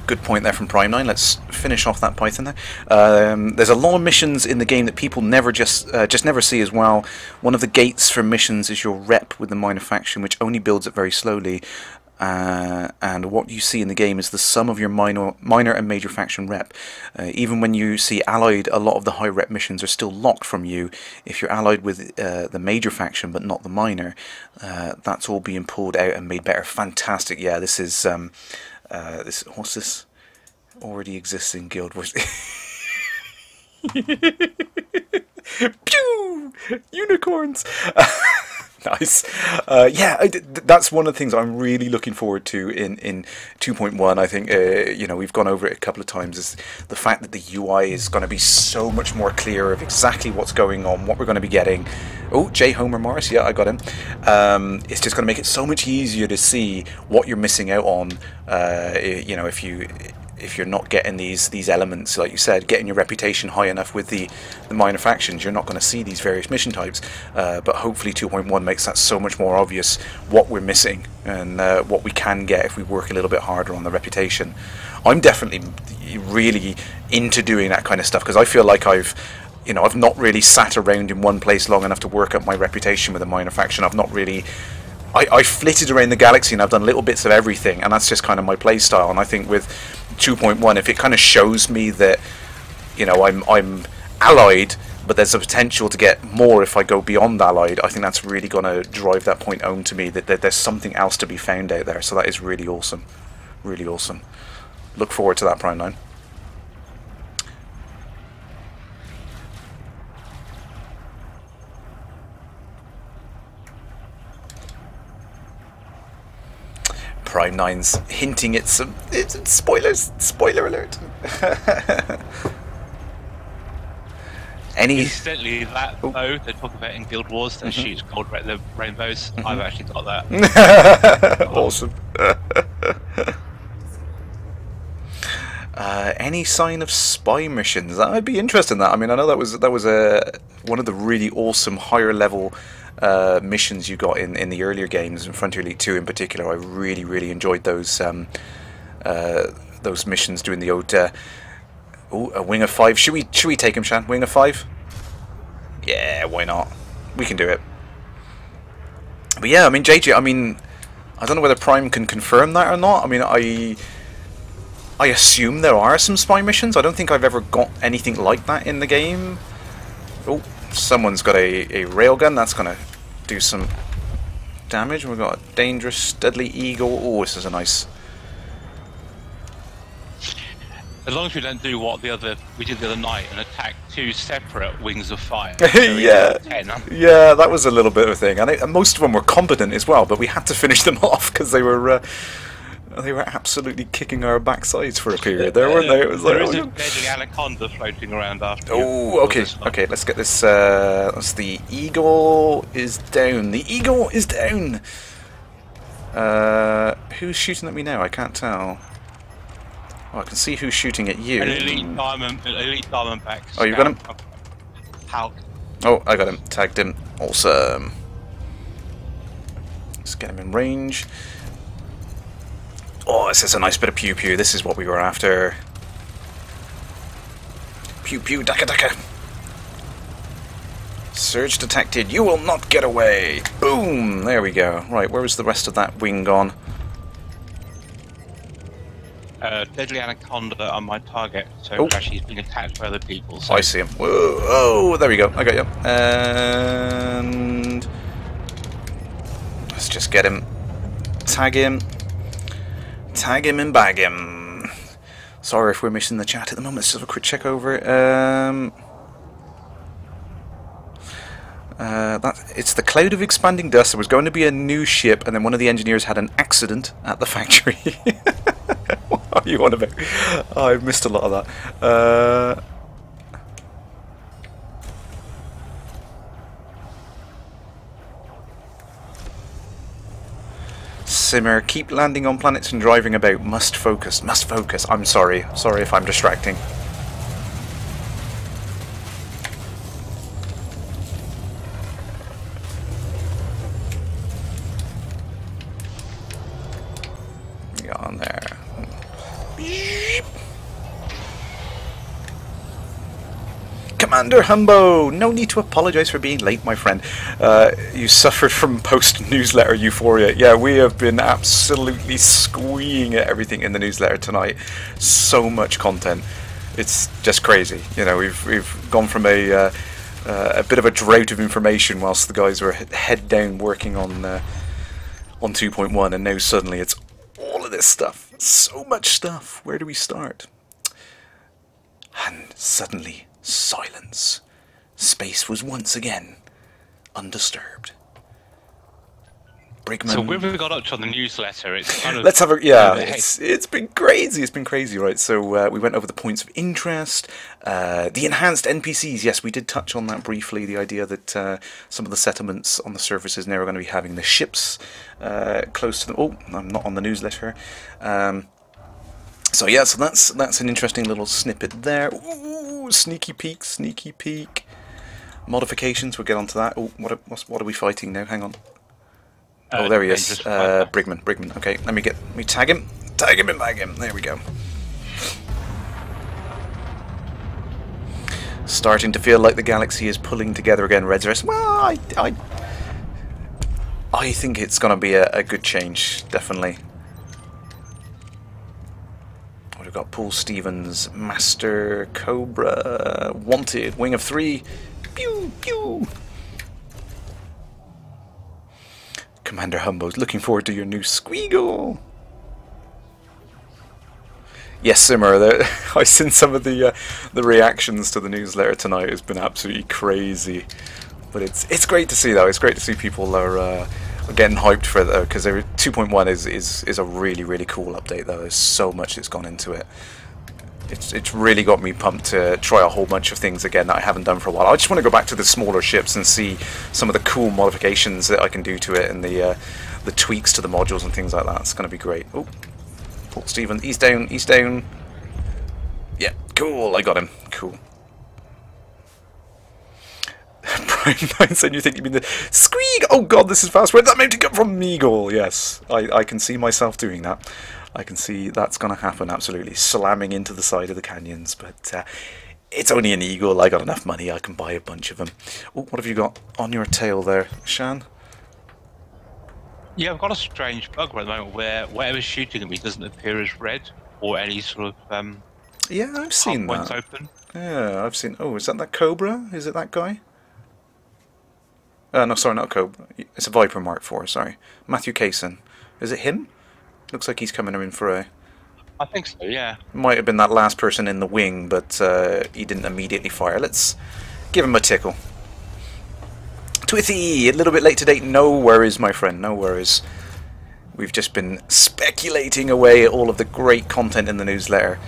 good point there from Prime Nine. Let's finish off that Python there. Um, there's a lot of missions in the game that people never just uh, just never see as well. One of the gates for missions is your rep with the minor faction, which only builds up very slowly. Uh, and what you see in the game is the sum of your minor, minor and major faction rep. Uh, even when you see allied, a lot of the high rep missions are still locked from you if you're allied with uh, the major faction but not the minor. Uh, that's all being pulled out and made better. Fantastic! Yeah, this is um, uh, this. What's this? Already exists in Guild Wars. Pew! Unicorns. Nice. Uh, yeah, I did, that's one of the things I'm really looking forward to in, in two point one. I think, uh, you know, we've gone over it a couple of times, is the fact that the U I is going to be so much more clear of exactly what's going on, what we're going to be getting. Oh, J. Homer Morris. Yeah, I got him. Um, it's just going to make it so much easier to see what you're missing out on, uh, you know, if you... if you're not getting these these elements, like you said, getting your reputation high enough with the, the minor factions, you're not going to see these various mission types. Uh, but hopefully two point one makes that so much more obvious what we're missing and uh, what we can get if we work a little bit harder on the reputation. I'm definitely really into doing that kind of stuff because I feel like I've, you know, I've not really sat around in one place long enough to work up my reputation with a minor faction. I've not really... I, I flitted around the galaxy and I've done little bits of everything, and that's just kind of my playstyle. And I think with two point one, if it kind of shows me that, you know, I'm I'm allied, but there's a potential to get more if I go beyond allied, I think that's really going to drive that point home to me that, that there's something else to be found out there. So that is really awesome, really awesome. Look forward to that, Prime Nine. Prime Nine's hinting at some it's, it's spoilers. Spoiler alert. Any? Incidentally, that oh. though they talk about in Guild Wars, they mm -hmm. shoot gold the rainbows. Mm -hmm. I've actually got that. Awesome. Uh, any sign of spy missions? That would be interesting. That I mean, I know that was that was a one of the really awesome higher level uh, missions you got in in the earlier games, in Frontier Elite Two in particular. I really really enjoyed those um, uh, those missions doing the old uh, ooh, a wing of five. Should we should we take him, Shan? Wing of five? Yeah, why not? We can do it. But yeah, I mean J J. I mean, I don't know whether Prime can confirm that or not. I mean, I. I assume there are some spy missions. I don't think I've ever got anything like that in the game. Oh, someone's got a, a railgun. That's going to do some damage. We've got a dangerous Deadly Eagle. Oh, this is a nice... As long as we don't do what the other we did the other night and attack two separate wings of fire. So yeah, yeah, that was a little bit of a thing. And, it, and most of them were competent as well, but we had to finish them off because they were... Uh, They were absolutely kicking our backsides for a period there, weren't they? It was there like, is oh, a deadly anaconda floating around after you. Oh, okay, okay, let's get this. Uh, that's the Eagle is down. The Eagle is down! Uh, who's shooting at me now? I can't tell. Oh, I can see who's shooting at you. An elite diamond, elite diamondback. Oh, you got him? Hulk. Oh, I got him. Tagged him. Awesome. Let's get him in range. Oh, this is a nice bit of pew pew. This is what we were after. Pew pew, daka daka. Surge detected. You will not get away. Boom. There we go. Right, where is the rest of that wing gone? Uh, deadly Anaconda on my target, so oh. Crash, he's been attacked by other people. So. I see him. Whoa, oh, there we go. I got you. And let's just get him. Tag him. Tag him and bag him. Sorry if we're missing the chat at the moment. Let's just have a quick check over it. Um, uh, that, it's the cloud of expanding dust. There was going to be a new ship, and then one of the engineers had an accident at the factory. What are you on about? Oh, I've missed a lot of that. Uh, Simmer, keep landing on planets and driving about. Must focus, must focus. I'm sorry. Sorry if I'm distracting. Get on there. Commander Humbo, no need to apologise for being late, my friend. Uh, you suffered from post-newsletter euphoria. Yeah, we have been absolutely squeeing at everything in the newsletter tonight. So much content, it's just crazy. You know, we've we've gone from a uh, uh, a bit of a drought of information whilst the guys were head down working on uh, on two point one, and now suddenly it's all of this stuff. So much stuff. Where do we start? And suddenly, silence. Space was once again undisturbed. Brigman. So when we got up to the newsletter, it's kind of let's have a yeah. It's it's been crazy. It's been crazy, right? So uh, we went over the points of interest, uh, the enhanced N P Cs. Yes, we did touch on that briefly. The idea that uh, some of the settlements on the surfaces now are going to be having the ships uh, close to them. Oh, I'm not on the newsletter. Um, So yeah, so that's that's an interesting little snippet there. Ooh, sneaky peek, sneaky peek. Modifications. We'll get onto that. Oh, what are, what's, what are we fighting now? Hang on. Oh, there he is. Uh, Brigman, Brigman. Okay, let me get let me tag him, tag him and bag him. There we go. Starting to feel like the galaxy is pulling together again. Red's rest. Well, I I I think it's going to be a, a good change, definitely. We've got Paul Stevens, Master, Cobra, Wanted, Wing of Three, pew, pew. Commander Humbo's looking forward to your new squeal. Yes, Simmer, there, I've seen some of the uh, the reactions to the newsletter tonight. It's been absolutely crazy. But it's it's great to see, though. It's great to see people are... Uh, getting hyped for it, though, because two point one is, is is a really really cool update, though. There's so much that's gone into it. It's it's really got me pumped to try a whole bunch of things again that I haven't done for a while. I just want to go back to the smaller ships and see some of the cool modifications that I can do to it, and the uh, the tweaks to the modules and things like that. It's going to be great. Oh, Paul Stevens, he's down, he's down. Yeah, cool. I got him. Cool. Prime Nine said, you think you mean the squeak? Oh god, this is fast. Where'd that mountain come from? Eagle, yes. I, I can see myself doing that. I can see that's going to happen, absolutely. Slamming into the side of the canyons, but uh, it's only an Eagle. I got enough money, I can buy a bunch of them. Oh, what have you got on your tail there, Shan? Yeah, I've got a strange bug right at the moment where whatever's shooting at me doesn't appear as red or any sort of... Um, yeah, I've seen that. Open. Yeah, I've seen... Oh, is that that Cobra? Is it that guy? Uh, no, sorry, not Cobra. It's a Viper Mark four, sorry. Matthew Kaysen. Is it him? Looks like he's coming in for a... I think so, yeah. Might have been that last person in the wing, but uh, he didn't immediately fire. Let's give him a tickle. Twithy! A little bit late today. No worries, my friend, no worries. We've just been speculating away at all of the great content in the newsletter.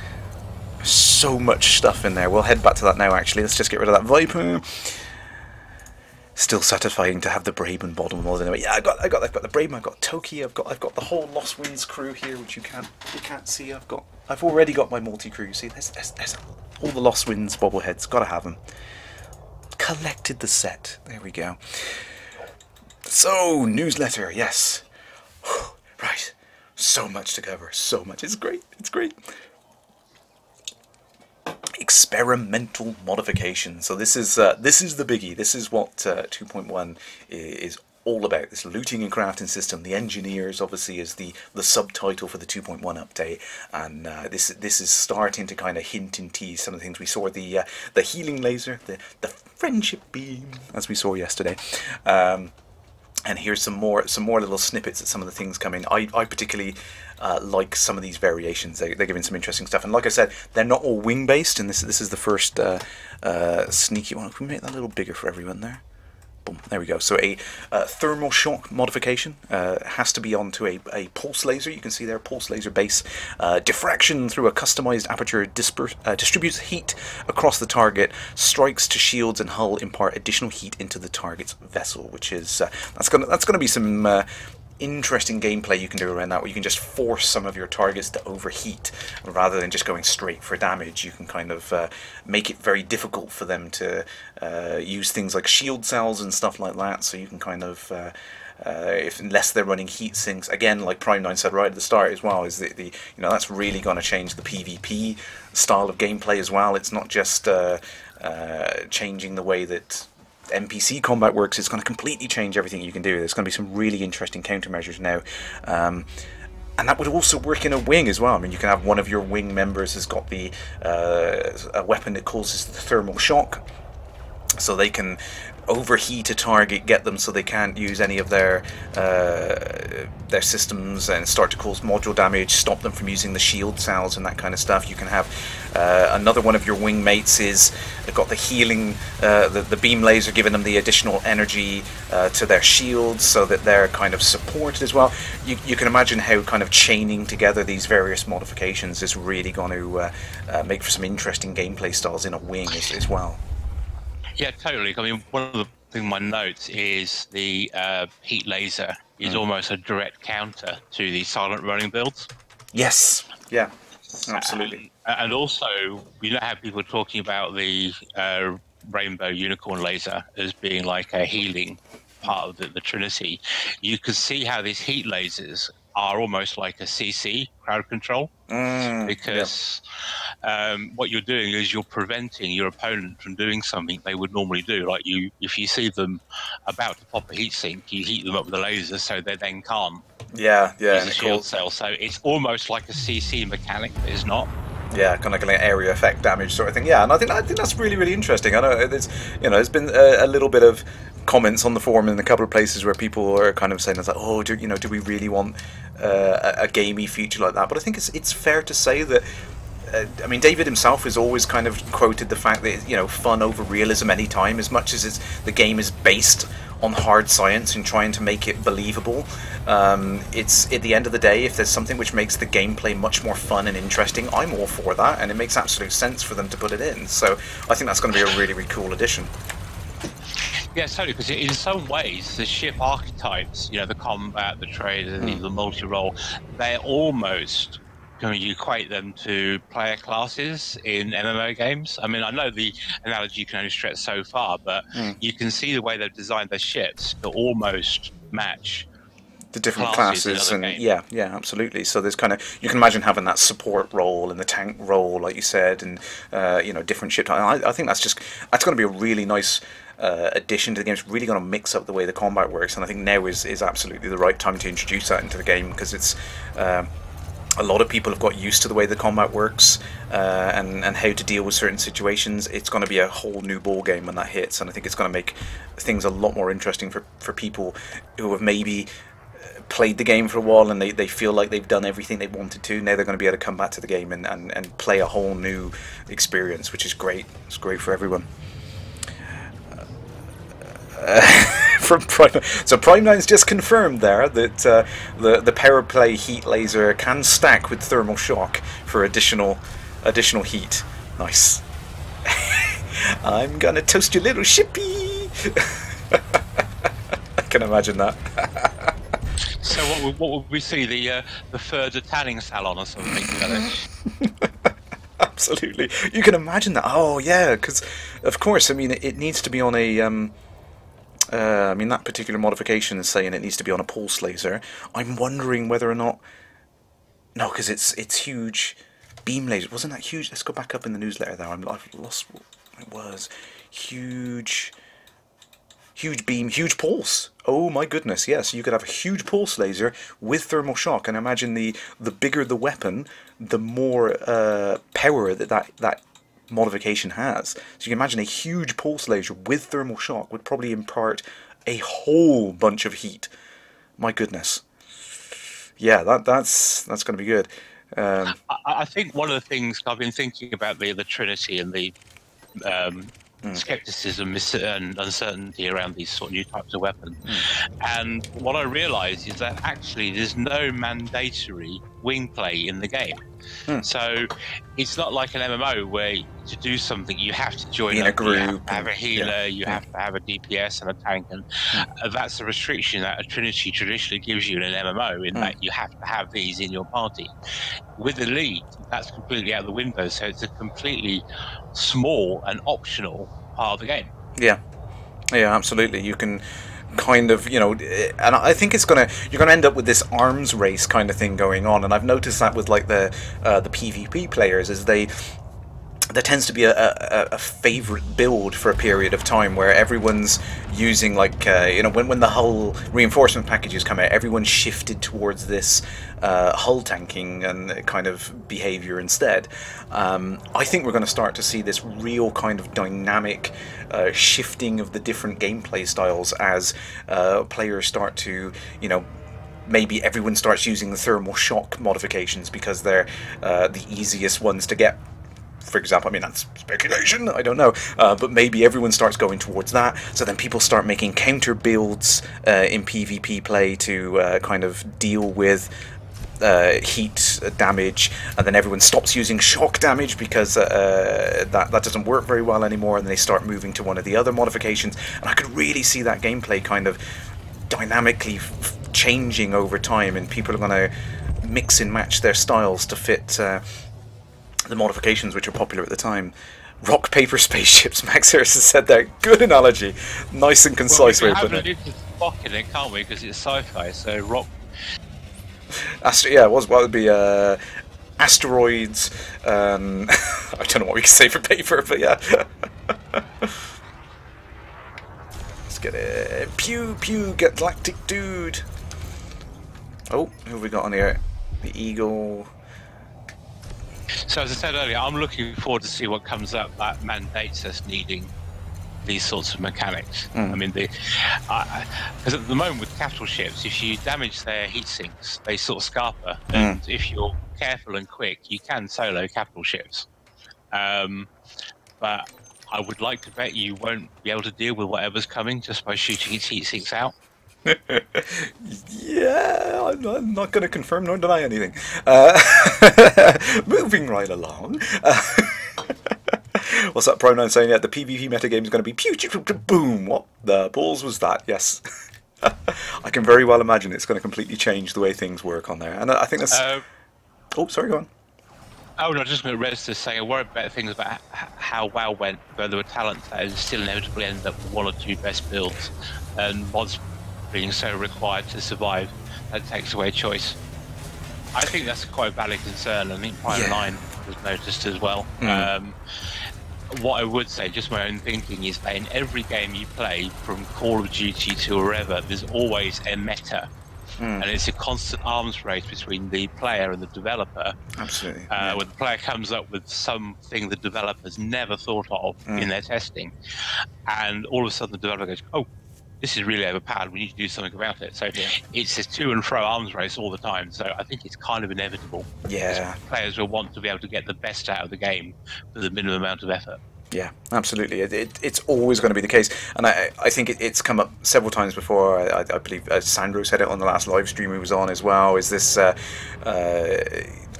So much stuff in there. We'll head back to that now, actually. Let's just get rid of that Viper. Still satisfying to have the Braben bottom model anyway. Yeah, I got, I got, I've got the Braben. I've got Toki. I've got, I've got the whole Lost Winds crew here, which you can't, you can't see. I've got, I've already got my multi crew. See, there's, there's, there's all the Lost Winds bobbleheads. Got to have them. collected the set. There we go. So, newsletter, yes. Right, so much to cover, so much. It's great, it's great. Experimental modification. So this is uh, this is the biggie. This is what uh, two point one is all about. This looting and crafting system. The engineers, obviously, is the the subtitle for the two point one update, and uh, this this is starting to kind of hint and tease some of the things we saw. The uh, the healing laser, the the friendship beam, as we saw yesterday. Um, And here's some more, some more little snippets at some of the things coming. I, I particularly uh, like some of these variations. They, they're giving some interesting stuff. And like I said, they're not all wing-based. And this, this is the first uh, uh, sneaky one. Can we make that a little bigger for everyone there? Boom, there we go. So a uh, thermal shock modification uh, has to be onto a, a pulse laser. You can see there, pulse laser base. Uh, diffraction through a customized aperture uh, distributes heat across the target. Strikes to shields and hull impart additional heat into the target's vessel, which is uh, that's gonna that's gonna be some uh, interesting gameplay you can do around that, where you can just force some of your targets to overheat rather than just going straight for damage. You can kind of uh, make it very difficult for them to uh, use things like shield cells and stuff like that, so you can kind of uh, uh, if unless they're running heat sinks, again, like Prime Nine said right at the start as well, is that the, you know, that's really going to change the PvP style of gameplay as well. It's not just uh, uh, changing the way that N P C combat works, it's going to completely change everything you can do. There's going to be some really interesting countermeasures now. Um, and that would also work in a wing as well. I mean, you can have one of your wing members has got the uh, a weapon that causes the thermal shock, so they can overheat a target, get them so they can't use any of their uh, their systems and start to cause module damage, stop them from using the shield cells and that kind of stuff. You can have uh, another one of your wing mates is got the healing, uh, the, the beam laser giving them the additional energy uh, to their shields so that they're kind of supported as well. You, you can imagine how kind of chaining together these various modifications is really going to uh, uh, make for some interesting gameplay styles in a wing as, as well. Yeah, totally. I mean, one of the things in my notes is the uh, heat laser is mm. almost a direct counter to the silent running builds. Yes. Yeah. Absolutely. Um, and also, you know how people are talking about the uh, rainbow unicorn laser as being like a healing part of the, the Trinity. You can see how these heat lasers are almost like a C C, crowd control, mm, because yeah. um, what you're doing is you're preventing your opponent from doing something they would normally do. Like you, if you see them about to pop a heat sink, you heat them up with a laser so they then can't yeah, yeah, use a shield cell. So it's almost like a C C mechanic, but it's not. Yeah, kind of like an area effect damage sort of thing. Yeah, and I think I think that's really, really interesting. I know there's, you know, there's been a, a little bit of comments on the forum in a couple of places where people are kind of saying it's like, oh, do you know, do we really want uh, a, a gamey feature like that? But I think it's it's fair to say that. Uh, I mean, David himself has always kind of quoted the fact that, you know, fun over realism any time. As much as it's, the game is based on hard science and trying to make it believable, um, it's at the end of the day, if there's something which makes the gameplay much more fun and interesting, I'm all for that, and it makes absolute sense for them to put it in. So I think that's going to be a really, really cool addition. Yeah, totally, because in some ways, the ship archetypes, you know, the combat, the trade, and mm. the multi-role, they're almost... Can you equate them to player classes in M M O games? I mean, I know the analogy can only stretch so far, but mm. you can see the way they've designed their ships to almost match the different classes, classes and game. yeah, yeah, absolutely. So there's kind of, you can imagine having that support role and the tank role, like you said, and uh, you know, different ship types. I, I think that's just that's going to be a really nice Uh, addition to the game. It's really going to mix up the way the combat works, and I think now is is absolutely the right time to introduce that into the game, because it's uh, a lot of people have got used to the way the combat works uh, and and how to deal with certain situations. It's going to be a whole new ball game when that hits, and I think it's going to make things a lot more interesting for for people who have maybe played the game for a while and they, they feel like they've done everything they wanted to. Now they're going to be able to come back to the game and and, and play a whole new experience, which is great. It's great for everyone. Uh, from Prime, so Prime Nine's just confirmed there that uh, the the power play heat laser can stack with thermal shock for additional additional heat. Nice. I'm gonna toast your little shippy. I can imagine that. So what would, what would we see, the uh, the further tanning salon or something? You know? absolutely. You can imagine that. Oh, yeah, because, of course, I mean, it, it needs to be on a... Um, uh, I mean, that particular modification is saying it needs to be on a pulse laser. I'm wondering whether or not... No, because it's, it's huge beam laser. Wasn't that huge? Let's go back up in the newsletter, though. I'm, I've lost what it was. Huge... Huge beam, huge pulse. Oh my goodness, yes. You could have a huge pulse laser with thermal shock, and imagine the the bigger the weapon, the more uh, power that, that that modification has. So you can imagine a huge pulse laser with thermal shock would probably impart a whole bunch of heat. My goodness. Yeah, that that's that's going to be good. Um, I, I think one of the things I've been thinking about the the Trinity and the. Um, Mm. Skepticism and uncertainty around these sort of new types of weapons. Mm. And what I realised is that actually there's no mandatory wing play in the game. Mm. So it's not like an M M O where to do something you have to join up, a group, you have to have a healer, yeah. you have to have a D P S and a tank, and mm. that's a restriction that a Trinity traditionally gives you in an M M O, in mm. that you have to have these in your party. With Elite, that's completely out of the window, so it's a completely small and optional part of the game. Yeah, yeah, absolutely. You can kind of, you know, and I think it's gonna, you're gonna end up with this arms race kind of thing going on, and I've noticed that with like the uh, the PvP players, is they there tends to be a, a, a favourite build for a period of time where everyone's using, like, uh, you know, when, when the hull reinforcement packages come out, everyone shifted towards this uh, hull tanking and kind of behaviour instead. Um, I think we're going to start to see this real kind of dynamic uh, shifting of the different gameplay styles as uh, players start to, you know, maybe everyone starts using the thermal shock modifications because they're uh, the easiest ones to get. For example, I mean, that's speculation, I don't know, uh, but maybe everyone starts going towards that, so then people start making counter builds uh, in PvP play to uh, kind of deal with uh, heat damage, and then everyone stops using shock damage because uh, that, that doesn't work very well anymore, and they start moving to one of the other modifications, and I could really see that gameplay kind of dynamically f changing over time, and people are going to mix and match their styles to fit... Uh, the modifications which are popular at the time. Rock, paper, spaceships, Max Harris has said that. Good analogy. Nice and concise way of putting it. Well, we can have an it, can't we? Because it's sci-fi, so rock... Astro yeah, what would be... Uh, asteroids... Um, I don't know what we can say for paper, but yeah. Let's get it. Pew, pew, galactic dude. Oh, who have we got on here? The Eagle... So as I said earlier, I'm looking forward to see what comes up that mandates us needing these sorts of mechanics. Mm. I mean, the because uh, at the moment with capital ships, if you damage their heat sinks, they sort of scarper. Mm. And if you're careful and quick, you can solo capital ships. Um, but I would like to bet you won't be able to deal with whatever's coming just by shooting its heat sinks out. Yeah, I'm, I'm not going to confirm nor deny anything. Uh, moving right along. Uh, what's that Prime Nine saying? Yeah, the PvP metagame is going to be pew, pew, pew, boom. What the balls was that? Yes. I can very well imagine it's going to completely change the way things work on there. And I think that's... Uh, oh, sorry, go on. Oh, no, just going to register this saying I worry about things about how WoW went, but there were talents that still inevitably ended up with one or two best builds. And mods... being so required to survive, that takes away choice. I think that's quite a valid concern. I think Prime Nine was noticed as well. Mm. Um, what I would say, just my own thinking, is that in every game you play, from Call of Duty to wherever, there's always a meta. Mm. And it's a constant arms race between the player and the developer. Absolutely. Uh, yeah. When the player comes up with something the developers never thought of mm. in their testing, and all of a sudden the developer goes, oh, this is really overpowered, we need to do something about it. So yeah. It's a to and fro arms race all the time, so I think it's kind of inevitable. Yeah. Players will want to be able to get the best out of the game with the minimum amount of effort. Yeah, absolutely. It, it, it's always going to be the case. And I, I think it, it's come up several times before. I, I believe uh, Sandro said it on the last live stream he was on as well, is this uh, uh,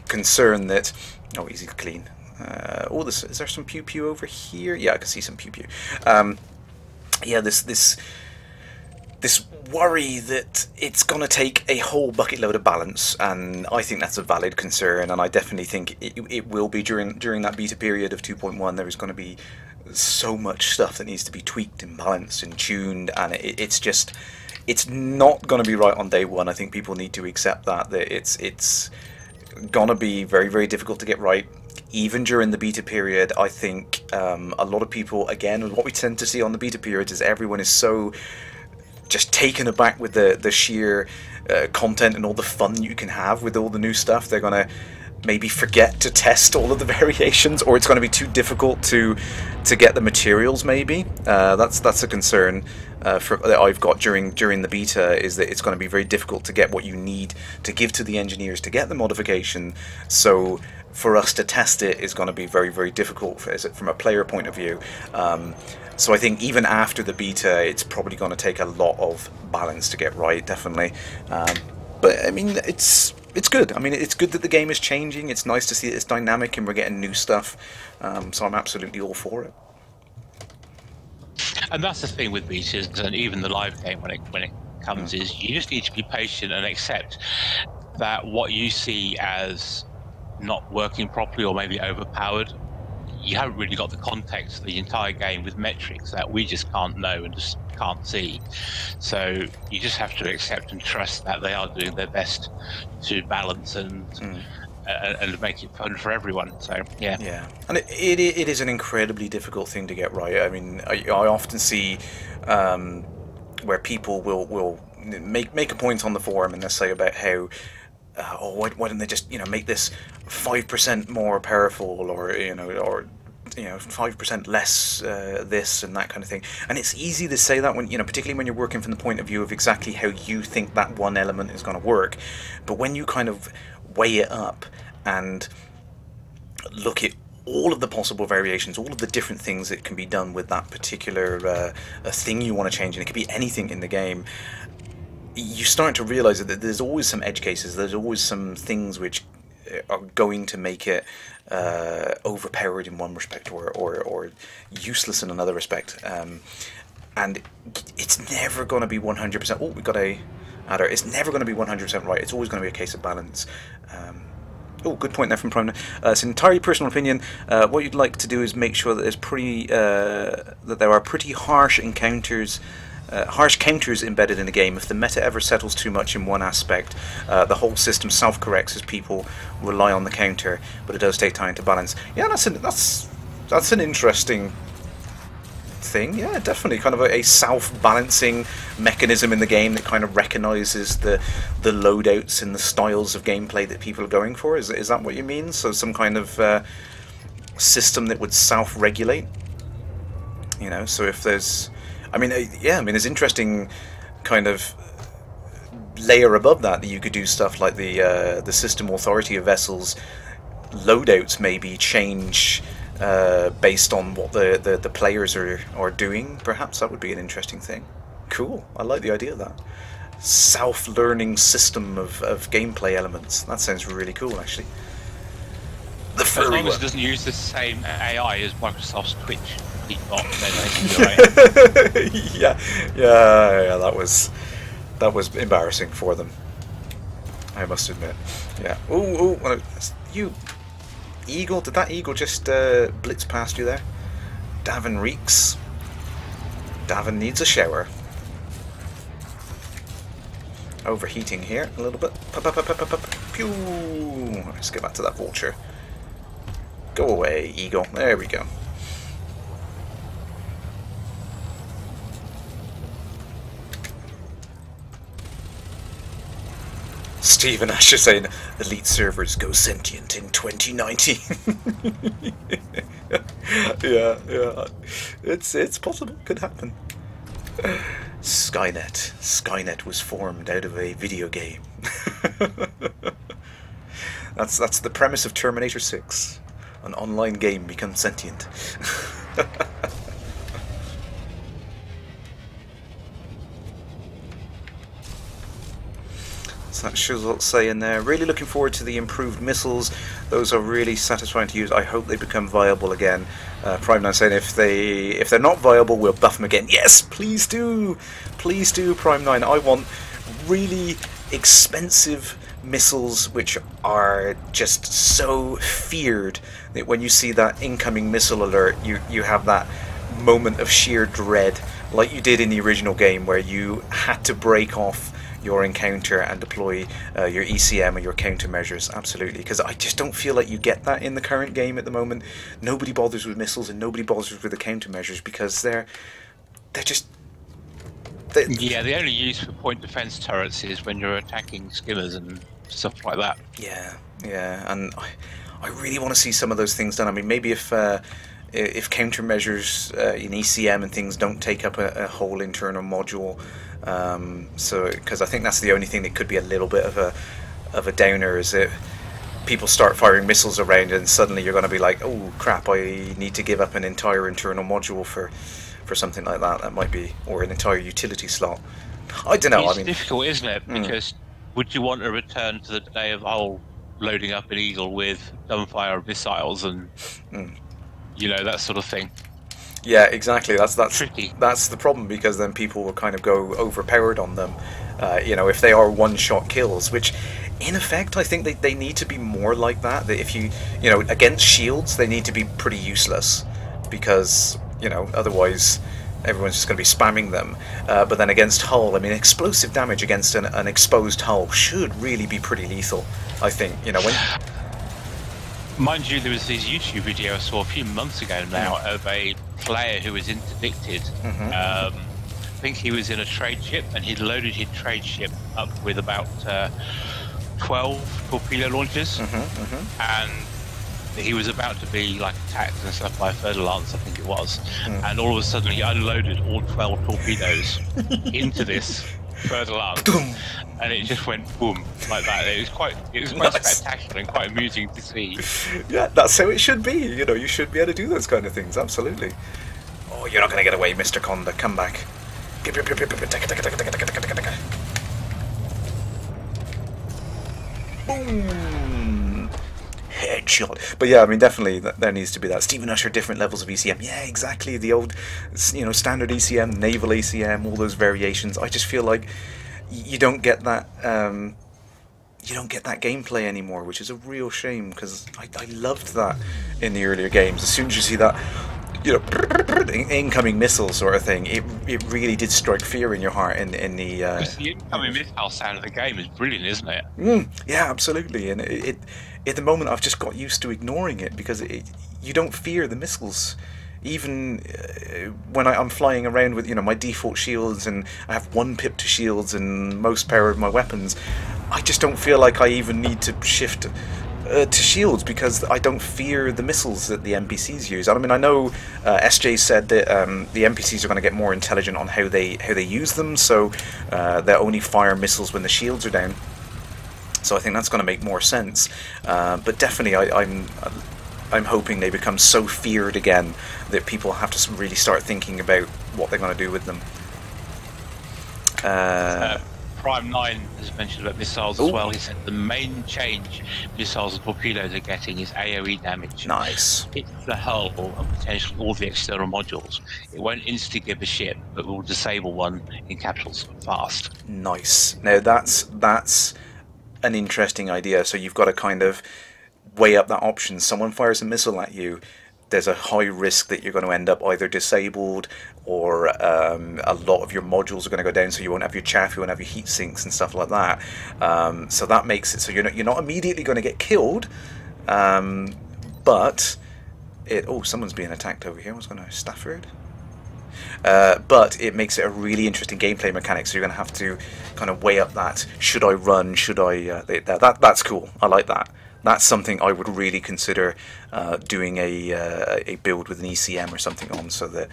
concern that... Oh, easy to clean. Uh, oh, this, is there some pew-pew over here? Yeah, I can see some pew-pew. Um, yeah, this... this this worry that it's going to take a whole bucket load of balance, and I think that's a valid concern, and I definitely think it, it will be during during that beta period of two point one. There is going to be so much stuff that needs to be tweaked and balanced and tuned, and it, it's just it's not going to be right on day one. I think people need to accept that that it's it's going to be very, very difficult to get right. Even during the beta period, I think um, a lot of people, again, what we tend to see on the beta periods is everyone is so just taken aback with the, the sheer uh, content and all the fun you can have with all the new stuff. They're going to maybe forget to test all of the variations, or it's going to be too difficult to to get the materials, maybe. Uh, that's that's a concern uh, for, that I've got during, during the beta, is that it's going to be very difficult to get what you need to give to the engineers to get the modification. So for us to test it is going to be very, very difficult for, is it, from a player point of view. Um, so I think even after the beta, it's probably going to take a lot of balance to get right, definitely. Um, but I mean, it's it's good. I mean, it's good that the game is changing. It's nice to see that it's dynamic and we're getting new stuff. Um, so I'm absolutely all for it. And that's the thing with betas and even the live game when it when it comes, mm. is you just need to be patient and accept that what you see as not working properly or maybe overpowered, you haven't really got the context of the entire game with metrics that we just can't know and just can't see. So you just have to accept and trust that they are doing their best to balance and mm. uh, and make it fun for everyone. So yeah, yeah, and it, it it is an incredibly difficult thing to get right. I mean, I, I often see um, where people will will make make a point on the forum and they'll say about how, Uh, oh, why, why don't they just, you know, make this five percent more powerful, or you know, or you know, five percent less uh, this and that kind of thing. And it's easy to say that when, you know, particularly when you're working from the point of view of exactly how you think that one element is going to work. But when you kind of weigh it up and look at all of the possible variations, all of the different things that can be done with that particular uh, a thing you want to change, and it could be anything in the game, you start to realise that there's always some edge cases, there's always some things which are going to make it uh, overpowered in one respect, or, or, or useless in another respect. Um, and it's never going to be one hundred percent, oh, we've got a adder, it's never going to be one hundred percent right, it's always going to be a case of balance. Um, Oh, good point there from Prime Nine. Uh, it's an entirely personal opinion. Uh, what you'd like to do is make sure that there's pretty uh, that there are pretty harsh encounters, uh, harsh counters embedded in the game. If the meta ever settles too much in one aspect, uh, the whole system self-corrects as people rely on the counter. But it does take time to balance. Yeah, that's an, that's that's an interesting thing. Yeah, definitely kind of a, a self-balancing mechanism in the game that kind of recognizes the the loadouts and the styles of gameplay that people are going for. Is, is that what you mean? So some kind of uh, system that would self-regulate, you know? So if there's, I mean, yeah, I mean, there's interesting kind of layer above that that you could do stuff like the uh, the system authority of vessels loadouts maybe change Uh, based on what the, the, the players are, are doing. Perhaps that would be an interesting thing. Cool, I like the idea of that. Self-learning system of, of gameplay elements. That sounds really cool, actually. The furry one. As long as it doesn't use the same A I as Microsoft's Twitch. yeah, yeah, yeah, that was, that was embarrassing for them, I must admit. Yeah. Ooh, ooh, you... Eagle, did that eagle just uh, blitz past you there? Davin reeks. Davin needs a shower. Overheating here a little bit. Pop, pop, pop, pop, pop, pew. Let's get back to that vulture. Go away, eagle. There we go. Stephen Asher saying, Elite servers go sentient in twenty nineteen. Yeah, yeah. It's, it's possible. Could happen. Skynet. Skynet was formed out of a video game. that's, that's the premise of Terminator six. An online game becomes sentient. that shows what's saying there. Really looking forward to the improved missiles. Those are really satisfying to use. I hope they become viable again. Uh, Prime Nine saying if they if they're not viable, we'll buff them again. Yes, please do, please do, Prime Nine. I want really expensive missiles which are just so feared that when you see that incoming missile alert, you you have that moment of sheer dread, like you did in the original game, where you had to break off your encounter and deploy uh, your E C M or your countermeasures. Absolutely, because I just don't feel like you get that in the current game at the moment. Nobody bothers with missiles and nobody bothers with the countermeasures because they're they're just. They're yeah, the only use for point defense turrets is when you're attacking skimmers and stuff like that. Yeah, yeah, and I, I really want to see some of those things done. I mean, maybe if. Uh, If countermeasures uh, in E C M and things don't take up a, a whole internal module, um, so because I think that's the only thing that could be a little bit of a of a downer is if people start firing missiles around and suddenly you're going to be like, oh crap, I need to give up an entire internal module for for something like that. That might be or an entire utility slot. I don't know. It's I mean, difficult, isn't it? Because mm. would you want to return to the day of old, loading up an Eagle with dumbfire missiles and? Mm. You know, that sort of thing. Yeah, exactly. That's that's tricky. That's the problem, because then people will kind of go overpowered on them. Uh, you know, if they are one-shot kills, which, in effect, I think they they need to be more like that. That if you you know against shields, they need to be pretty useless, because you know otherwise everyone's just going to be spamming them. Uh, but then against hull, I mean, explosive damage against an, an exposed hull should really be pretty lethal. I think you know when. Mind you, there was this YouTube video I saw a few months ago now of a player who was interdicted. Mm-hmm. um, I think he was in a trade ship, and he'd loaded his trade ship up with about uh, twelve torpedo launchers. Mm-hmm, mm-hmm. And he was about to be like attacked and stuff by a Federal Lance, I think it was. Mm. And all of a sudden he unloaded all twelve torpedoes into this Federal Lance. And it just went boom like that. It was quite, it was quite nice. Spectacular and quite amusing to see. Yeah, that's how it should be. You know, you should be able to do those kind of things. Absolutely. Oh, you're not going to get away, Mister Conda. Come back. Boom. Headshot. But yeah, I mean, definitely that, there needs to be that. Stephen Usher, different levels of E C M. Yeah, exactly. The old, you know, standard E C M, naval E C M, all those variations. I just feel like. You don't get that. Um, you don't get that gameplay anymore, which is a real shame because I, I loved that in the earlier games. As soon as you see that, you know, incoming missile sort of thing, it it really did strike fear in your heart. In in the uh, the incoming missile sound of the game is brilliant, isn't it? Mm, yeah, absolutely. And it, it at the moment I've just got used to ignoring it because it, you don't fear the missiles. Even uh, when I, I'm flying around with, you know, my default shields and I have one pip to shields and most power of my weapons, I just don't feel like I even need to shift uh, to shields because I don't fear the missiles that the N P Cs use. I mean, I know uh, S J said that um, the N P Cs are going to get more intelligent on how they how they use them, so uh, they'll only fire missiles when the shields are down. So I think that's going to make more sense. Uh, but definitely, I, I'm. I, I'm hoping they become so feared again that people have to really start thinking about what they're going to do with them. Uh, uh, Prime Nine has mentioned about missiles ooh. As well. He said the main change missiles and torpedoes are getting is A O E damage. Nice. It's the hull and potentially all the external modules. It won't insta-gib a ship, but will disable one in capitals fast. Nice. Now that's that's an interesting idea. So you've got to kind of weigh up that option. Someone fires a missile at you, there's a high risk that you're going to end up either disabled or um, a lot of your modules are going to go down, so you won't have your chaff, you won't have your heat sinks and stuff like that. Um, so that makes it so you're not, you're not immediately going to get killed, um, but it... Oh, someone's being attacked over here. What's going on? Stafford? Uh, but it makes it a really interesting gameplay mechanic, so you're going to have to kind of weigh up that. Should I run? Should I... Uh, that, that That's cool. I like that. That's something I would really consider uh, doing a uh, a build with an E C M or something on, so that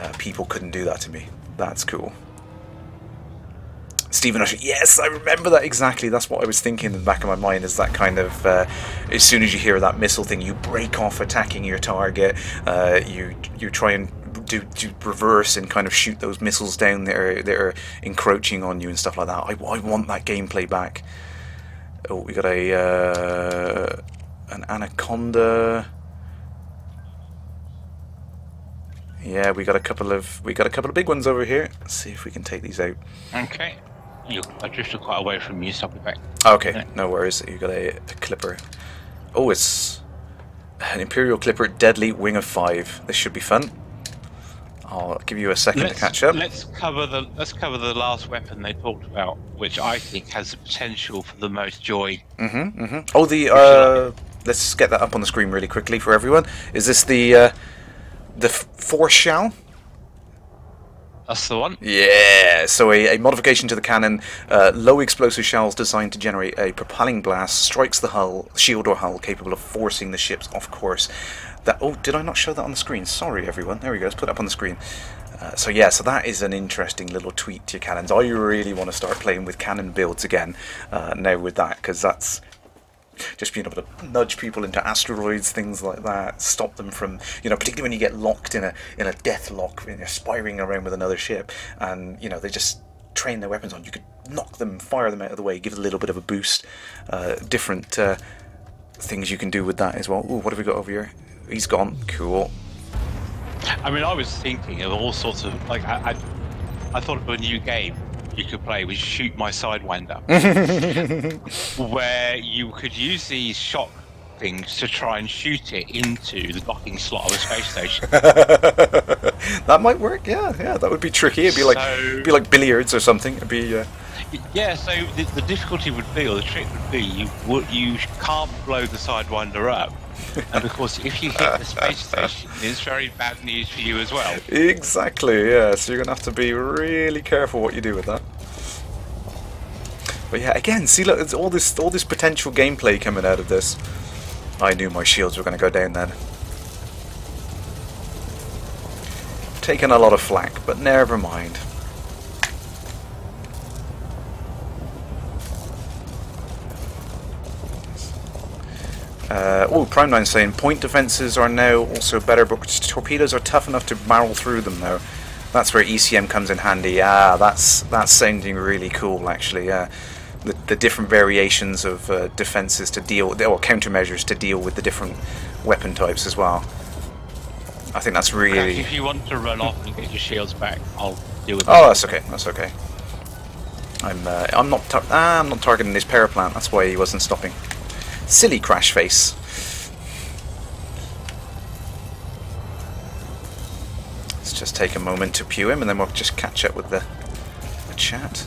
uh, people couldn't do that to me. That's cool. Stephen Usher, yes, I remember that exactly. That's what I was thinking in the back of my mind, is that kind of, uh, as soon as you hear that missile thing, you break off attacking your target, uh, you you try and do, do reverse and kind of shoot those missiles down that are, that are encroaching on you and stuff like that. I, I want that gameplay back. Oh, we got a uh, an Anaconda. Yeah, we got a couple of we got a couple of big ones over here. Let's see if we can take these out. Okay, you I drifted quite away from you, so I'll be back. Okay, yeah. No worries. You got a, a Clipper. Oh, it's an Imperial Clipper, deadly wing of five. This should be fun. I'll give you a second let's, to catch up. Let's cover the let's cover the last weapon they talked about, which I think has the potential for the most joy. Mhm. Mhm. Oh, the uh, let's get that up on the screen really quickly for everyone. Is this the uh, the force shell? That's the one. Yeah. So a, a modification to the cannon, uh, low explosive shells designed to generate a propelling blast, strikes the hull, shield or hull, capable of forcing the ships off course. That, oh, did I not show that on the screen? Sorry, everyone. There we go. Let's put it up on the screen. Uh, so, yeah, so that is an interesting little tweak to your cannons. I really want to start playing with cannon builds again uh, now with that, because that's just being able to nudge people into asteroids, things like that, stop them from, you know, particularly when you get locked in a in a death lock, when you're spiring around with another ship, and, you know, they just train their weapons on. You could knock them, fire them out of the way, give it a little bit of a boost. Uh, different uh, things you can do with that as well. Ooh, what have we got over here? He's gone. Cool. I mean, I was thinking of all sorts of, like, I, I, I thought of a new game you could play with Shoot My Sidewinder, where you could use these shock things to try and shoot it into the docking slot of a space station. That might work. Yeah, yeah, that would be tricky. It'd be so, like, it'd be like billiards or something. It'd be. Uh... Yeah. So the, the difficulty would be, or the trick would be, you would you can't blow the Sidewinder up. And of course, if you hit the space station, it's very bad news for you as well. Exactly, yeah. So you're going to have to be really careful what you do with that. But yeah, again, see, look, it's all this, all this potential gameplay coming out of this. I knew my shields were going to go down then. Taking a lot of flack, but never mind. Uh, oh, Prime Nine saying point defences are now also better, but torpedoes are tough enough to barrel through them though. That's where E C M comes in handy. Ah, that's that's sounding really cool actually. Yeah, the the different variations of uh, defences to deal, or countermeasures to deal with the different weapon types as well. I think that's really. If you want to run off and get your shields back, I'll deal with. Oh, that. That's okay. That's okay. I'm uh, I'm not tar ah, I'm not targeting his paraplant. That's why he wasn't stopping. Silly crash face. Let's just take a moment to pew him and then we'll just catch up with the, the chat.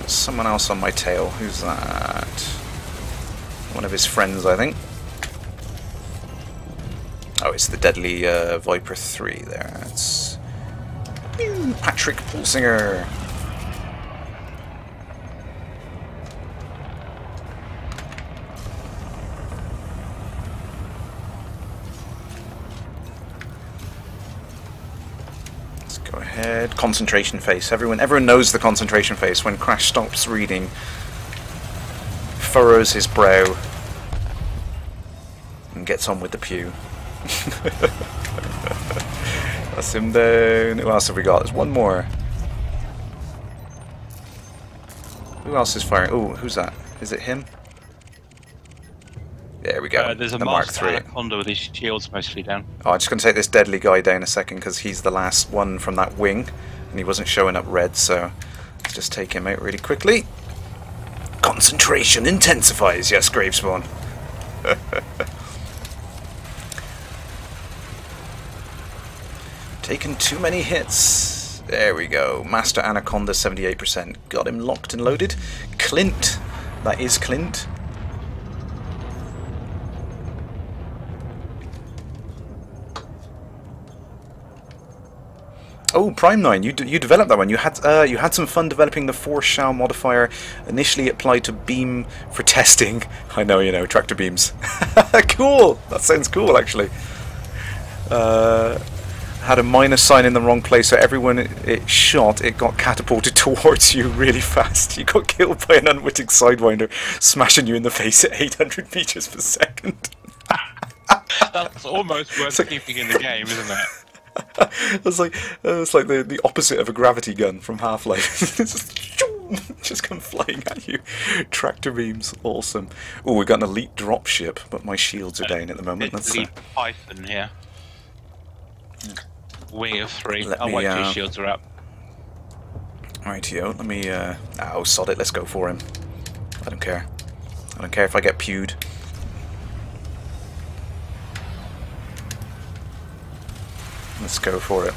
There's someone else on my tail. Who's that? One of his friends, I think. Oh, it's the deadly uh, Viper three there. It's Patrick Pulsinger. Let's go ahead. Concentration face. Everyone, everyone knows the concentration face. When Crash stops reading, furrows his brow, and gets on with the pew. That's him down. Who else have we got? There's one more. Who else is firing? Oh, who's that? Is it him? There we go. Uh, there's a the Mark three Anaconda with his shields mostly down. Oh, I'm just going to take this deadly guy down a second because he's the last one from that wing and he wasn't showing up red, so let's just take him out really quickly. Concentration intensifies. Yes, Gravespawn. Taken too many hits. There we go. Master Anaconda, seventy-eight percent. Got him locked and loaded. Clint. That is Clint. Oh, Prime Nine. You d you developed that one. You had uh, you had some fun developing the force shell modifier. Initially applied to beam for testing. I know, you know, tractor beams. Cool. That sounds cool, actually. Uh. had a minus sign in the wrong place, so everyone it shot, it got catapulted towards you really fast. You got killed by an unwitting Sidewinder, smashing you in the face at eight hundred meters per second. That's almost worth like, keeping in the game, isn't it? It's like, uh, it's like the, the opposite of a gravity gun from Half-Life. It's just, just come flying at you. Tractor beams, awesome. Oh, we've got an elite dropship, but my shields are uh, down at the moment. That's elite uh, Python here. Wing of three. Let I'll me, wait till uh, your shields are up. Rightio, let me... Uh, oh, sod it, let's go for him. I don't care. I don't care if I get pewed. Let's go for it.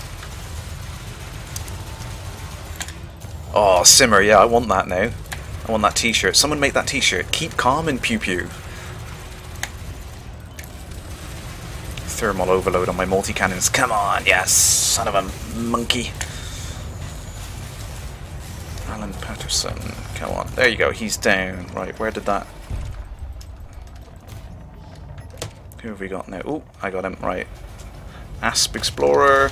Oh, simmer, yeah, I want that now. I want that t-shirt. Someone make that t-shirt. Keep calm and pew-pew. Thermal overload on my multi-cannons. Come on, yes, son of a monkey. Alan Patterson, come on. There you go, he's down. Right, where did that... Who have we got now? Oh, I got him, right. Asp Explorer.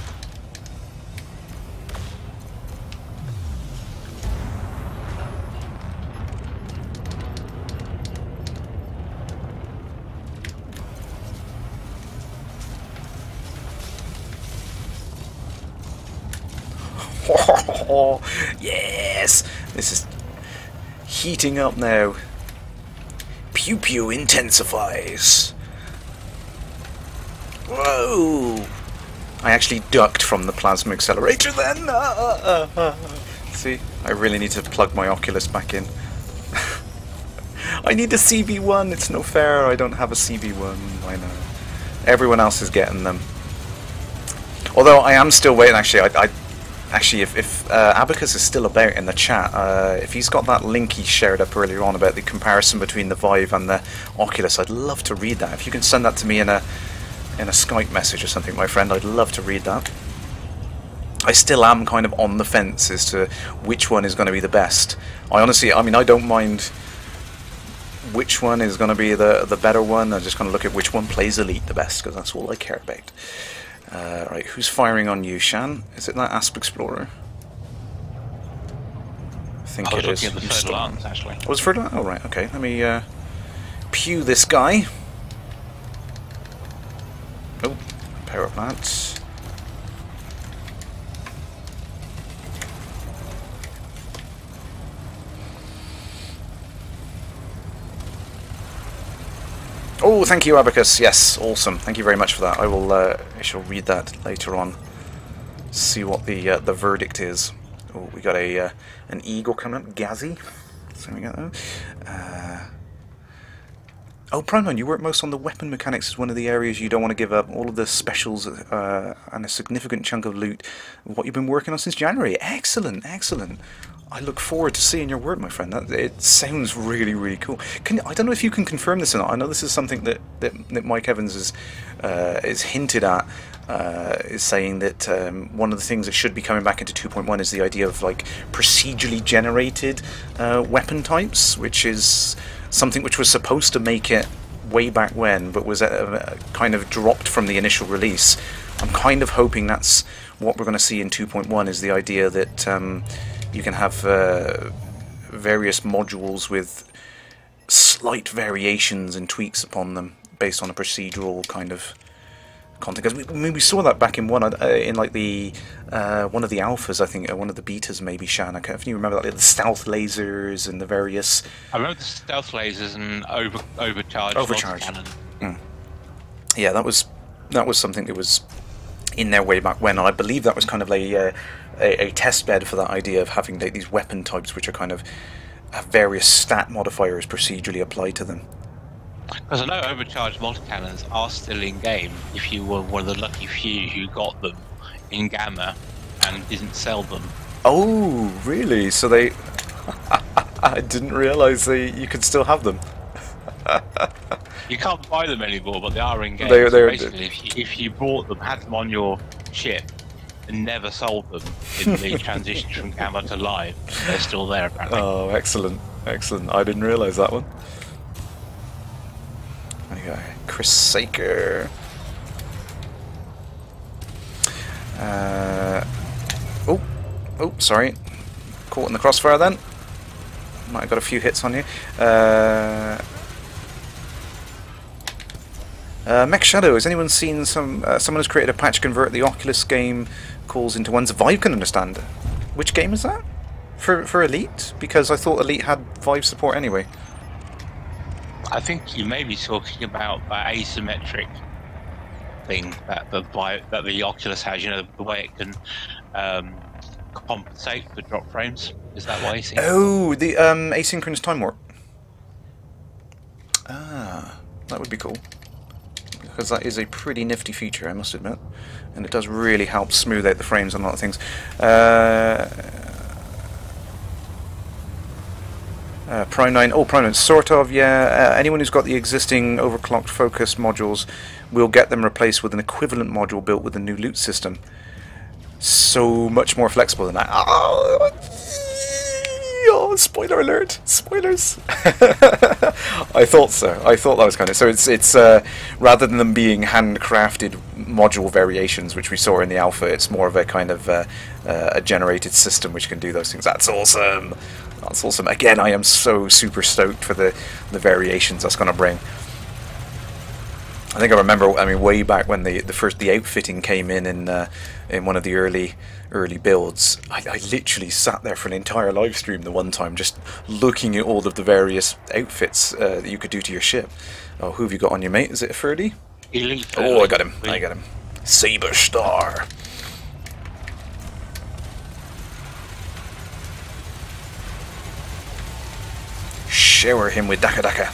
Yes! This is heating up now. Pew pew intensifies. Whoa! I actually ducked from the plasma accelerator then! Uh, uh, uh. See, I really need to plug my Oculus back in. I need a C V one, it's no fair, I don't have a C V one, I know. Everyone else is getting them. Although I am still waiting, actually, I... I Actually, if, if uh, Abacus is still about in the chat, uh, if he's got that link he shared up earlier on about the comparison between the Vive and the Oculus, I'd love to read that. If you can send that to me in a in a Skype message or something, my friend, I'd love to read that. I still am kind of on the fence as to which one is going to be the best. I honestly, I mean, I don't mind which one is going to be the, the better one. I'm just going to look at which one plays Elite the best, because that's all I care about. Uh, right, who's firing on you, Shan? Is it that Asp Explorer? I think I it is. The third lance, actually. Oh, it's third lance? Oh, right, okay. Let me uh, pew this guy. Oh, power plants. Oh, thank you, Abacus. Yes, awesome. Thank you very much for that. I will. Uh, I shall read that later on. See what the uh, the verdict is. Oh, we got a uh, an eagle coming up, Gazzy. So we got that. Uh, oh, Prime Nine, you work most on the weapon mechanics as one of the areas you don't want to give up. All of the specials uh, and a significant chunk of loot. What you've been working on since January. Excellent, excellent. I look forward to seeing your work, my friend. That, it sounds really, really cool. Can, I don't know if you can confirm this or not. I know this is something that, that, that Mike Evans has uh, is hinted at, uh, is saying that um, one of the things that should be coming back into two point one is the idea of like procedurally generated uh, weapon types, which is something which was supposed to make it way back when, but was uh, kind of dropped from the initial release. I'm kind of hoping that's what we're going to see in two point one, is the idea that... Um, you can have uh, various modules with slight variations and tweaks upon them based on a procedural kind of content. Because we, I mean, we saw that back in one, uh, in like the uh, one of the alphas, I think, or one of the betas, maybe. Shan, I can't, if you remember that, like the stealth lasers and the various. I remember the stealth lasers and over overcharge. Overcharge. Mm. Yeah, that was that was something that was in there way back when. And I believe that was kind of like. Uh, A, a test bed for that idea of having like, these weapon types which are kind of have various stat modifiers procedurally applied to them. Because I know overcharged multi-cannons are still in game if you were one of the lucky few who got them in Gamma and didn't sell them. Oh, really? So they... I didn't realise they you could still have them. You can't buy them anymore, but they are in game. They, so basically, if you, if you bought them, had them on your ship, and never sold them in the transition from Gamma to Live. They're still there, apparently. Oh, excellent. Excellent. I didn't realise that one. There you go. Chris Saker. Uh, oh, oh, sorry. Caught in the crossfire then. Might have got a few hits on you. Uh, uh, Mech Shadow, has anyone seen some... Uh, someone has created a patch convert the Oculus game calls into ones Vive can understand. Which game is that? For, for Elite? Because I thought Elite had Vive support anyway. I think you may be talking about that asymmetric thing that the that the Oculus has, you know, the way it can um, compensate for drop frames. Is that why you see? Oh, the um, asynchronous time warp. Ah, that would be cool, because that is a pretty nifty feature, I must admit, and it does really help smooth out the frames on a lot of things. Uh, Uh, Prime Nine, oh, Prime Nine, sort of, yeah. Uh, anyone who's got the existing overclocked focus modules will get them replaced with an equivalent module built with a new loot system. So much more flexible than that. Oh, oh spoiler alert! Spoilers. I thought so. I thought that was kind of so. It's it's uh, rather than them being handcrafted module variations, which we saw in the alpha, it's more of a kind of uh, uh, a generated system which can do those things. That's awesome. That's awesome. Again, I am so super stoked for the, the variations that's going to bring. I think I remember, I mean, way back when the, the first the outfitting came in in, uh, in one of the early early builds, I, I literally sat there for an entire live stream the one time just looking at all of the various outfits uh, that you could do to your ship. Oh, who have you got on your mate? Is it a thirty? Elite. Oh, I got him. I got him. Saber Star. Shower him with Daka Daka.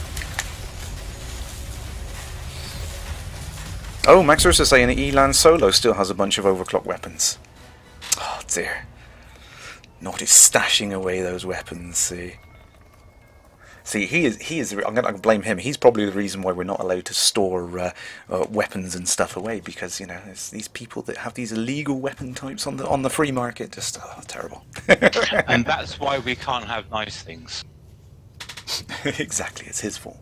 Oh, Max Ursa saying Elan Solo still has a bunch of overclock weapons. Oh dear. Naughty stashing away those weapons, see. See, he is, he is, I'm going to blame him. He's probably the reason why we're not allowed to store uh, uh, weapons and stuff away, because, you know, it's these people that have these illegal weapon types on the, on the free market. Just, oh, terrible. And that's why we can't have nice things. Exactly, it's his fault.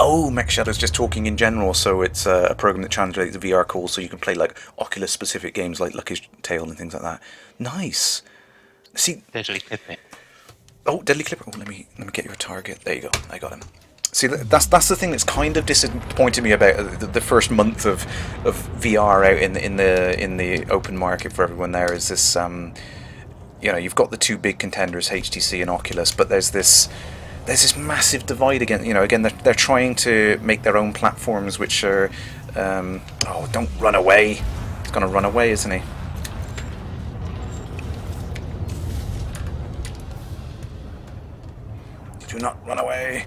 Oh, Mech Shadow's just talking in general, so it's uh, a program that translates the V R calls so you can play like Oculus-specific games like Lucky's Tale and things like that. Nice. See, Deadly Clipper. Oh, Deadly Clipper. Oh, let me let me get your target. There you go. I got him. See, that's that's the thing that's kind of disappointed me about the, the first month of of V R out in the, in the in the open market for everyone. There is this. Um, You know, you've got the two big contenders, H T C and Oculus, but there's this there's this massive divide again. You know, again, they're, they're trying to make their own platforms, which are um, oh, don't run away. He's gonna run away, isn't he? Do not run away.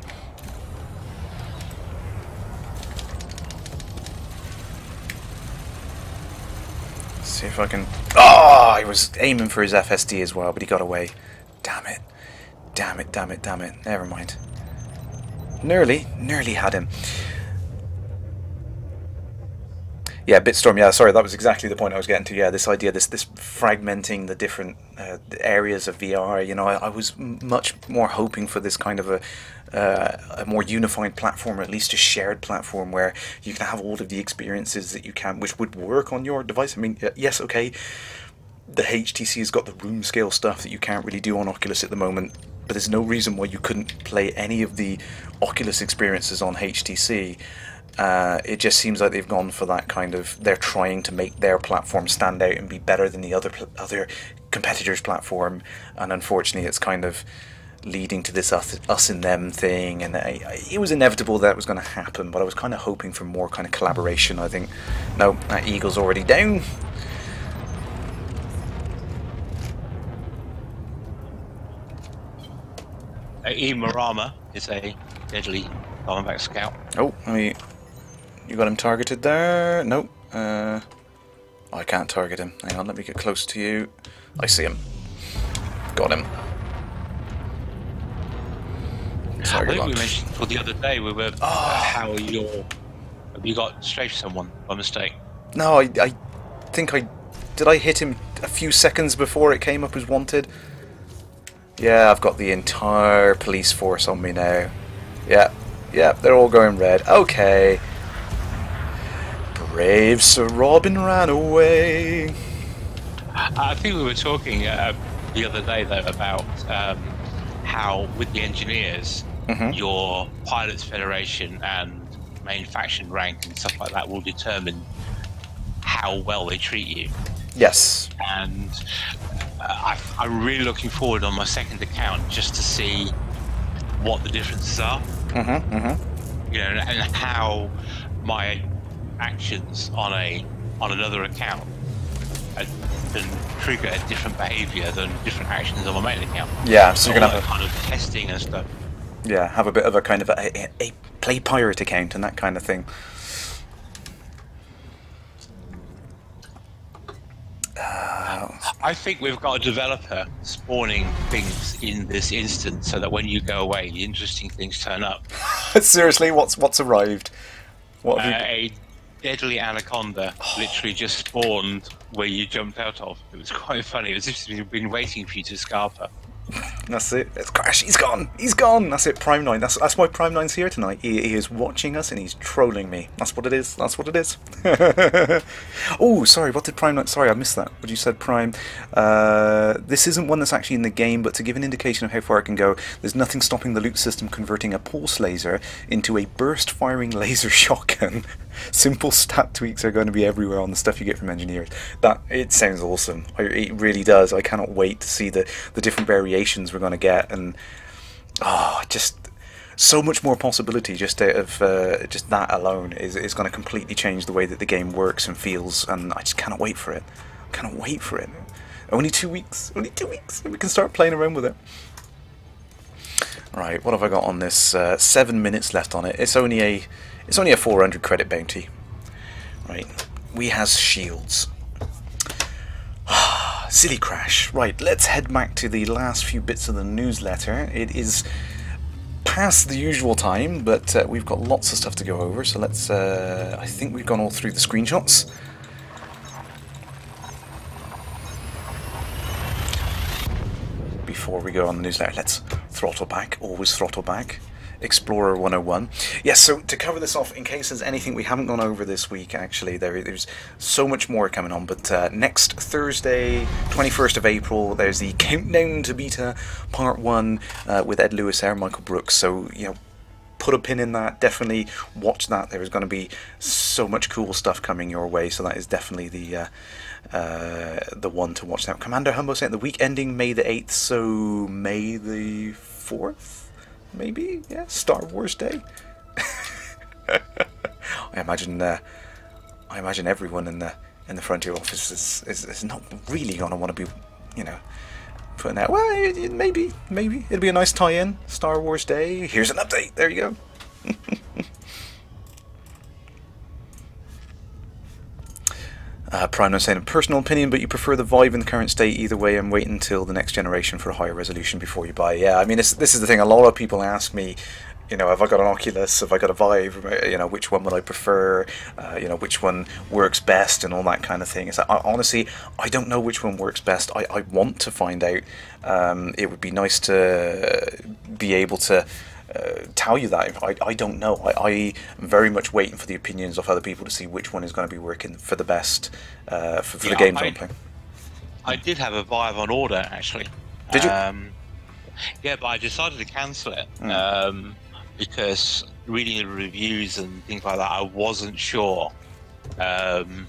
See if I can. Oh, I was aiming for his F S D as well, but he got away. Damn it. Damn it, damn it, damn it. Never mind. Nearly, nearly had him. Yeah, Bitstorm, yeah, sorry, that was exactly the point I was getting to. Yeah, this idea, this this fragmenting the different uh, areas of V R, you know, I, I was much more hoping for this kind of a, uh, a more unified platform, or at least a shared platform where you can have all of the experiences that you can, which would work on your device. I mean, yes, okay, the H T C has got the room scale stuff that you can't really do on Oculus at the moment, but there's no reason why you couldn't play any of the Oculus experiences on H T C. Uh, it just seems like they've gone for that kind of, they're trying to make their platform stand out and be better than the other other competitors' platform, and unfortunately it's kind of leading to this us, us and them thing, and I, I, it was inevitable that it was going to happen, but I was kind of hoping for more kind of collaboration, I think. No, that Eagle's already down. Imarama is a deadly combat scout. Oh, I mean... You got him targeted there? Nope. Uh, I can't target him. Hang on, let me get close to you. I see him. Got him. Target I think locked. We mentioned for the other day we were oh. uh, how your have you got strafed someone by mistake? No, I I think I did. I hit him a few seconds before it came up as wanted. Yeah, I've got the entire police force on me now. Yeah, yeah, they're all going red. Okay. Brave Sir Robin ran away. I think we were talking uh, the other day, though, about um, how with the engineers, mm-hmm. your Pilots Federation and main faction rank and stuff like that will determine how well they treat you. Yes. And uh, I, I'm really looking forward on my second account just to see what the differences are. Mm-hmm, mm-hmm. You know, and how my actions on a on another account can trigger a different behaviour than different actions on my main account. Yeah, so you're gonna have a kind of testing and stuff. Yeah, have a bit of a kind of a, a, a play pirate account and that kind of thing. Uh, I think we've got a developer spawning things in this instance so that when you go away, the interesting things turn up. Seriously, what's what's arrived? What have uh, you... A deadly anaconda literally just spawned where you jumped out of. It was quite funny. It was as if it's been waiting for you to scarper. That's it. It's Crash. He's gone. He's gone. That's it. Prime Nine. That's that's why Prime Nine's here tonight. He, he is watching us and he's trolling me. That's what it is. That's what it is. Oh, sorry. What did Prime Nine? Sorry, I missed that. What you said, Prime. Uh, this isn't one that's actually in the game, but to give an indication of how far it can go, there's nothing stopping the loot system converting a pulse laser into a burst-firing laser shotgun. Simple stat tweaks are going to be everywhere on the stuff you get from engineers. That it sounds awesome. I, it really does. I cannot wait to see the the different variations we're going to get, and oh, just so much more possibility. Just out of uh, just that alone is is going to completely change the way that the game works and feels. And I just cannot wait for it. I cannot wait for it. Only two weeks. Only two weeks. We can start playing around with it. Right. What have I got on this? Uh, seven minutes left on it. It's only a. It's only a four hundred credit bounty. Right, we has shields. Silly Crash. Right, let's head back to the last few bits of the newsletter. It is past the usual time, but uh, we've got lots of stuff to go over, so let's... Uh, I think we've gone all through the screenshots. Before we go on the newsletter, let's throttle back, always throttle back. Explorer one oh one. Yes, so to cover this off, in case there's anything we haven't gone over this week, actually, there, there's so much more coming on, but uh, next Thursday, twenty-first of April, there's the Countdown to Beta Part one uh, with Ed Lewis there and Michael Brooks, so, you know, put a pin in that, definitely watch that. There is going to be so much cool stuff coming your way, so that is definitely the uh, uh, the one to watch now. Commander Humbo sent the week ending May the eighth, so May the fourth? Maybe, yeah, Star Wars Day. I imagine, uh, I imagine everyone in the in the Frontier office is is, is not really gonna want to be, you know, putting out. Well, it, it, maybe, maybe it'll be a nice tie-in. Star Wars Day. Here's an update. There you go. Uh, Prime, I'm saying a personal opinion, but you prefer the Vive in the current state. Either way, and wait until the next generation for a higher resolution before you buy. Yeah, I mean, this, this is the thing. A lot of people ask me, you know, have I got an Oculus? Have I got a Vive? You know, which one would I prefer? Uh, you know, which one works best and all that kind of thing. It's like, I, honestly, I don't know which one works best. I, I want to find out. Um, it would be nice to be able to Uh, tell you that. I, I don't know. I, I am very much waiting for the opinions of other people to see which one is going to be working for the best uh, for, for yeah, the games I'm playing. I did have a Vive on order, actually. Did you? Um, yeah, but I decided to cancel it mm. um, because reading the reviews and things like that, I wasn't sure um,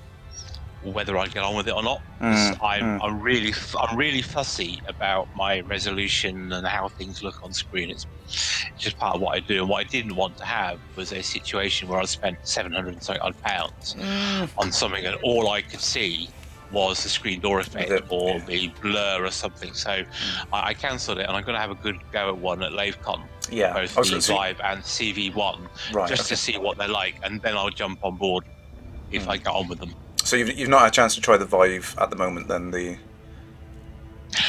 whether I'd get on with it or not. Mm. I'm, mm. I'm really, I'm really fussy about my resolution and how things look on screen. It's just part of what I do, and what I didn't want to have was a situation where I spent seven hundred and something odd pounds mm. on something and all I could see was the screen door effect the, or yeah. the blur or something, so mm. I, I cancelled it, and I'm going to have a good go at one at LaveCon, yeah. both oh, the so Vive and C V one, right, just okay. to see what they're like, and then I'll jump on board if mm. I get on with them. So you've, you've not had a chance to try the Vive at the moment then? The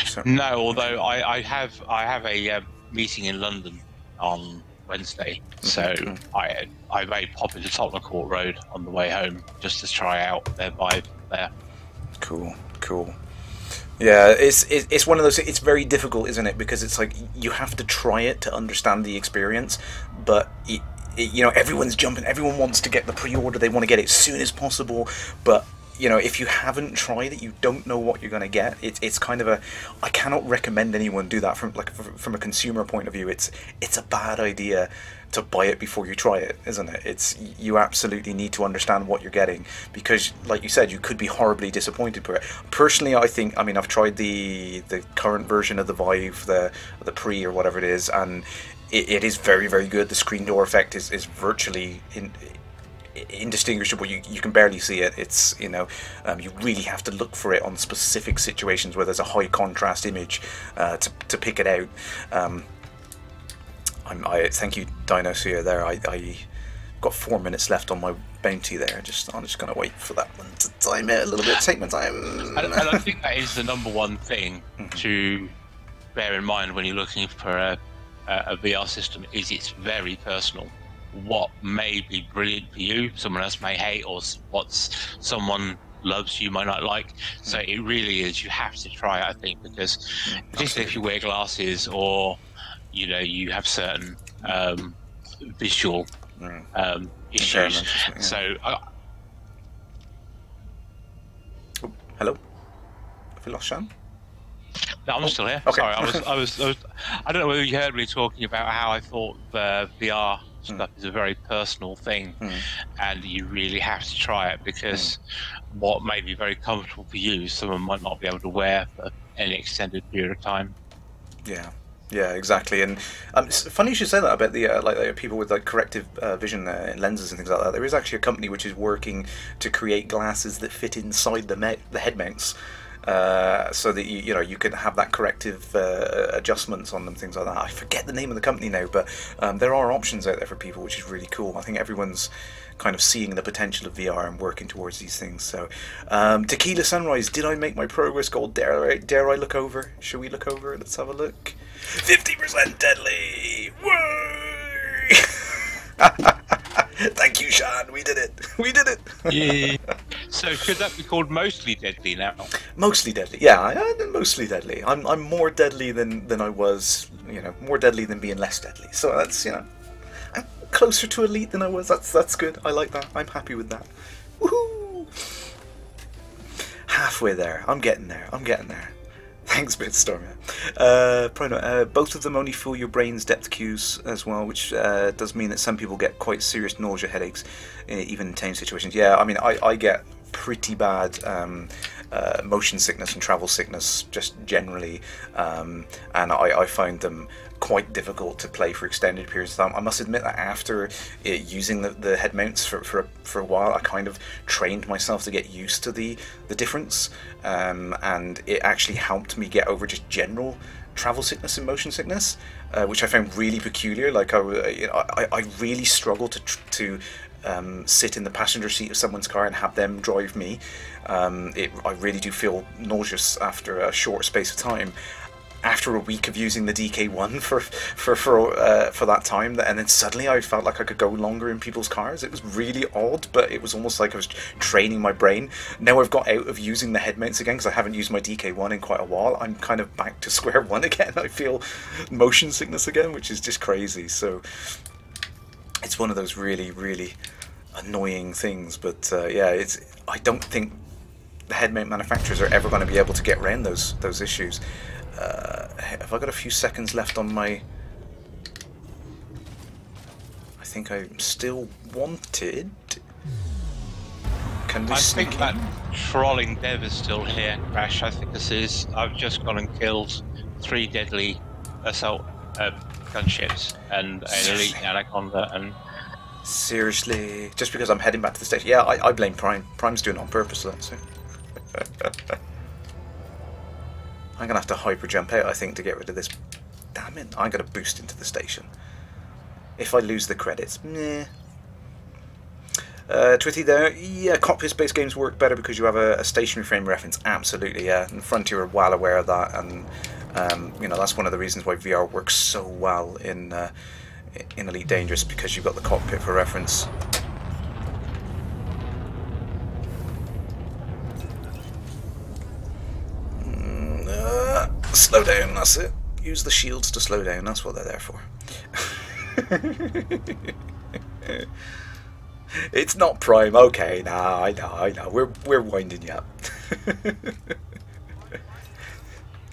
so... No, although I, I have I have a... Um, meeting in London on Wednesday, so mm-hmm. I I may pop into Tottenham Court Road on the way home just to try out their vibe there. Cool, cool. Yeah, it's it's one of those. It's very difficult, isn't it? Because it's like you have to try it to understand the experience, but it, you know, everyone's jumping, everyone wants to get the pre-order, they want to get it as soon as possible, but you know, if you haven't tried it, you don't know what you're going to get. It's it's kind of a, I cannot recommend anyone do that from like from a consumer point of view. It's it's a bad idea to buy it before you try it, isn't it? It's you absolutely need to understand what you're getting, because, like you said, you could be horribly disappointed by it. Personally, I think, I mean, I've tried the the current version of the Vive, the the pre or whatever it is, and it, it is very very good. The screen door effect is is virtually in. indistinguishable. You you can barely see it. It's, you know, um, you really have to look for it on specific situations where there's a high contrast image uh, to to pick it out. Um, I'm, I thank you, Dinosaur. There, I I got four minutes left on my bounty there. Just I'm just gonna wait for that one to time out a little bit. Take my time. And I think that is the number one thing to bear in mind when you're looking for a a V R system. Is it's very personal. What may be brilliant for you, someone else may hate, or what's someone loves you might not like. So mm. it really is, you have to try it, I think, because mm, particularly absolutely. if you wear glasses, or you know, you have certain um, visual mm. um, issues. Yeah. So uh... oh, hello, have we lost Sean? No, I'm oh, still here. Okay. Sorry, I was, I was, I was, I don't know whether you heard me talking about how I thought uh, V R stuff is a very personal thing, mm. and you really have to try it, because mm. what may be very comfortable for you, someone might not be able to wear for an extended period of time. Yeah, yeah, exactly. And um, it's funny you should say that about the uh, like the people with like corrective uh, vision uh, lenses and things like that. There is actually a company which is working to create glasses that fit inside the me the head mounts. Uh, so that you, you know, you can have that corrective uh, adjustments on them, things like that. I forget the name of the company now, but um, there are options out there for people, which is really cool. I think everyone's kind of seeing the potential of V R and working towards these things. So, um, Tequila Sunrise, did I make my progress goal? Dare I, dare I look over? Should we look over? Let's have a look. fifty percent deadly! Woo! Thank you, Sean. We did it. We did it. Yeah. So should that be called mostly deadly now? Mostly deadly. Yeah, I, mostly deadly. I'm I'm more deadly than than I was. You know, more deadly than being less deadly. So that's, you know, I'm closer to elite than I was. That's that's good. I like that. I'm happy with that. Woohoo! Halfway there. I'm getting there. I'm getting there. Thanks, Bitstormer. Uh, probably not. Uh, both of them only fool your brain's depth cues as well, which uh, does mean that some people get quite serious nausea headaches, uh, even in tame situations. Yeah, I mean, I, I get pretty bad um, uh, motion sickness and travel sickness just generally, um, and I, I find them quite difficult to play for extended periods of time. I must admit that after it, using the, the head mounts for, for, for a while, I kind of trained myself to get used to the, the difference. Um, and it actually helped me get over just general travel sickness and motion sickness, uh, which I found really peculiar. Like I, you know, I, I really struggle to to um, sit in the passenger seat of someone's car and have them drive me. Um, it, I really do feel nauseous after a short space of time. After a week of using the D K one for for for uh, for that time, and then suddenly I felt like I could go longer in people's cars. It was really odd, but it was almost like I was training my brain. Now I've got out of using the head mounts again, because I haven't used my D K one in quite a while. I'm kind of back to square one again. I feel motion sickness again, which is just crazy. So it's one of those really really annoying things. But uh, yeah, it's I don't think the head mount manufacturers are ever going to be able to get around those those issues. Uh, have I got a few seconds left on my... I think I'm still wanted. Can we I think in? That trolling dev is still here, Crash. I think this is... I've just gone and killed three deadly assault uh, gunships and an elite Anaconda and... Seriously? Just because I'm heading back to the station? Yeah, I, I blame Prime. Prime's doing it on purpose, so that's it. I'm going to have to hyper jump out, I think, to get rid of this. Damn it, I'm going to boost into the station. If I lose the credits, meh. Uh, Twitty there, yeah, cockpit-based games work better because you have a, a stationary frame reference, absolutely, yeah. And Frontier are well aware of that, and, um, you know, that's one of the reasons why V R works so well in, uh, in Elite Dangerous, because you've got the cockpit for reference. Uh, slow down, that's it. Use the shields to slow down, that's what they're there for. It's not Prime. Okay, nah, I know, I know. We're we're winding you up.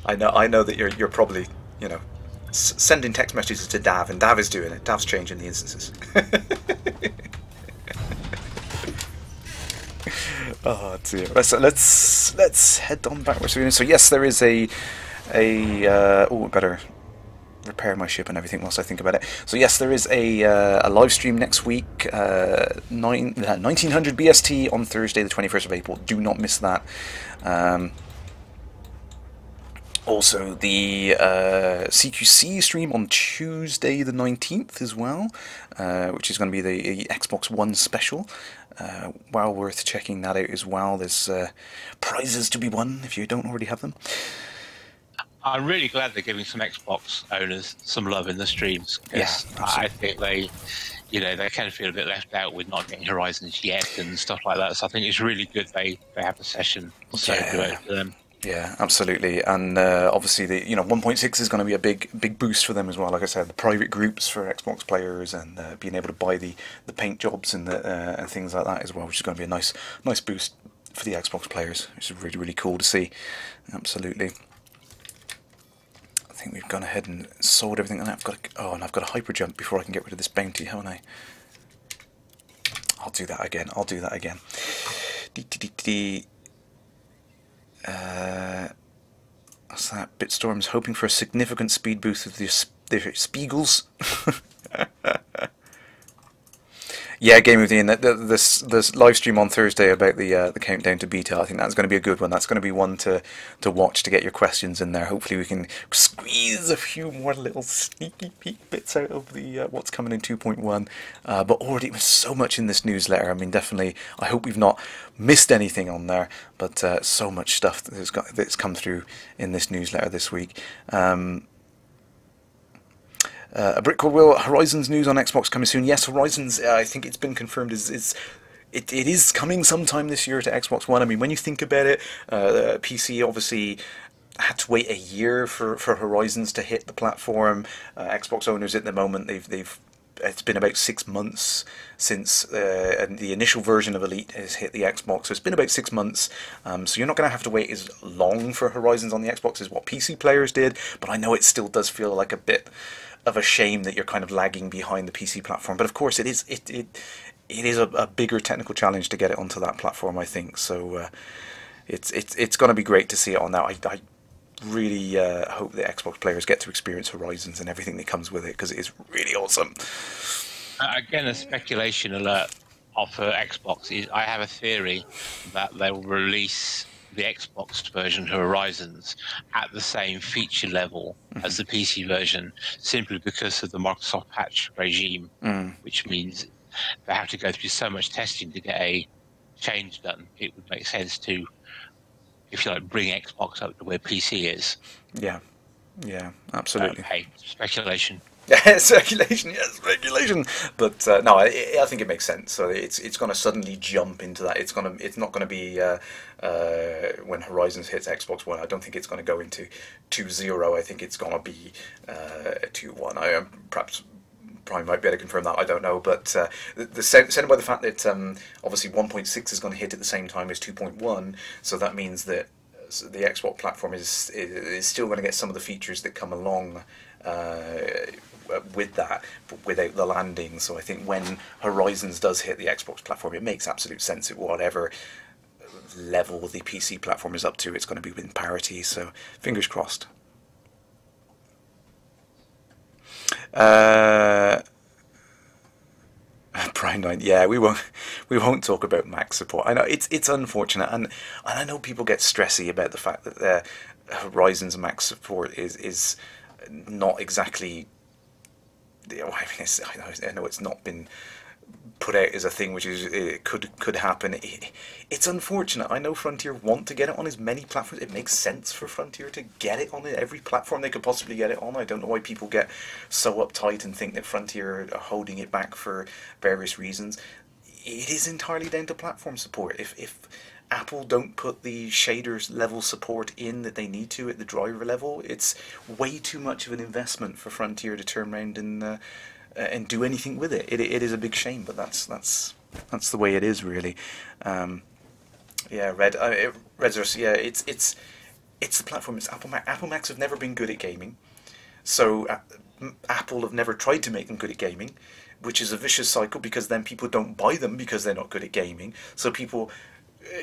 I know, I know that you're you're probably, you know, s sending text messages to Dav, and Dav is doing it. Dav's changing the instances. Oh dear. Let's let's let's head on backwards. So yes, there is a a uh, oh, better repair my ship and everything whilst I think about it. So yes, there is a uh, a live stream next week, uh, nine uh, nineteen hundred B S T on Thursday, the twenty first of April. Do not miss that. Um, also, the uh, C Q C stream on Tuesday, the nineteenth, as well, uh, which is going to be the Xbox One special. Uh, well worth checking that out as well. There's uh, prizes to be won if you don't already have them. I'm really glad they're giving some Xbox owners some love in the streams. Yes, yeah, I think they, you know, they can feel a bit left out with not getting Horizons yet and stuff like that. So I think it's really good they they have a session. So yeah. Good for them. Yeah, absolutely, and uh, obviously the you know one point six is going to be a big big boost for them as well. Like I said, the private groups for Xbox players and uh, being able to buy the the paint jobs and the uh, and things like that as well, which is going to be a nice nice boost for the Xbox players. Which is really really cool to see. Absolutely. I think we've gone ahead and sold everything, and I've got to, oh, and I've got a hyper jump before I can get rid of this bounty, haven't I? I'll do that again. I'll do that again. Dee, dee, dee, dee. Uh, what's that? Bitstorm's hoping for a significant speed boost of the the Spiegels. Yeah, Game of the Inn. This this live stream on Thursday about the uh, the countdown to beta. I think that's going to be a good one. That's going to be one to to watch to get your questions in there. Hopefully, we can squeeze a few more little sneaky peek bits out of the uh, what's coming in two point one. Uh, but already, there's so much in this newsletter. I mean, definitely. I hope we've not missed anything on there. But uh, so much stuff that's got that's come through in this newsletter this week. Um, Uh, a brick will Horizons news on Xbox coming soon. Yes, Horizons. Uh, I think it's been confirmed. Is it's it, it is coming sometime this year to Xbox One. I mean, when you think about it, uh, P C obviously had to wait a year for for Horizons to hit the platform. Uh, Xbox owners at the moment, they've they've it's been about six months since uh, the initial version of Elite has hit the Xbox. So it's been about six months. Um, so you're not going to have to wait as long for Horizons on the Xbox as what P C players did. But I know it still does feel like a bit of a shame that you're kind of lagging behind the P C platform, but of course it is it it it is a, a bigger technical challenge to get it onto that platform, I think. So uh, it's it's it's going to be great to see it on now. I, I really uh, hope that Xbox players get to experience Horizons and everything that comes with it because it is really awesome. Uh, again, a speculation alert off of Xbox is I have a theory that they'll release the Xbox version of Horizons at the same feature level mm-hmm. as the P C version, simply because of the Microsoft patch regime, mm. which means they have to go through so much testing to get a change done. It would make sense to, if you like, bring Xbox up to where P C is. Yeah, yeah, absolutely. Um, hey, speculation. Yeah, speculation, yes, speculation. But uh, no, I, I think it makes sense. So it's it's going to suddenly jump into that. It's going to it's not going to be uh, uh, when Horizons hits Xbox One. I don't think it's going to go into two zero. I think it's going to be uh, two one. I um, perhaps Prime might be able to confirm that. I don't know, but uh, the, the sent by the fact that um, obviously one point six is going to hit at the same time as two point one. So that means that the Xbox platform is is still going to get some of the features that come along. Uh, with that, but without the landing. So I think when Horizons does hit the Xbox platform, it makes absolute sense at whatever level the P C platform is up to, it's going to be within parity, so fingers crossed. Uh, Prime Nine, yeah, we won't we won't talk about Max support. I know it's it's unfortunate, and, and I know people get stressy about the fact that their Horizons Max support is is not exactly. I mean, it's, I know it's not been put out as a thing, which is it could could happen. It, it's unfortunate. I know Frontier want to get it on as many platforms. It makes sense for Frontier to get it on every platform they could possibly get it on. I don't know why people get so uptight and think that Frontier are holding it back for various reasons. It is entirely down to platform support. If if Apple don't put the shaders level support in that they need to at the driver level, it's way too much of an investment for Frontier to turn around and uh, and do anything with it. It it is a big shame, but that's that's that's the way it is, really. Um, yeah, Red, uh, it, Red's, yeah, it's it's it's the platform. It's Apple Mac. Apple Macs have never been good at gaming, so uh, Apple have never tried to make them good at gaming, which is a vicious cycle, because then people don't buy them because they're not good at gaming. So people,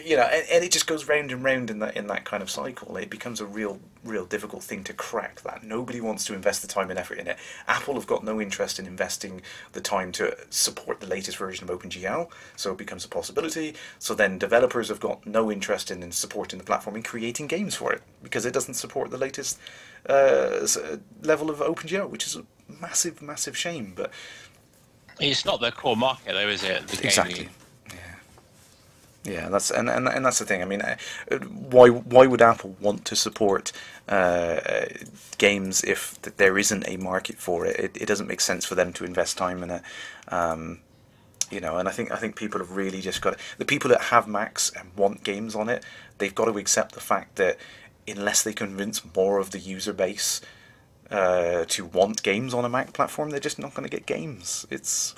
you know, and, and it just goes round and round in that in that kind of cycle. It becomes a real, real difficult thing to crack. That nobody wants to invest the time and effort in it. Apple have got no interest in investing the time to support the latest version of OpenGL, so it becomes a possibility. So then developers have got no interest in, in supporting the platform and creating games for it, because it doesn't support the latest uh, level of OpenGL, which is a massive, massive shame. But it's not their core market, though, is it? The exactly. Gaming. Yeah, that's and, and and that's the thing. I mean, why why would Apple want to support uh, games if there isn't a market for it? It, it doesn't make sense for them to invest time in it, um, you know. And I think I think people have really just got to, the people that have Macs and want games on it, they've got to accept the fact that unless they convince more of the user base uh, to want games on a Mac platform, they're just not going to get games. It's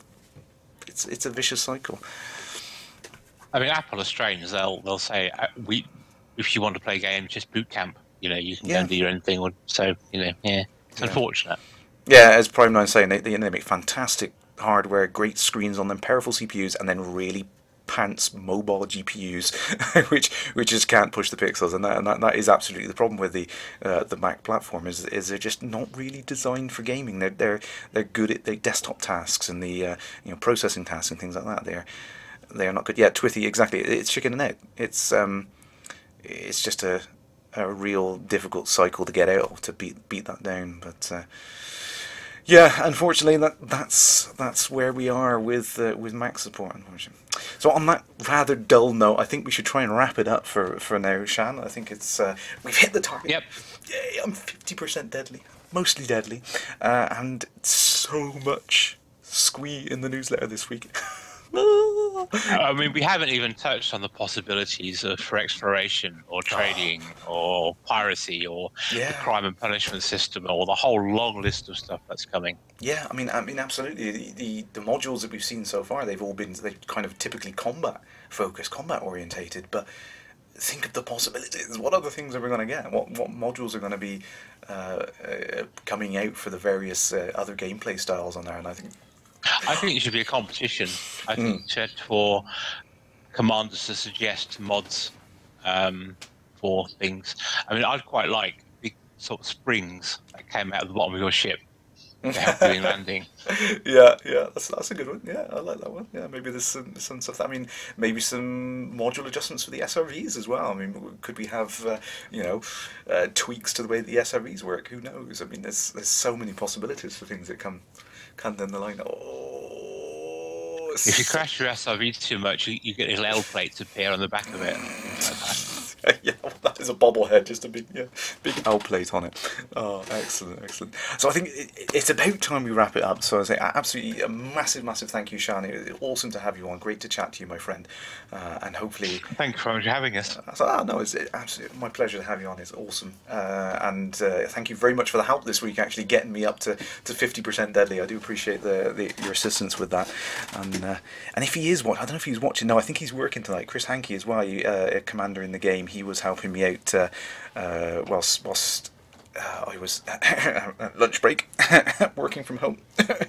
it's it's a vicious cycle. I mean, Apple are strange. They'll they'll say, "We, if you want to play games, just boot camp. You know, you can yeah. go and do your own thing." Or, so you know, yeah, it's yeah. unfortunate. Yeah, as Prime Nine saying, they they make fantastic hardware, great screens on them, powerful C P Us, and then really pants mobile G P Us, which which just can't push the pixels. And that and that, that is absolutely the problem with the uh, the Mac platform. Is is they're just not really designed for gaming. They're they're they're good at the desktop tasks and the uh, you know processing tasks and things like that. They're They are not good. Yeah, Twithy, exactly. It's chicken and egg. It's um, it's just a a real difficult cycle to get out of, to beat beat that down. But uh, yeah, unfortunately, that that's that's where we are with uh, with Mac support. Unfortunately. So on that rather dull note, I think we should try and wrap it up for for now, Shan. I think it's uh, we've hit the target. Yep. Yay, I'm fifty percent deadly, mostly deadly, uh, and so much squee in the newsletter this week. I mean, we haven't even touched on the possibilities of, for exploration or trading oh. or piracy or yeah. the crime and punishment system or the whole long list of stuff that's coming. Yeah, I mean, I mean, absolutely. The, the, the modules that we've seen so far, they've all been they kind of typically combat focused, combat orientated. But think of the possibilities. What other things are we going to get? What what modules are going to be uh, uh, coming out for the various uh, other gameplay styles on there? And I think. I think it should be a competition. I think mm. for commanders to suggest mods um, for things. I mean, I'd quite like big sort of springs that came out of the bottom of your ship to help you in landing. Yeah, yeah, that's that's a good one. Yeah, I like that one. Yeah, maybe there's some some stuff. I mean, maybe some module adjustments for the S R Vs as well. I mean, could we have uh, you know uh, tweaks to the way the S R Vs work? Who knows? I mean, there's there's so many possibilities for things that come. Come down the line. Oh, if you crash your S R V too much, you, you get little L plates appear on the back of it. Like that. Yeah, well, that is a bobblehead, just a big, yeah, big L plate on it. Oh, excellent, excellent. So I think it, it's about time we wrap it up. So I say absolutely a massive, massive thank you, Shan. Awesome to have you on. Great to chat to you, my friend. Uh, and hopefully, thank you for having us. Uh, so, oh, no, it's it, absolutely my pleasure to have you on. It's awesome. Uh, and uh, thank you very much for the help this week, actually getting me up to to fifty percent deadly. I do appreciate the, the your assistance with that. And uh, and if he is watching, I don't know if he's watching. No, I think he's working tonight. Chris Hankey as well, uh, a commander in the game. He was helping me out uh, uh, whilst, whilst uh, I was at lunch break, working from home.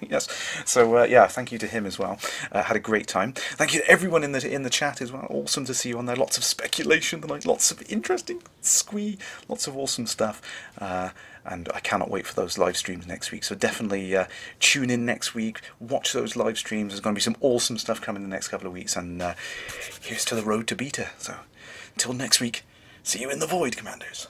Yes, so uh, yeah, thank you to him as well. Uh, had a great time. Thank you to everyone in the in the chat as well. Awesome to see you on there. Lots of speculation tonight. Lots of interesting squee. Lots of awesome stuff. Uh, And I cannot wait for those live streams next week. So definitely uh, tune in next week. Watch those live streams. There's going to be some awesome stuff coming in the next couple of weeks. And uh, here's to the road to beta. So until next week, see you in the void, Commanders.